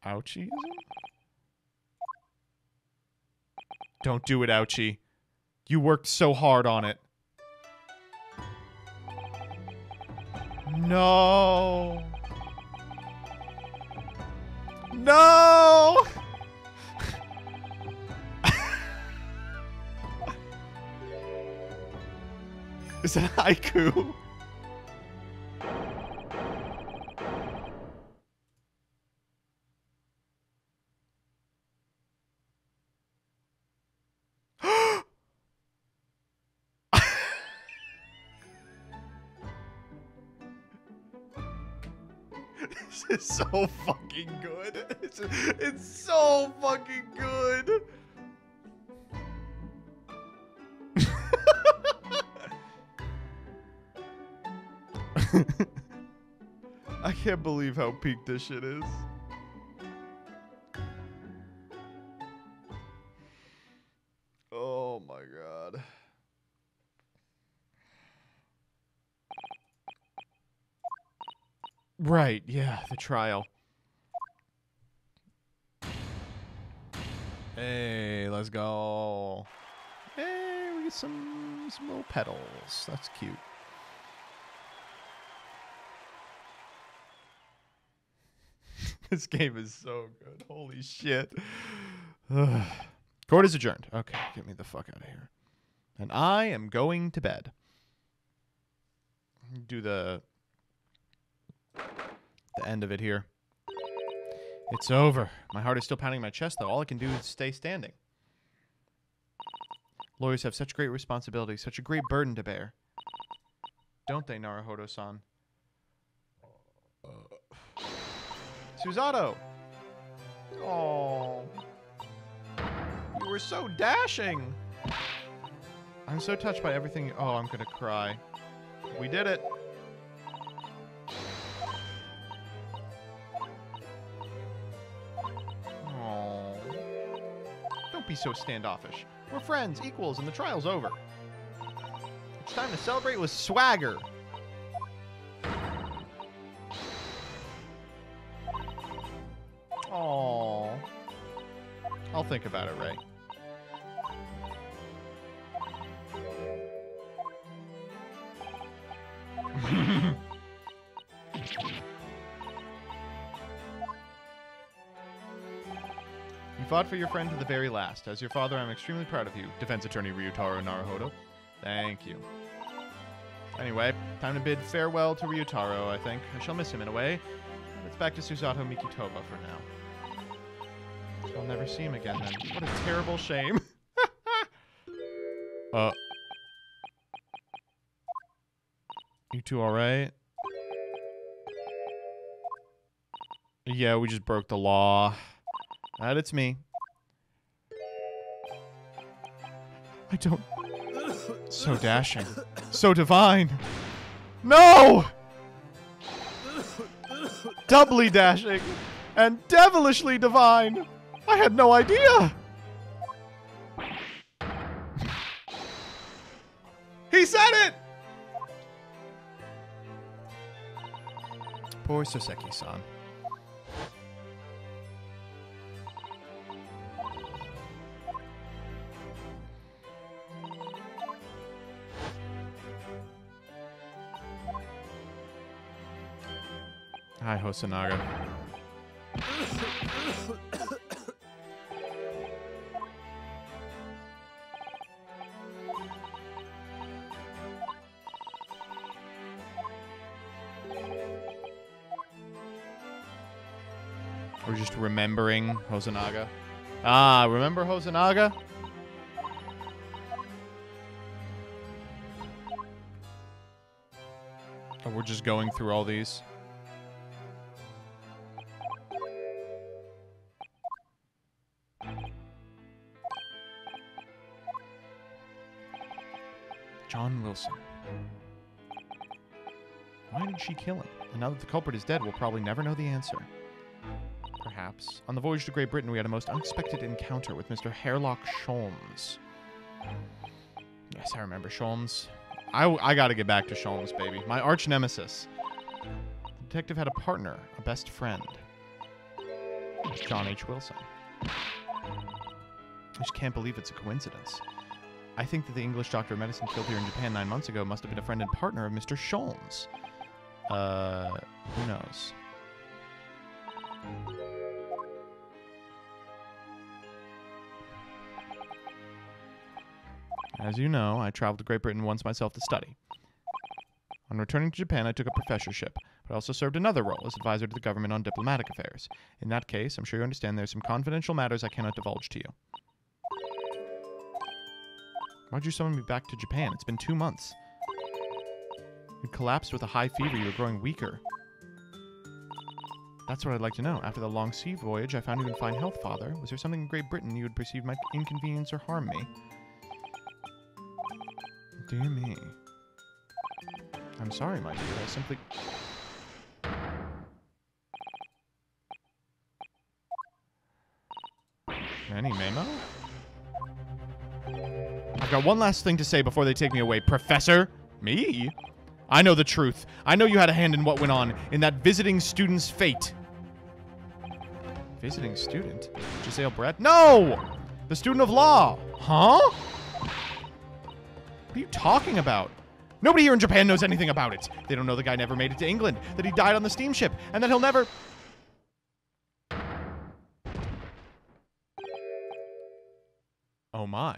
Auchi is it? Don't do it, Auchi. You worked so hard on it. No. No! Is that haiku? This is so fucking good. It's so fucking good. I can't believe how peak this shit is. Oh my god. Right, yeah, the trial. Hey, let's go. Hey, we get some little petals. That's cute. This game is so good. Holy shit. Court is adjourned. Okay, get me the fuck out of here. And I am going to bed. Do the end of it here. It's over. My heart is still pounding in my chest, though. All I can do is stay standing. Lawyers have such great responsibility, such a great burden to bear. Don't they, Naruhodo-san? Susato! Oh, you were so dashing! I'm so touched by everything. Oh, I'm gonna cry. We did it! Oh, don't be so standoffish. We're friends, equals, and the trial's over. It's time to celebrate with swagger. Aww. I'll think about it, Rei. You fought for your friend to the very last. As your father, I'm extremely proud of you, Defense Attorney Ryutaro Naruhodo. Thank you. Anyway, time to bid farewell to Ryutaro, I think. I shall miss him in a way. Let's back to Susato Mikotoba for now. So I'll never see him again then. What a terrible shame. You two alright? Yeah, we just broke the law. That it's me. I don't... So dashing. So divine. No! Doubly dashing and devilishly divine. I had no idea. He said it! Poor Soseki-san. Hi, Hosonaga. We're just remembering Hosonaga. Ah, remember Hosonaga? Oh, we're just going through all these. John Wilson. Why did she kill him? And now that the culprit is dead, we'll probably never know the answer. Perhaps. On the voyage to Great Britain, we had a most unexpected encounter with Mr. Herlock Sholmes. Yes, I remember Sholmes. I gotta get back to Sholmes, baby. My arch nemesis. The detective had a partner, a best friend. John H. Wilson. I just can't believe it's a coincidence. I think that the English doctor of medicine killed here in Japan 9 months ago must have been a friend and partner of Mr. Sholmes. Who knows? As you know, I traveled to Great Britain once myself to study. On returning to Japan, I took a professorship, but I also served another role as advisor to the government on diplomatic affairs. In that case, I'm sure you understand there's some confidential matters I cannot divulge to you. Why'd you summon me back to Japan? It's been 2 months. You collapsed with a high fever. You were growing weaker. That's what I'd like to know. After the long sea voyage, I found you in fine health, Father. Was there something in Great Britain you would perceive might inconvenience or harm me? Dear me. I'm sorry, my dear. I simply... Menimemo? I've got one last thing to say before they take me away, Professor. Me? I know the truth. I know you had a hand in what went on, in that visiting student's fate. Visiting student? Giselle Brett? No! The student of law! Huh? What are you talking about? Nobody here in Japan knows anything about it. They don't know the guy never made it to England, that he died on the steamship, and that he'll never... Oh my.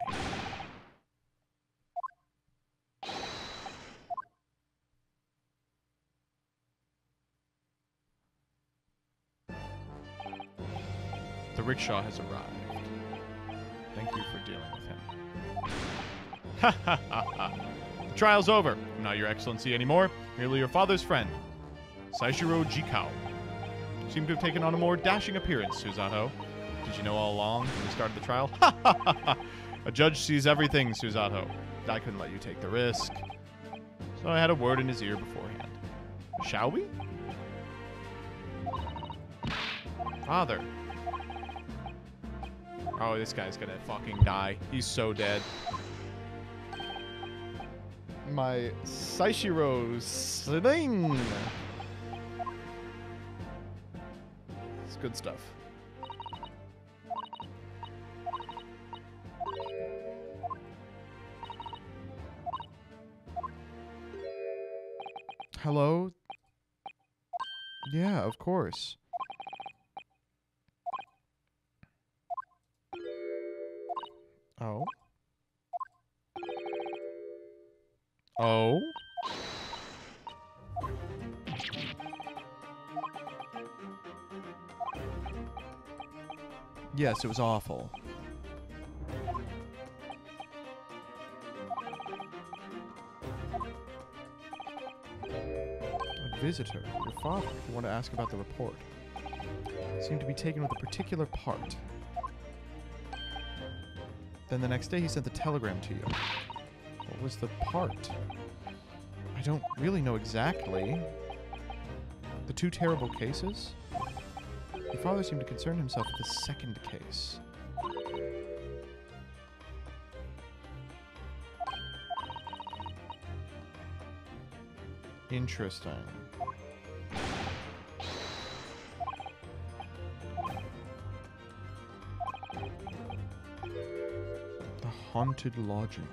The rickshaw has arrived. Thank you for dealing with him. Ha ha ha ha. The trial's over. I'm not your excellency anymore. Merely your father's friend. Saishiro Jikau. You seem to have taken on a more dashing appearance, Susato. Did you know all along from the start of the trial? Ha ha ha ha. A judge sees everything, Susato. I couldn't let you take the risk. So I had a word in his ear beforehand. Shall we? Father. Oh, this guy's gonna fucking die. He's so dead. My Saishiro sling. It's good stuff. Hello? Yeah, of course. Oh. Oh. Yes, it was awful. A visitor, your father, who wanted to ask about the report, seemed to be taken with a particular part. Then the next day he sent the telegram to you. What was the part? I don't really know exactly. The two terrible cases? Your father seemed to concern himself with the second case. Interesting. Haunted lodgings.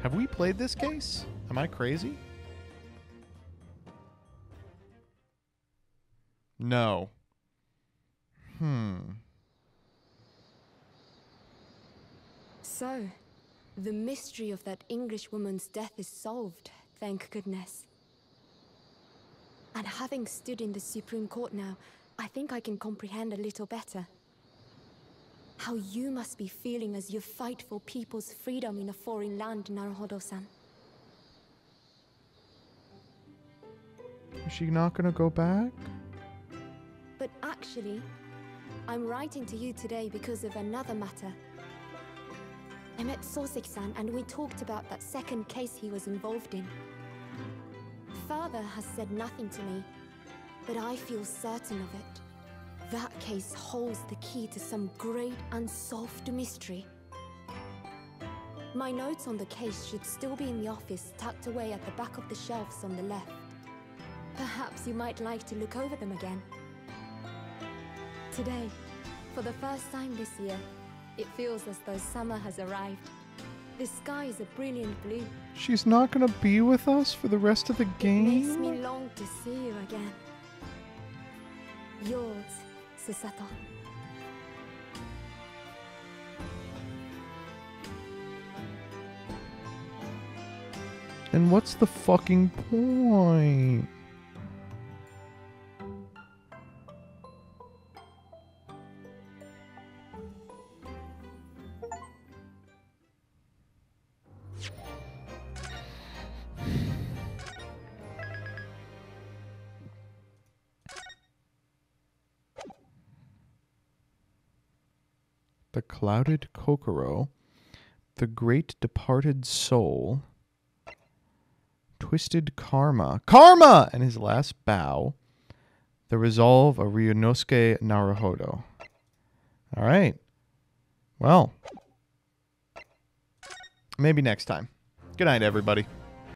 Have we played this case? Am I crazy? No. So, the mystery of that English woman's death is solved, thank goodness. And having stood in the Supreme Court now, I think I can comprehend a little better how you must be feeling as you fight for people's freedom in a foreign land, Naruhodo-san. Is she not gonna go back? But actually, I'm writing to you today because of another matter. I met Soseki-san and we talked about that second case he was involved in. Father has said nothing to me, but I feel certain of it. That case holds the key to some great unsolved mystery. My notes on the case should still be in the office, tucked away at the back of the shelves on the left. Perhaps you might like to look over them again. Today, for the first time this year, it feels as though summer has arrived. The sky is a brilliant blue. She's not gonna be with us for the rest of the game? It makes me long to see you again. Yours, Susato. And what's the fucking point? The Clouded Kokoro, The Great Departed Soul, Twisted Karma, Karma! And His Last Bow, The Resolve of Ryunosuke Naruhodo. All right. Well, maybe next time. Good night, everybody.